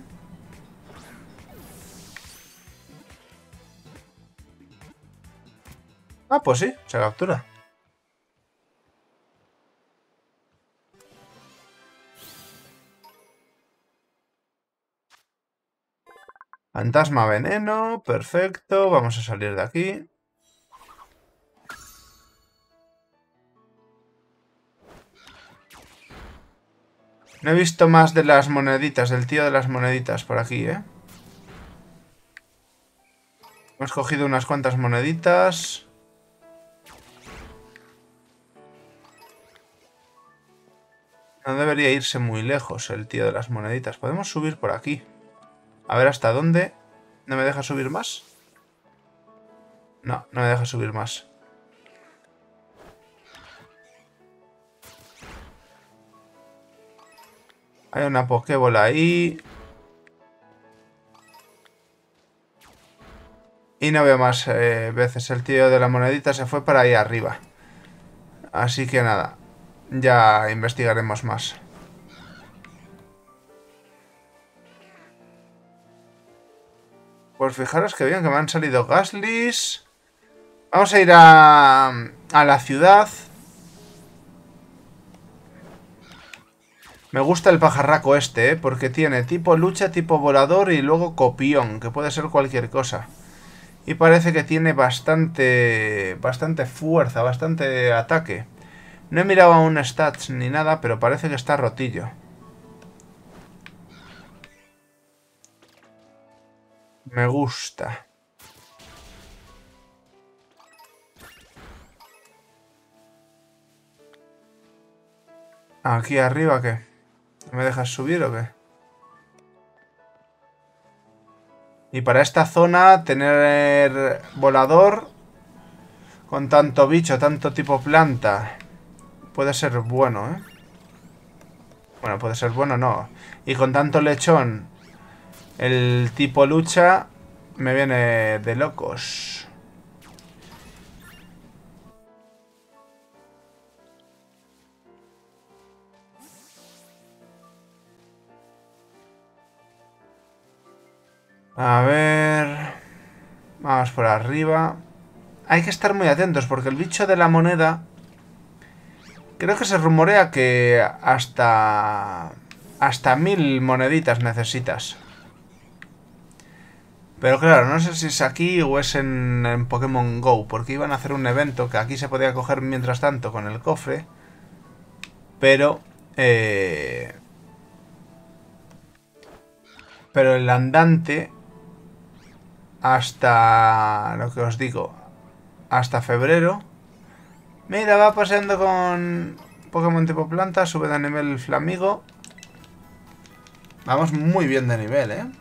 Ah, pues sí, se captura. Fantasma veneno, perfecto, vamos a salir de aquí. No he visto más de las moneditas, del tío de las moneditas por aquí, ¿eh? Hemos cogido unas cuantas moneditas. No debería irse muy lejos el tío de las moneditas. Podemos subir por aquí. A ver hasta dónde. ¿No me deja subir más? No, no me deja subir más. Hay una Pokéball ahí. Y no veo más veces. El tío de la monedita se fue para ahí arriba. Así que nada. Ya investigaremos más. Pues fijaros que bien que me han salido Gastlys. Vamos a ir a la ciudad. Me gusta el pajarraco este, porque tiene tipo lucha, tipo volador y luego copión, que puede ser cualquier cosa. Y parece que tiene bastante fuerza, bastante ataque. No he mirado aún stats ni nada, pero parece que está rotillo. Me gusta. ¿Aquí arriba qué? ¿No me dejas subir o qué? Y para esta zona tener volador con tanto bicho, tanto tipo planta... Puede ser bueno, ¿eh? Bueno, puede ser bueno, no. Y con tanto lechón, el tipo lucha me viene de locos. A ver... Vamos por arriba. Hay que estar muy atentos porque el bicho de la moneda... Creo que se rumorea que hasta 1000 moneditas necesitas. Pero claro, no sé si es aquí o es en Pokémon GO, porque iban a hacer un evento que aquí se podía coger mientras tanto con el cofre. Pero el andante hasta, lo que os digo, hasta febrero. Mira, va paseando con Pokémon tipo planta, sube de nivel Flamigo. Vamos muy bien de nivel, ¿eh?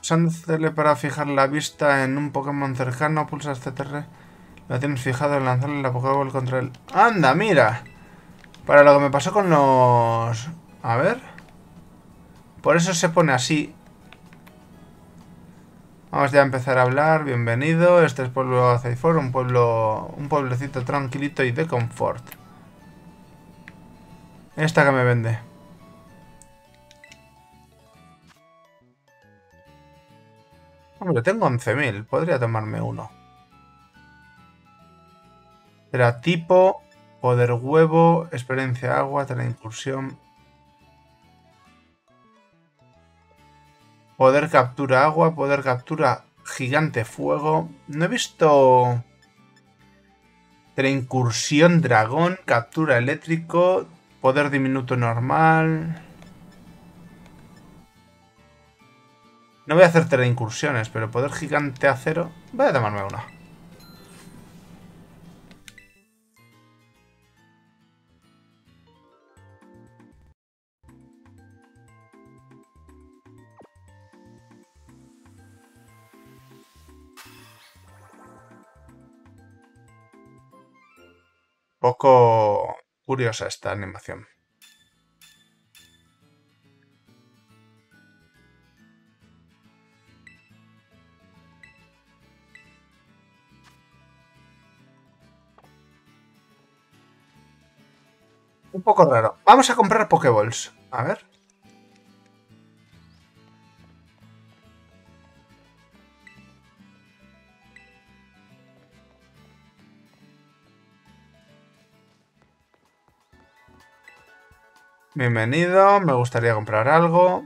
Usándole para fijar la vista en un Pokémon cercano, pulsa este terreno. Lo tienes fijado en lanzarle la Pokéball contra él. ¡Anda, mira! Para lo que me pasó con los... A ver... Por eso se pone así. Vamos ya a empezar a hablar. Bienvenido. Este es pueblo Azeifor, un pueblecito tranquilito y de confort. Esta que me vende. Hombre, tengo 11.000. Podría tomarme uno. Teratipo, poder huevo, experiencia agua, teleincursión. Poder captura agua, poder captura gigante fuego. No he visto... Teleincursión dragón, captura eléctrico, poder diminuto normal... No voy a hacer teleincursiones, pero poder gigante acero... Voy a tomarme una. Poco curiosa esta animación. Un poco raro. Vamos a comprar Pokéballs. A ver. Bienvenido, me gustaría comprar algo.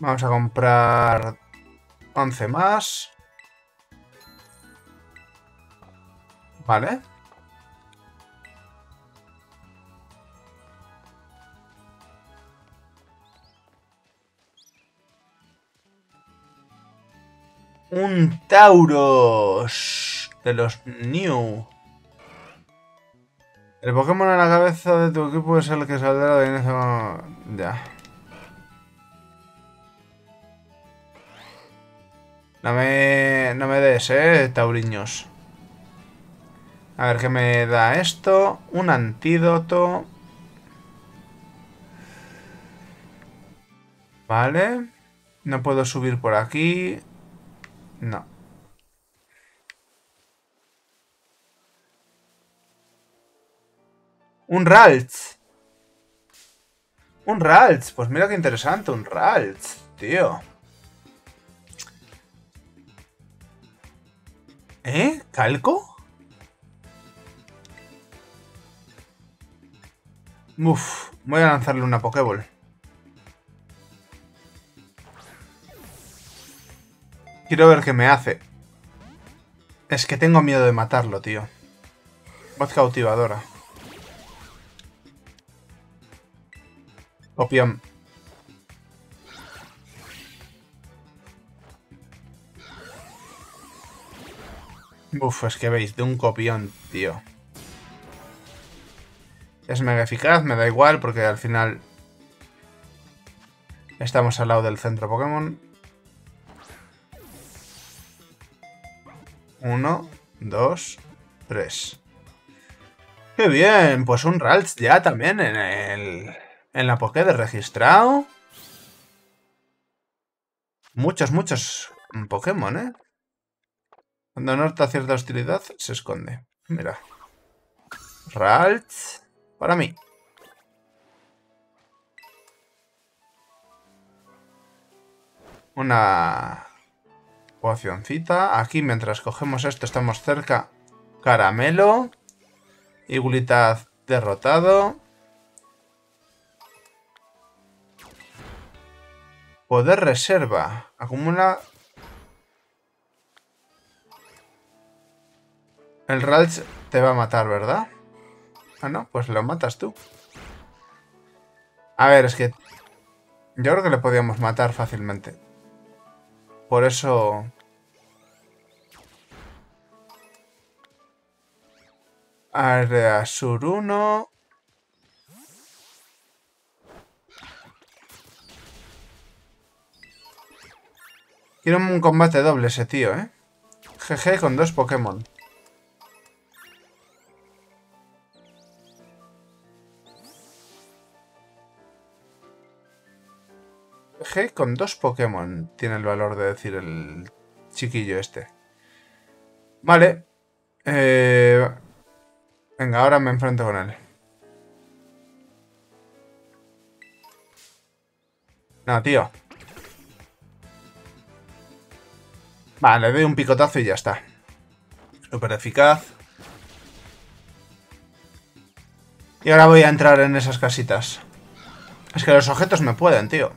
Vamos a comprar 11 más. Vale. Un Tauros de los New. El Pokémon a la cabeza de tu equipo es el que saldrá de ese momento. Ya. No me des, tauriños. A ver qué me da esto. Un antídoto. Vale. No puedo subir por aquí. No. Un Ralts. Un Ralts. Pues mira qué interesante. Un Ralts, tío. ¿Eh? ¿Calco? Uf. Voy a lanzarle una Pokéball. Quiero ver qué me hace. Es que tengo miedo de matarlo, tío. Voz cautivadora. Opión. Uf, es que veis, de un copión, tío. Es mega eficaz, me da igual, porque al final estamos al lado del centro Pokémon. 1, 2, 3. ¡Qué bien! Pues un Ralts ya también en la Pokédex registrado. Muchos Pokémon, ¿eh? Cuando nota cierta hostilidad, se esconde. Mira. Ralts. Para mí. Una pocioncita. Aquí, mientras cogemos esto, estamos cerca. Caramelo. Iglitaf derrotado. Poder reserva. Acumula... El Ralts te va a matar, ¿verdad? Ah, no, pues lo matas tú. A ver, es que... Yo creo que le podíamos matar fácilmente. Por eso... Azurril 1... Quiero un combate doble ese tío, ¿eh? GG con 2 Pokémon. GG con 2 Pokémon. Tiene el valor de decir el chiquillo este. Vale. Venga, ahora me enfrento con él. No, tío. Vale, le doy un picotazo y ya está. Súper eficaz. Y ahora voy a entrar en esas casitas. Es que los objetos me pueden, tío.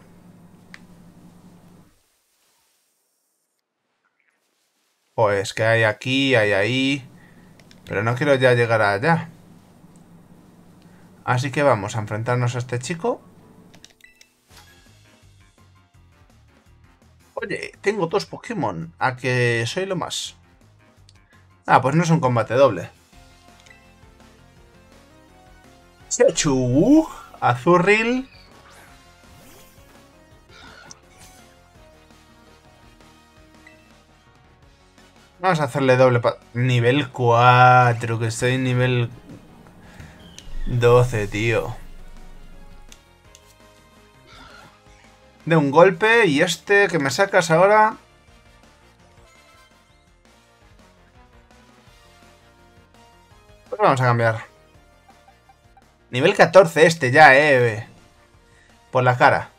Pues que hay aquí, hay ahí. Pero no quiero ya llegar allá. Así que vamos a enfrentarnos a este chico. Oye, tengo 2 Pokémon, a que soy lo más. Ah, pues no es un combate doble. Pichu, Azurril. Vamos a hacerle doble pa... Nivel 4, que estoy nivel 12, tío. De un golpe y este que me sacas ahora. Pues vamos a cambiar. Nivel 14 este ya, por la cara.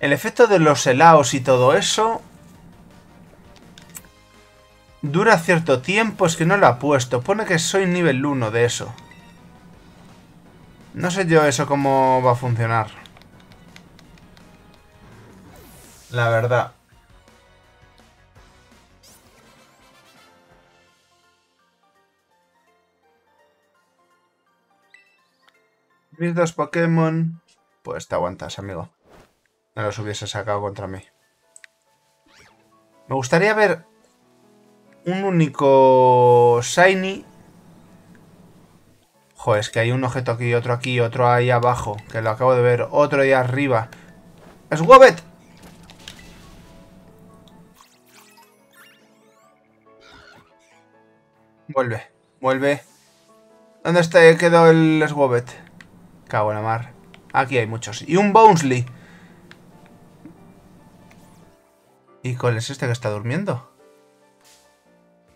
El efecto de los helados y todo eso dura cierto tiempo. Es que no lo ha puesto. Pone que soy nivel 1 de eso. No sé yo eso cómo va a funcionar. La verdad. Mis 2 Pokémon. Pues te aguantas, amigo. no los hubiese sacado contra mí. Me gustaría ver un único shiny. Joder, es que hay un objeto aquí, otro ahí abajo, que lo acabo de ver, otro ahí arriba. ¡Swobet! Vuelve, vuelve. ¿Dónde está? Quedó el Swobet. Cago en la mar. Aquí hay muchos. Y un Bouncely. ¿Y cuál es este que está durmiendo?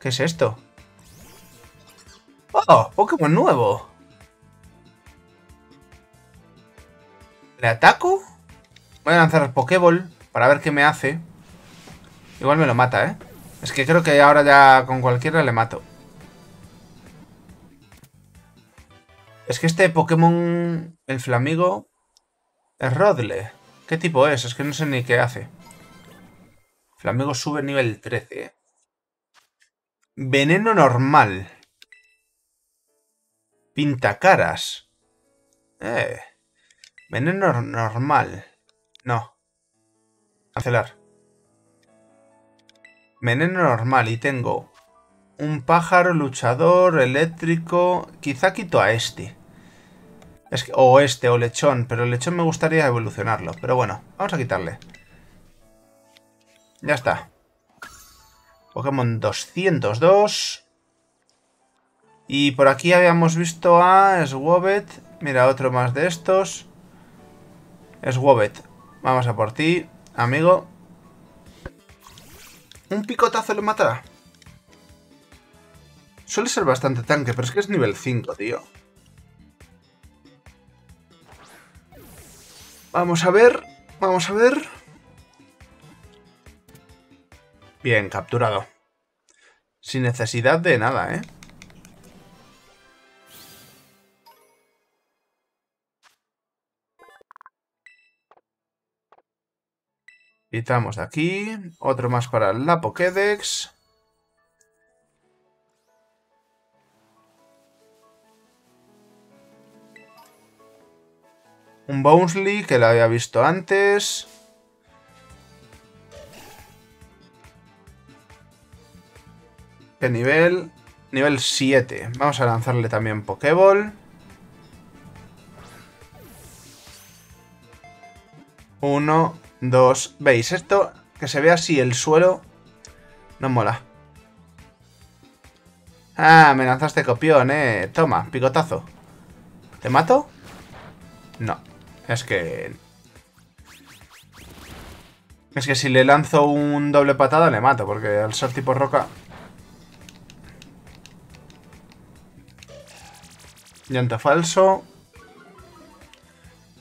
¿Qué es esto? ¡Oh! ¡Pokémon nuevo! ¿Le ataco? Voy a lanzar el Pokéball para ver qué me hace. Igual me lo mata, ¿eh? Es que creo que ahora ya con cualquiera le mato. Es que este Pokémon, el Flamigo, es Rodle. ¿Qué tipo es? Es que no sé ni qué hace. Flamigo sube nivel 13. Veneno normal. Pintacaras. Veneno normal. No. Cancelar. Veneno normal y tengo... un pájaro, luchador, eléctrico... Quizá quito a este. Es que, o este, o lechón. Pero el lechón me gustaría evolucionarlo. Pero bueno, vamos a quitarle. Ya está. Pokémon 202. Y por aquí habíamos visto a Swobet. Mira, otro más de estos. Swobet. Vamos a por ti, amigo. Un picotazo le matará. Suele ser bastante tanque, pero es que es nivel 5, tío. Vamos a ver, vamos a ver. Bien, capturado. Sin necesidad de nada, ¿eh? Quitamos de aquí. Otro más para la Pokédex. Un Bouncely, que lo había visto antes. ¿Qué nivel? Nivel 7. Vamos a lanzarle también Pokéball. Uno, dos... ¿Veis? Esto, que se vea así el suelo, no mola. Ah, me lanzaste copión, Toma, picotazo. ¿Te mato? No. Es que si le lanzo un doble patada le mato, porque al ser tipo roca... Llanto falso.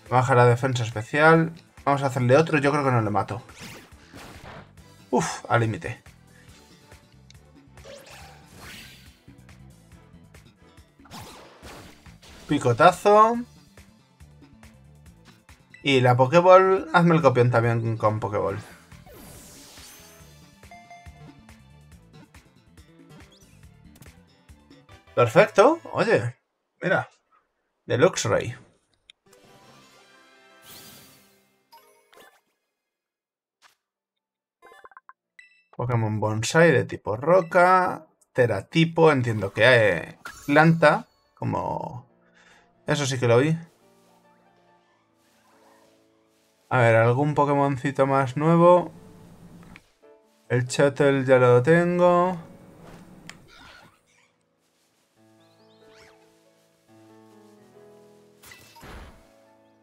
Baja la defensa especial. Vamos a hacerle otro, yo creo que no le mato. Uf, al límite. Picotazo. Y la Pokéball, hazme el copión también con Pokéball. Perfecto, oye, mira, Deluxe Ray. Pokémon Bonsai de tipo roca, Teratipo, entiendo que hay planta, como... Eso sí que lo vi. A ver, algún Pokémoncito más nuevo. El Shuttle ya lo tengo.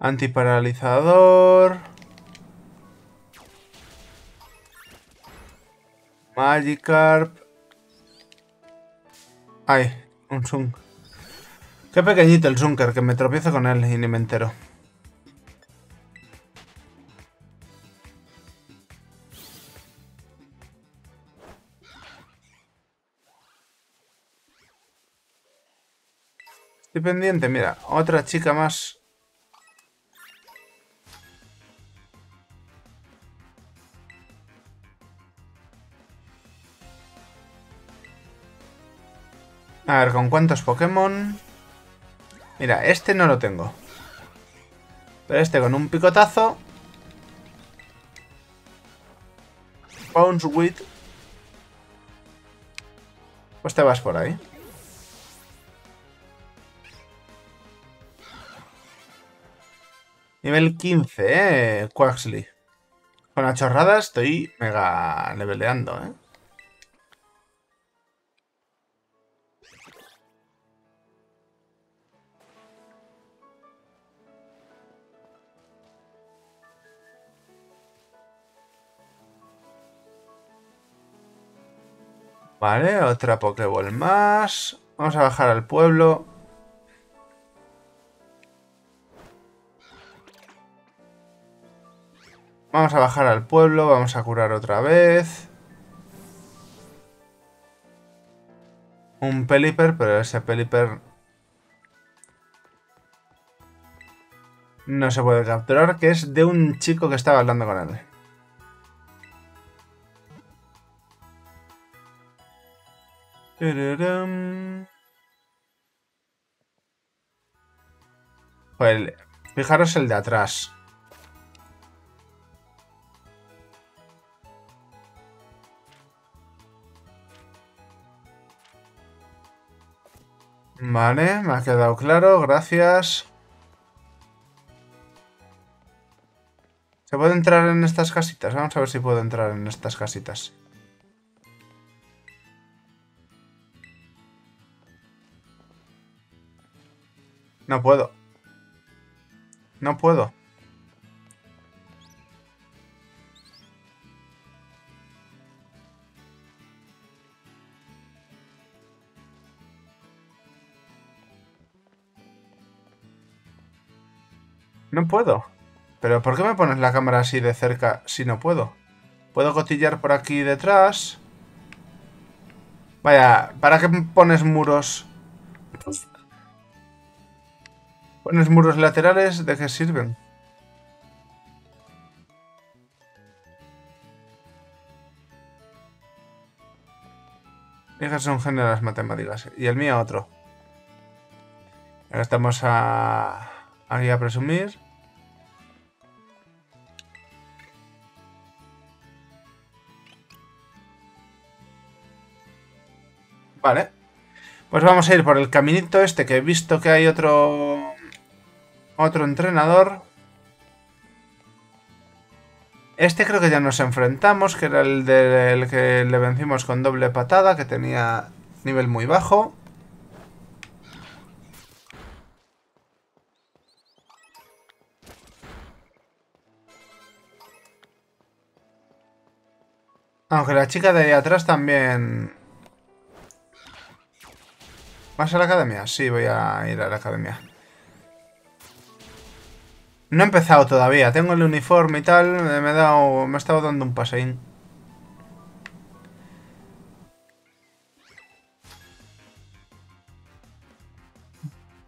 Antiparalizador. Magikarp. Ay, un Zunk. Qué pequeñito el Zunker, que me tropiezo con él y ni me entero. Pendiente, mira, otra chica más. A ver, ¿con cuántos Pokémon? Mira, este no lo tengo. Pero este con un picotazo Bounce with. Pues te vas por ahí. Nivel 15, Quaxly. Con la chorrada estoy mega leveleando, Vale, otra Pokéball más. Vamos a bajar al pueblo. Vamos a bajar al pueblo, vamos a curar otra vez. Un Pelipper, pero ese Pelipper no se puede capturar, que es de un chico que estaba hablando con él. Pues fijaros el de atrás. Vale, me ha quedado claro, gracias. ¿Se puede entrar en estas casitas? Vamos a ver si puedo entrar en estas casitas. No puedo. No puedo. No puedo. ¿Pero por qué me pones la cámara así de cerca si no puedo? ¿Puedo cotillar por aquí detrás? Vaya, ¿para qué pones muros? Los muros laterales, ¿de qué sirven? Esas son generales matemáticas. Y el mío otro. Ahora estamos aquí a presumir. Vale. Pues vamos a ir por el caminito este, que he visto que hay otro entrenador. Este creo que ya nos enfrentamos, que era el del que le vencimos con doble patada, que tenía nivel muy bajo. Aunque la chica de ahí atrás también... ¿Vas a la academia? Sí, voy a ir a la academia. No he empezado todavía, tengo el uniforme y tal, me he estado dando un paseín.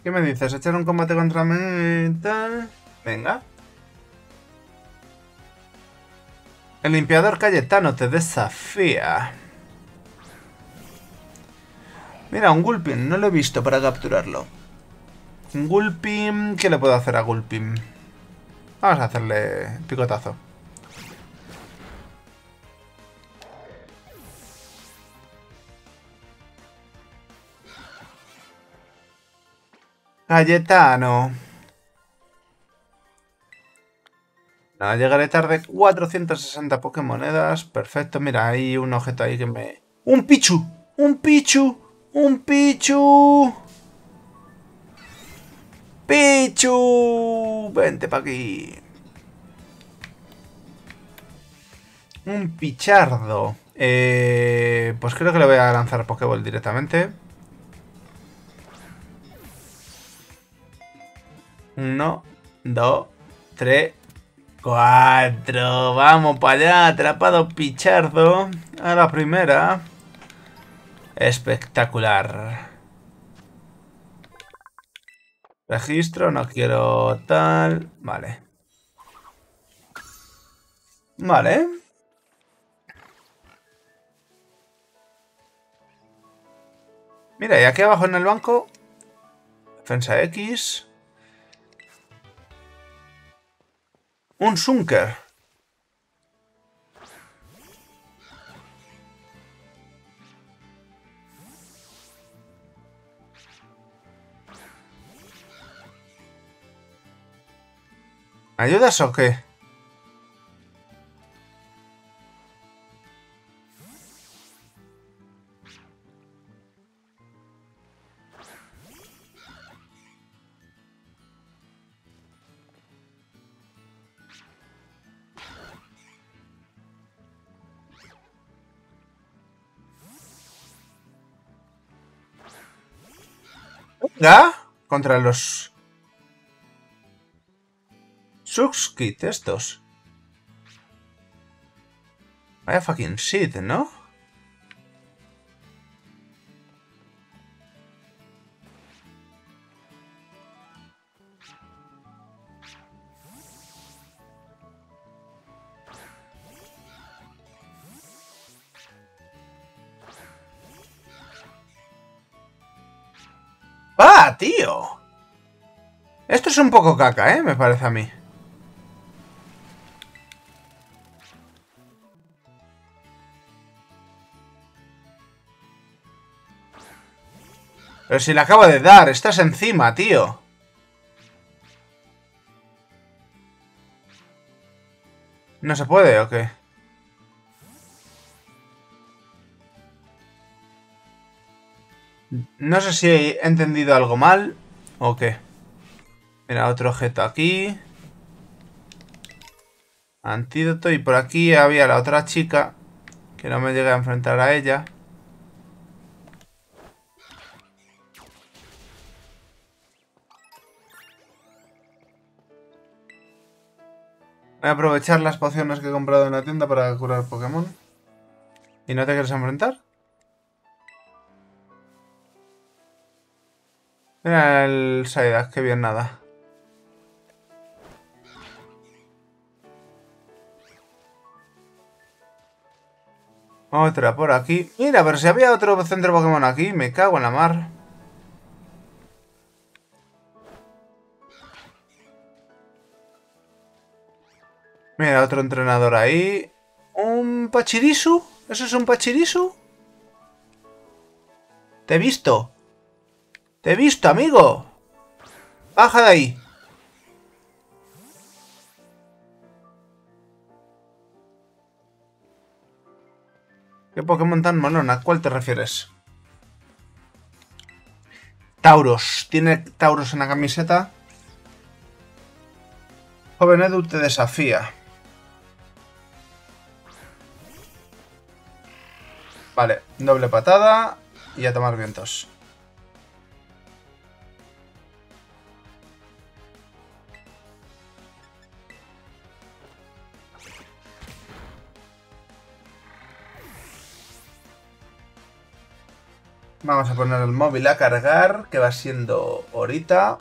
¿Qué me dices? ¿Echar un combate contra mí y tal? Venga. El limpiador Cayetano te desafía. Mira, un Gulpin, no lo he visto para capturarlo. Un Gulpin, ¿qué le puedo hacer a Gulpin? Vamos a hacerle picotazo. Cayetano. No, llegaré tarde. 460 Pokémonedas. Perfecto. Mira, hay un objeto ahí que me... ¡Un Pichu! ¡Un Pichu! ¡Un Pichu! ¡Pichu! Vente pa' aquí. Un Pichardo. Pues creo que le voy a lanzar Pokéball directamente. Uno, dos, tres, cuatro. Vamos para allá. Atrapado Pichardo. A la primera. Espectacular. Registro, no quiero tal... Vale. Vale. Mira, y aquí abajo en el banco... Defensa X. Un Sunker. ¿Me ayudas o qué? ¿Ya? Contra los Suckit estos. Vaya fucking shit, ¿no? ¡Ah, tío! Esto es un poco caca, me parece a mí. Pero si le acabo de dar, estás encima, tío. ¿No se puede o qué? No sé si he entendido algo mal o qué. Mira, otro objeto aquí. Antídoto. Y por aquí había la otra chica, que no me llegué a enfrentar a ella. Voy a aprovechar las pociones que he comprado en la tienda para curar Pokémon. ¿Y no te quieres enfrentar? Mira el Psyduck, que bien nada. Otra por aquí. Mira, pero si había otro centro Pokémon aquí, me cago en la mar. Mira, otro entrenador ahí. ¿Un Pachirisu? ¿Eso es un Pachirisu? Te he visto. ¡Te he visto, amigo! ¡Baja de ahí! ¿Qué Pokémon tan malón? ¿A cuál te refieres? Tauros. ¿Tiene Tauros en la camiseta? Joven Edu te desafía. Vale, doble patada y a tomar vientos. Vamos a poner el móvil a cargar, que va siendo ahorita.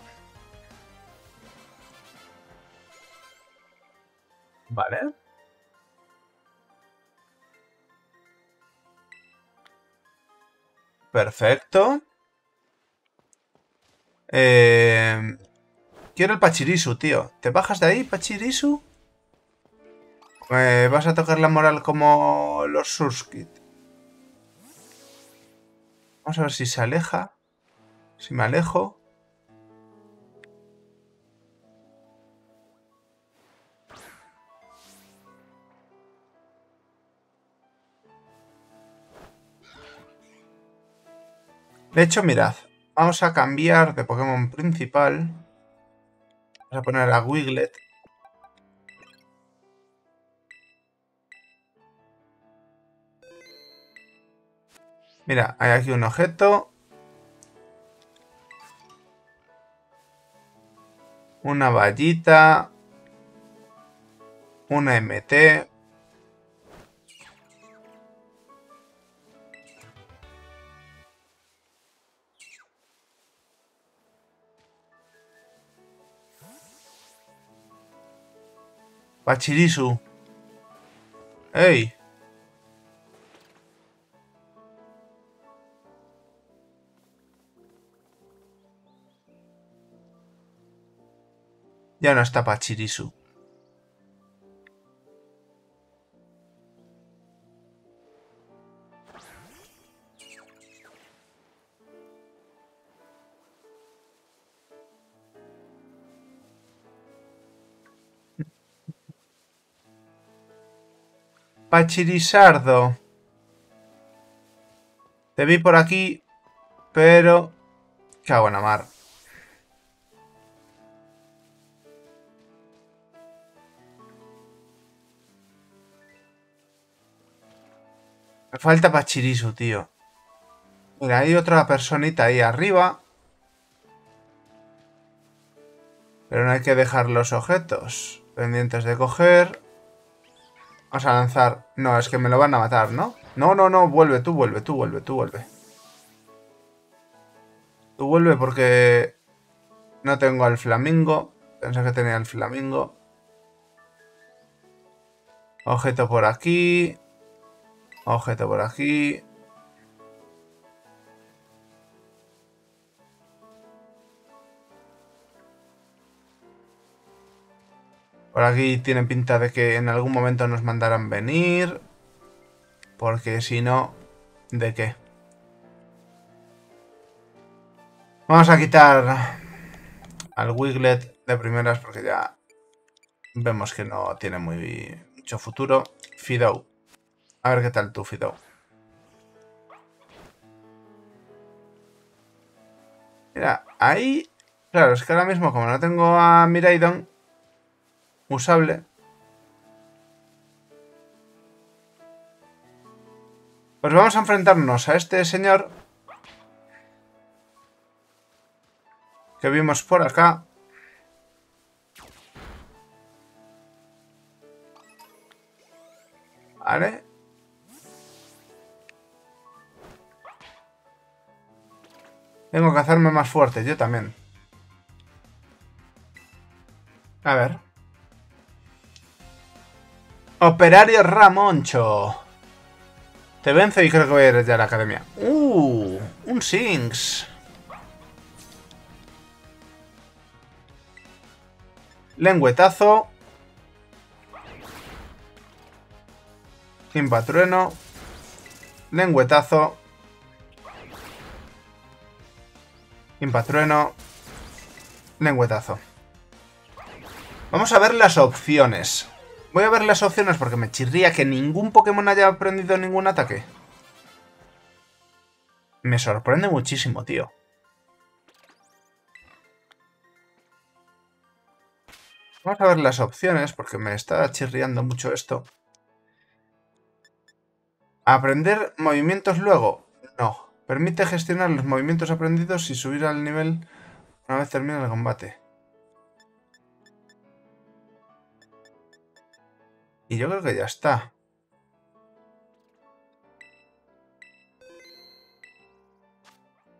Vale. Perfecto. Quiero el Pachirisu, tío. ¿Te bajas de ahí, Pachirisu? Vas a tocar la moral como los Surskit. Vamos a ver si se aleja. Si me alejo. De hecho, mirad. Vamos a cambiar de Pokémon principal. Vamos a poner a Wiglett. Mira, hay aquí un objeto. Una vallita. Una MT. Pachirisu. ¡Ey! Ya no está Pachirisu. Pachirisardo. Te vi por aquí, pero... cago en la mar. Me falta Pachirisu, tío. Mira, hay otra personita ahí arriba. Pero no hay que dejar los objetos pendientes de coger. Vamos a lanzar... no, es que me lo van a matar, ¿no? No, no, no, vuelve, tú vuelve, tú vuelve, tú vuelve. Tú vuelve porque... no tengo al Flamigo. Pensé que tenía al Flamigo. Objeto por aquí. Objeto por aquí. Por aquí tiene pinta de que en algún momento nos mandarán venir. Porque si no, ¿de qué? Vamos a quitar al Wiglett de primeras porque ya vemos que no tiene muy mucho futuro. Fidough. A ver qué tal tú, Fidough. Mira, ahí... claro, es que ahora mismo como no tengo a Miraidon usable, pues vamos a enfrentarnos a este señor que vimos por acá. Vale. Tengo que hacerme más fuerte, yo también. A ver. Operario Ramoncho. Te venzo y creo que voy a ir ya a la academia. Un Sinx. Lengüetazo. Impatrueno. Lengüetazo. Impatrueno. Lengüetazo. Vamos a ver las opciones. Voy a ver las opciones porque me chirría que ningún Pokémon haya aprendido ningún ataque. Me sorprende muchísimo, tío. Vamos a ver las opciones porque me está chirriando mucho esto. ¿Aprender movimientos luego? No. Permite gestionar los movimientos aprendidos y subir al nivel una vez termina el combate. Y yo creo que ya está.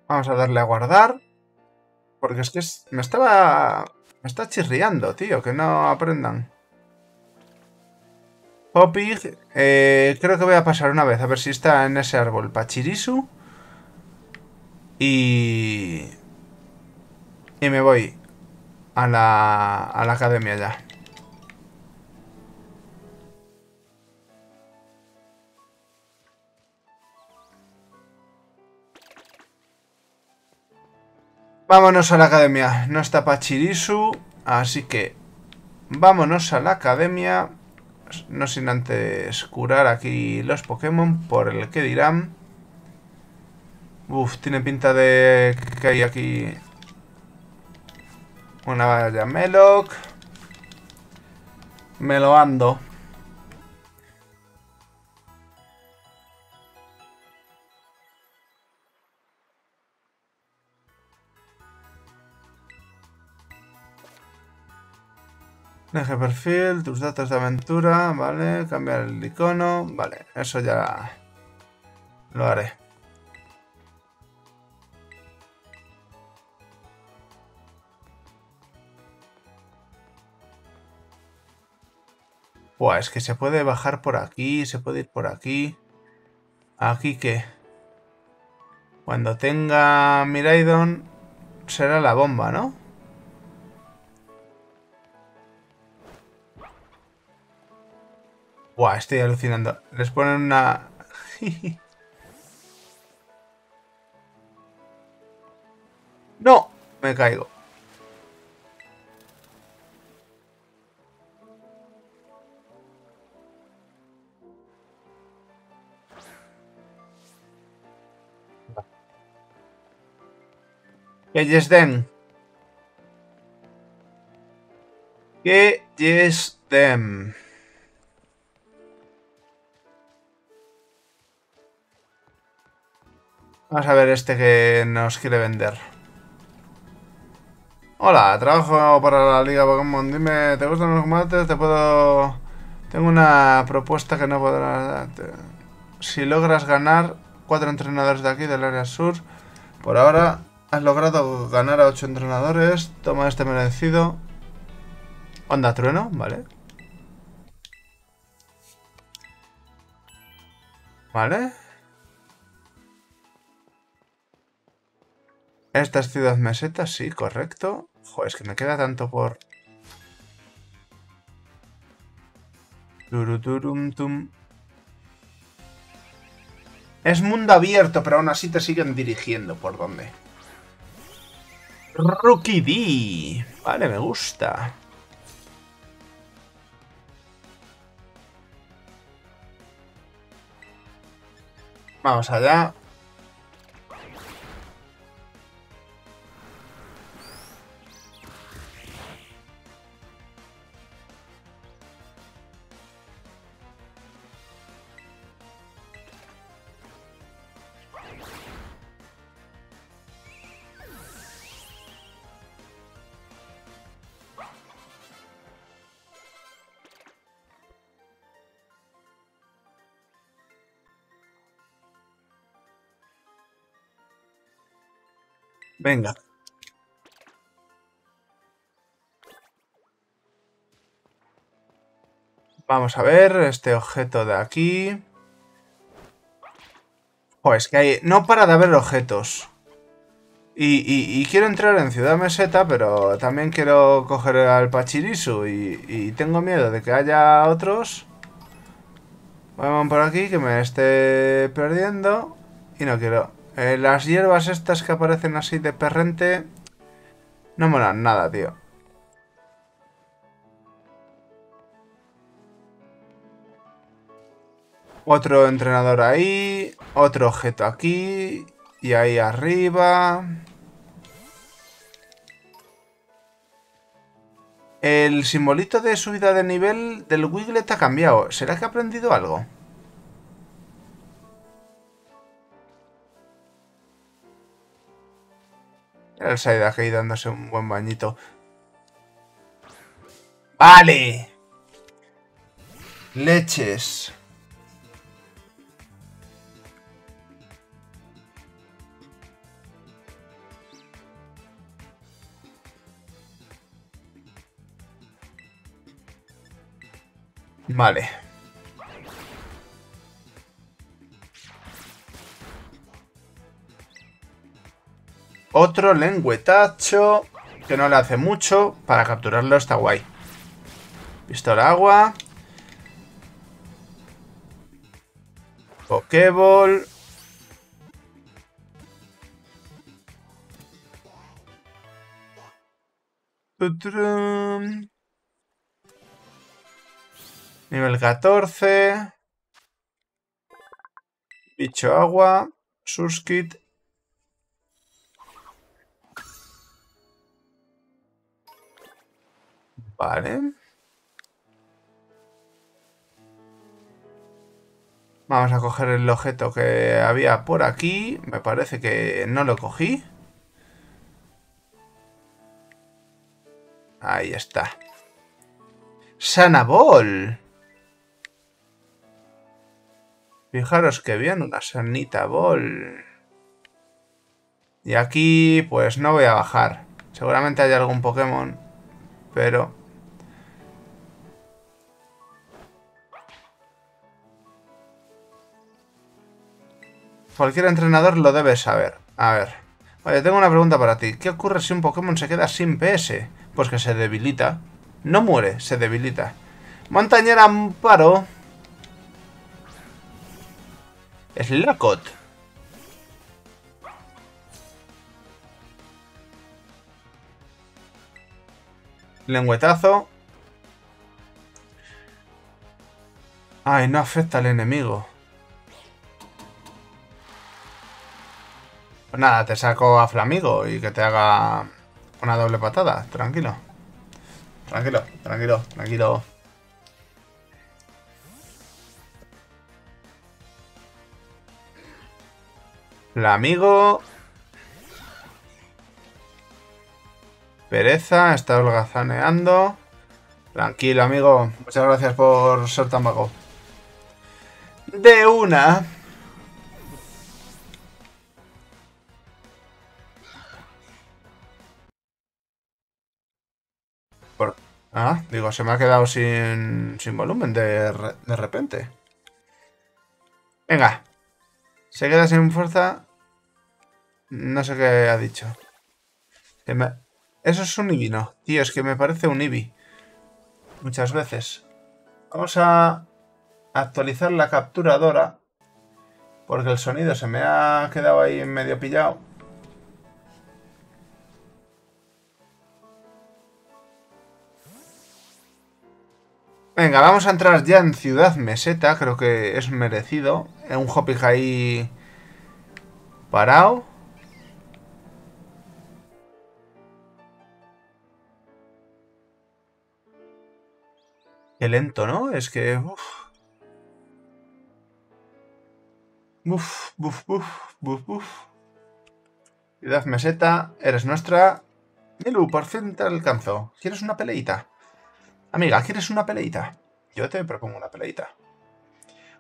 Vamos a darle a guardar. Porque es que me está chirriando, tío, que no aprendan. Hoppip, creo que voy a pasar una vez. A ver si está en ese árbol. Pachirisu. Y me voy a la academia ya. Vámonos a la academia. No está Pachirisu, así que vámonos a la academia. No sin antes curar aquí los Pokémon, por el que dirán. Uf, tiene pinta de que hay aquí una valla Meloc. Me lo ando. Deje perfil, tus datos de aventura, vale, cambiar el icono, vale, eso ya lo haré. Buah, es que se puede bajar por aquí, se puede ir por aquí. Aquí que... cuando tenga Miraidon será la bomba, ¿no? Buah, estoy alucinando. Les ponen una... ¡No! Me caigo. Que yes them. Vamos a ver este que nos quiere vender. Hola, trabajo para la Liga Pokémon. Dime, ¿te gustan los combates? Te puedo... Tengo una propuesta que no podrás darte. Si logras ganar 4 entrenadores de aquí, del área sur. Por ahora has logrado ganar a 8 entrenadores. Toma este merecido. Onda trueno, vale. Vale. Esta es Ciudad Meseta, sí, correcto. Joder, es que me queda tanto por... Turuturumtum. Es mundo abierto, pero aún así te siguen dirigiendo por donde. Rookie D. Vale, me gusta. Vamos allá. Venga. Vamos a ver este objeto de aquí. Pues que hay... No para de haber objetos. Y quiero entrar en Ciudad Meseta, pero también quiero coger al Pachirisu. Y tengo miedo de que haya otros. Vamos por aquí, que me esté perdiendo. Y no quiero... las hierbas estas que aparecen así de perrente no molan nada, tío. Otro entrenador ahí, otro objeto aquí y ahí arriba. El simbolito de subida de nivel del Wiglett ha cambiado. ¿Será que ha aprendido algo? El Psyduck ahí dándose un buen bañito. ¡Vale! Leches. Vale. Otro lengüetacho que no le hace mucho. Para capturarlo está guay. Pistola agua. Pokéball. ¡Tutrum! Nivel 14. Bicho agua. Surskit. Vale. Vamos a coger el objeto que había por aquí. Me parece que no lo cogí. Ahí está. ¡Sanabol! Fijaros que bien, una sanita bol. Y aquí, pues no voy a bajar. Seguramente hay algún Pokémon, pero... Cualquier entrenador lo debe saber. A ver. Oye, tengo una pregunta para ti. ¿Qué ocurre si un Pokémon se queda sin PS? Pues que se debilita. No muere, se debilita. Montañera Amparo. Slacot. Lengüetazo. Ay, no afecta al enemigo. Nada, te saco a Flamigo y que te haga una doble patada. Tranquilo. Tranquilo, tranquilo, tranquilo. Flamigo. Pereza, está holgazaneando. Tranquilo, amigo. Muchas gracias por ser tan vago. De una. Ah, digo, se me ha quedado sin volumen de repente. Venga. Se queda sin fuerza. No sé qué ha dicho. Eso es un Eevee, ¿no? Tío, es que me parece un Eevee. Muchas veces. Vamos a actualizar la capturadora. Porque el sonido se me ha quedado ahí medio pillado. Venga, vamos a entrar ya en Ciudad Meseta. Creo que es merecido. Un Hoppip ahí parado. Qué lento, ¿no? Es que... Uf. Uf, uf, uf, uf, uf. Ciudad Meseta, eres nuestra. Milu, por fin te alcanzó. ¿Quieres una peleita? Amiga, ¿quieres una peleita? Yo te propongo una peleita.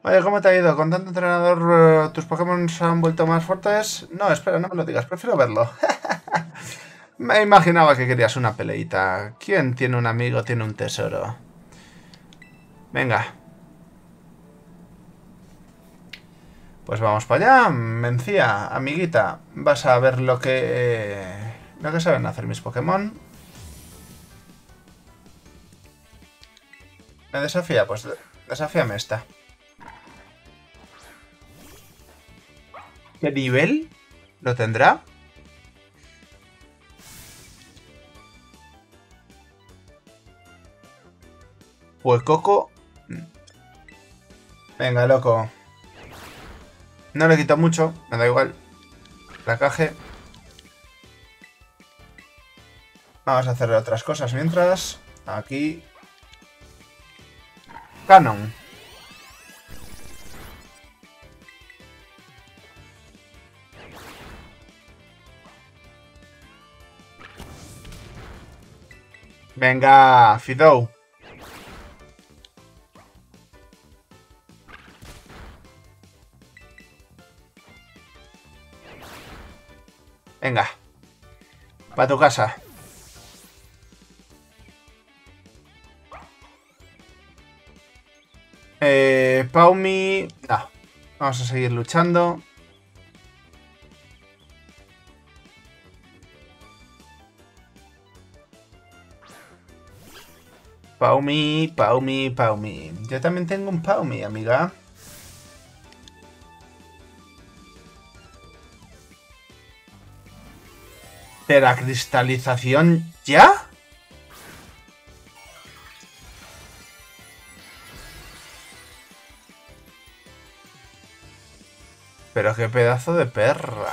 Oye, ¿cómo te ha ido? ¿Con tanto entrenador tus Pokémon se han vuelto más fuertes? No, espera, no me lo digas. Prefiero verlo. Me imaginaba que querías una peleita. ¿Quién tiene un amigo tiene un tesoro? Venga. Pues vamos para allá. Mencía, amiguita. Vas a ver lo que saben hacer mis Pokémon. ¿Me desafía? Pues desafíame esta. ¿Qué nivel lo tendrá? Fuecoco. Venga, loco. No le quito mucho, me da igual. Placaje. Vamos a hacer otras cosas mientras. Aquí. Canon. Venga, Fidough. Venga, para tu casa. Pawmi... No. Vamos a seguir luchando. Pawmi, Pawmi, Pawmi. Yo también tengo un Pawmi, amiga. ¿Teracristalización ya? Pero qué pedazo de perra.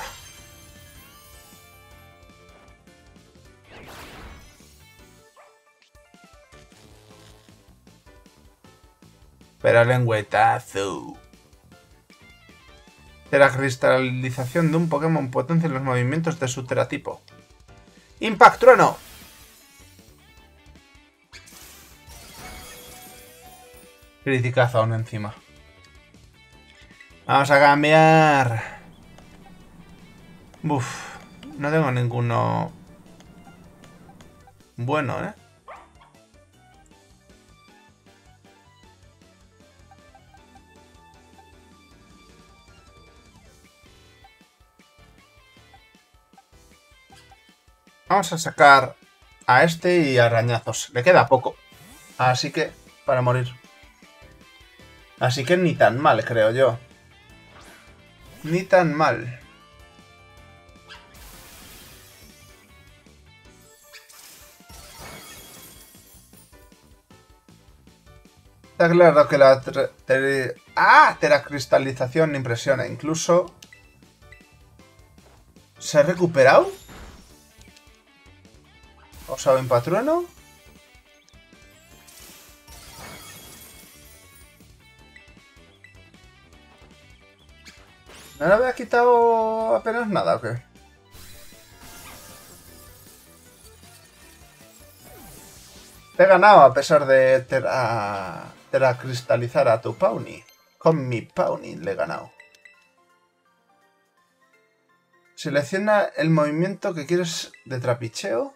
Pero lengüetazo. Teracristalización de un Pokémon potencia en los movimientos de su teratipo. Impact Trueno. Criticazo aún encima. Vamos a cambiar. Uf, no tengo ninguno bueno, ¿eh? Vamos a sacar a este y a arañazos. Le queda poco. Así que, para morir. Así que ni tan mal, creo yo. Ni tan mal. Está claro que la... Teracristalización impresiona incluso... ¿Se ha recuperado? ¿O saben patrono? ¿No le había quitado apenas nada o qué? Te he ganado a pesar de teracristalizar a tu Pawni. Con mi Pawni le he ganado. Selecciona el movimiento que quieres de trapicheo.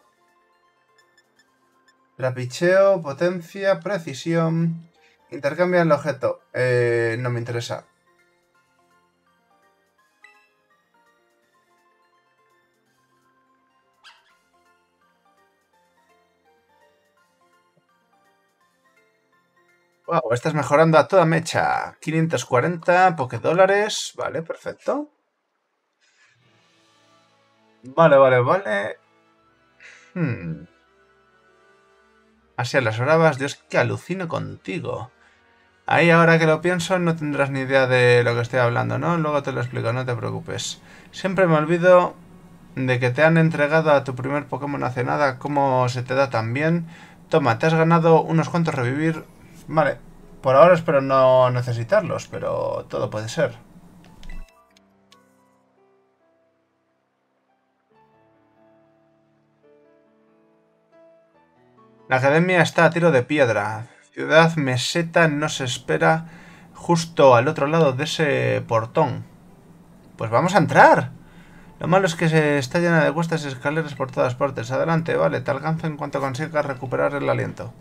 Trapicheo, potencia, precisión. Intercambia el objeto. No me interesa. Wow, estás mejorando a toda mecha. 540 Pokédólares. Vale, perfecto. Vale. Así a las bravas. Dios, que alucino contigo. Ahí, ahora que lo pienso, no tendrás ni idea de lo que estoy hablando, ¿no? Luego te lo explico, no te preocupes. Siempre me olvido de que te han entregado a tu primer Pokémon hace nada. ¿Cómo se te da tan bien? Toma, te has ganado unos cuantos revivir. Vale, por ahora espero no necesitarlos, pero todo puede ser. La academia está a tiro de piedra. Ciudad Meseta nos espera justo al otro lado de ese portón. Pues vamos a entrar. Lo malo es que se está llena de cuestas y escaleras por todas partes. Adelante, vale, te alcanzo en cuanto consigas recuperar el aliento.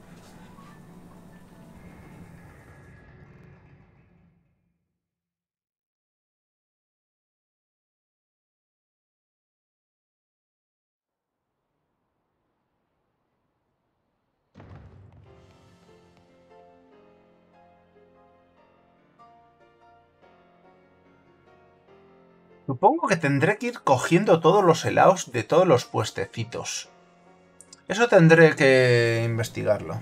Supongo que tendré que ir cogiendo todos los helados de todos los puestecitos. Eso tendré que investigarlo.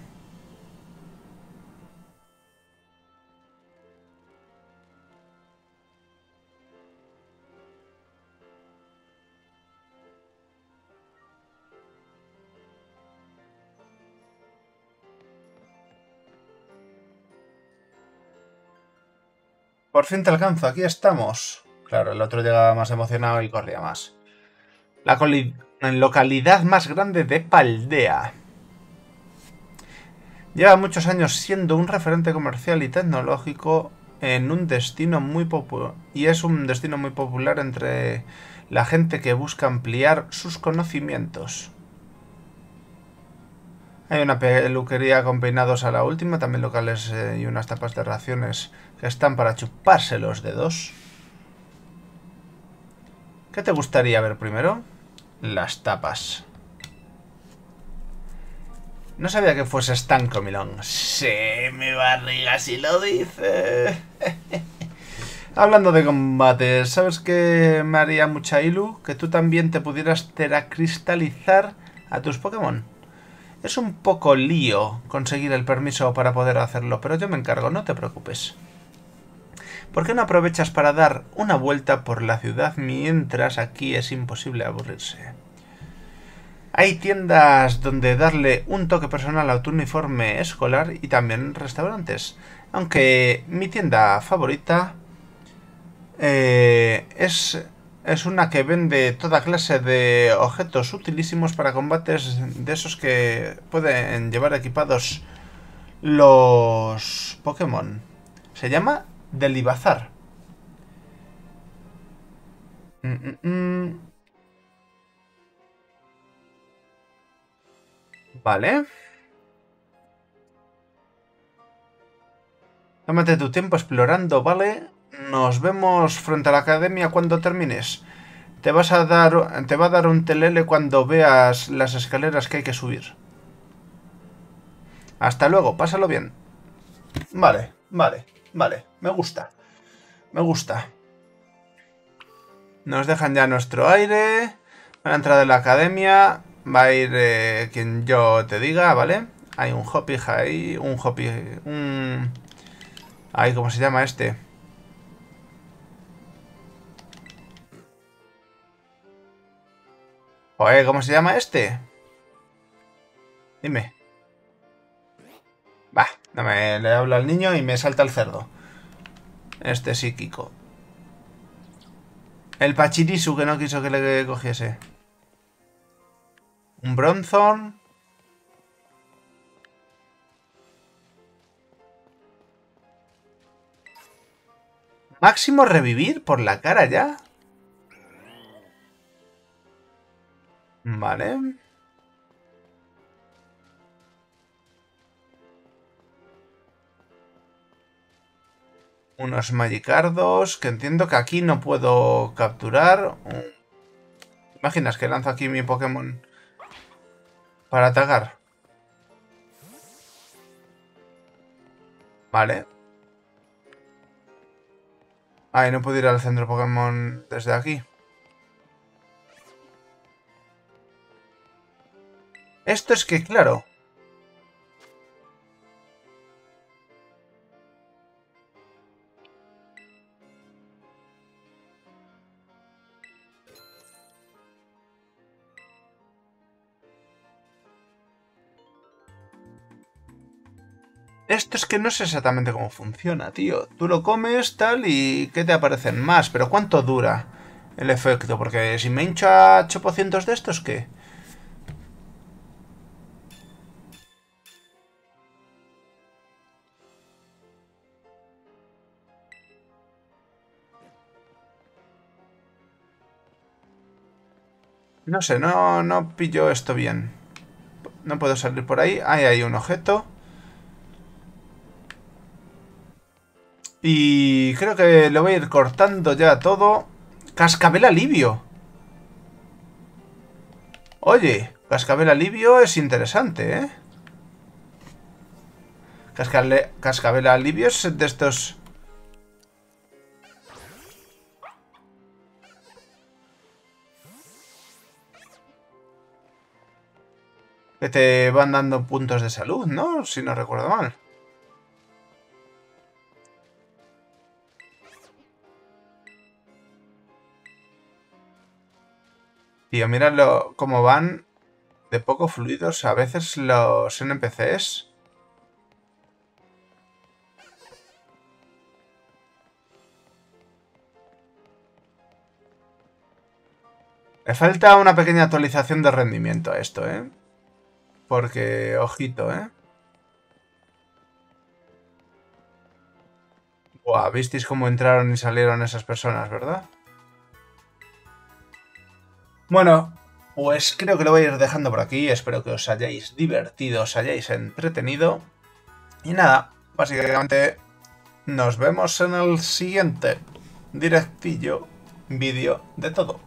Por fin te alcanzo, aquí estamos. Claro, el otro llegaba más emocionado y corría más. La localidad más grande de Paldea. Lleva muchos años siendo un referente comercial y tecnológico en un destino muy popular. Y es un destino muy popular entre la gente que busca ampliar sus conocimientos. Hay una peluquería con peinados a la última, también locales y unas tapas de raciones que están para chuparse los dedos. ¿Qué te gustaría ver primero? Las tapas. No sabía que fueses tan comilón. Sí, mi barriga sí lo dice. Hablando de combates, ¿sabes qué me haría mucha ilu? Que tú también te pudieras teracristalizar a tus Pokémon. Es un poco lío conseguir el permiso para poder hacerlo, pero yo me encargo, no te preocupes. ¿Por qué no aprovechas para dar una vuelta por la ciudad mientras aquí es imposible aburrirse? Hay tiendas donde darle un toque personal a tu uniforme escolar y también restaurantes. Aunque mi tienda favorita es una que vende toda clase de objetos utilísimos para combates de esos que pueden llevar equipados los Pokémon. Se llama del Ibazar. Vale. Tómate tu tiempo explorando, ¿vale? Nos vemos frente a la academia cuando termines. Te va a dar un telele cuando veas las escaleras que hay que subir. Hasta luego, pásalo bien. Vale. Me gusta. Nos dejan ya nuestro aire. Van a entrar de la academia. Va a ir quien yo te diga, ¿vale? Hay un Hoppip ahí. Ay, ¿cómo se llama este? Oye, ¿cómo se llama este? Dime. Va, le hablo al niño y me salta el cerdo. Este psíquico. El Pachirisu que no quiso que le cogiese. Un Bronzor. Máximo revivir por la cara ya. Vale. Unos Magikardos, que entiendo que aquí no puedo capturar. ¿Imaginas que lanzo aquí mi Pokémon para atacar? Vale. Ay, no puedo ir al centro Pokémon desde aquí. Esto es que, claro... Esto es que no sé exactamente cómo funciona, tío. Tú lo comes, tal, y ¿qué te aparecen más? Pero ¿cuánto dura el efecto? Porque si me hincho a 8% de estos, ¿qué? No sé, no pillo esto bien. No puedo salir por ahí. Ahí hay un objeto. Y creo que lo voy a ir cortando ya todo. Cascabel alivio. Oye, cascabel alivio es interesante, ¿eh? Cascabel alivio es de estos... que te van dando puntos de salud, ¿no? Si no recuerdo mal. Tío, mira cómo van de poco fluidos a veces los NPCs. Le falta una pequeña actualización de rendimiento a esto, ¿eh? Porque, ojito, ¿eh? Buah, visteis cómo entraron y salieron esas personas, ¿verdad? Bueno, pues creo que lo voy a ir dejando por aquí. Espero que os hayáis divertido, os hayáis entretenido. Y nada, básicamente nos vemos en el siguiente directillo, vídeo de todo.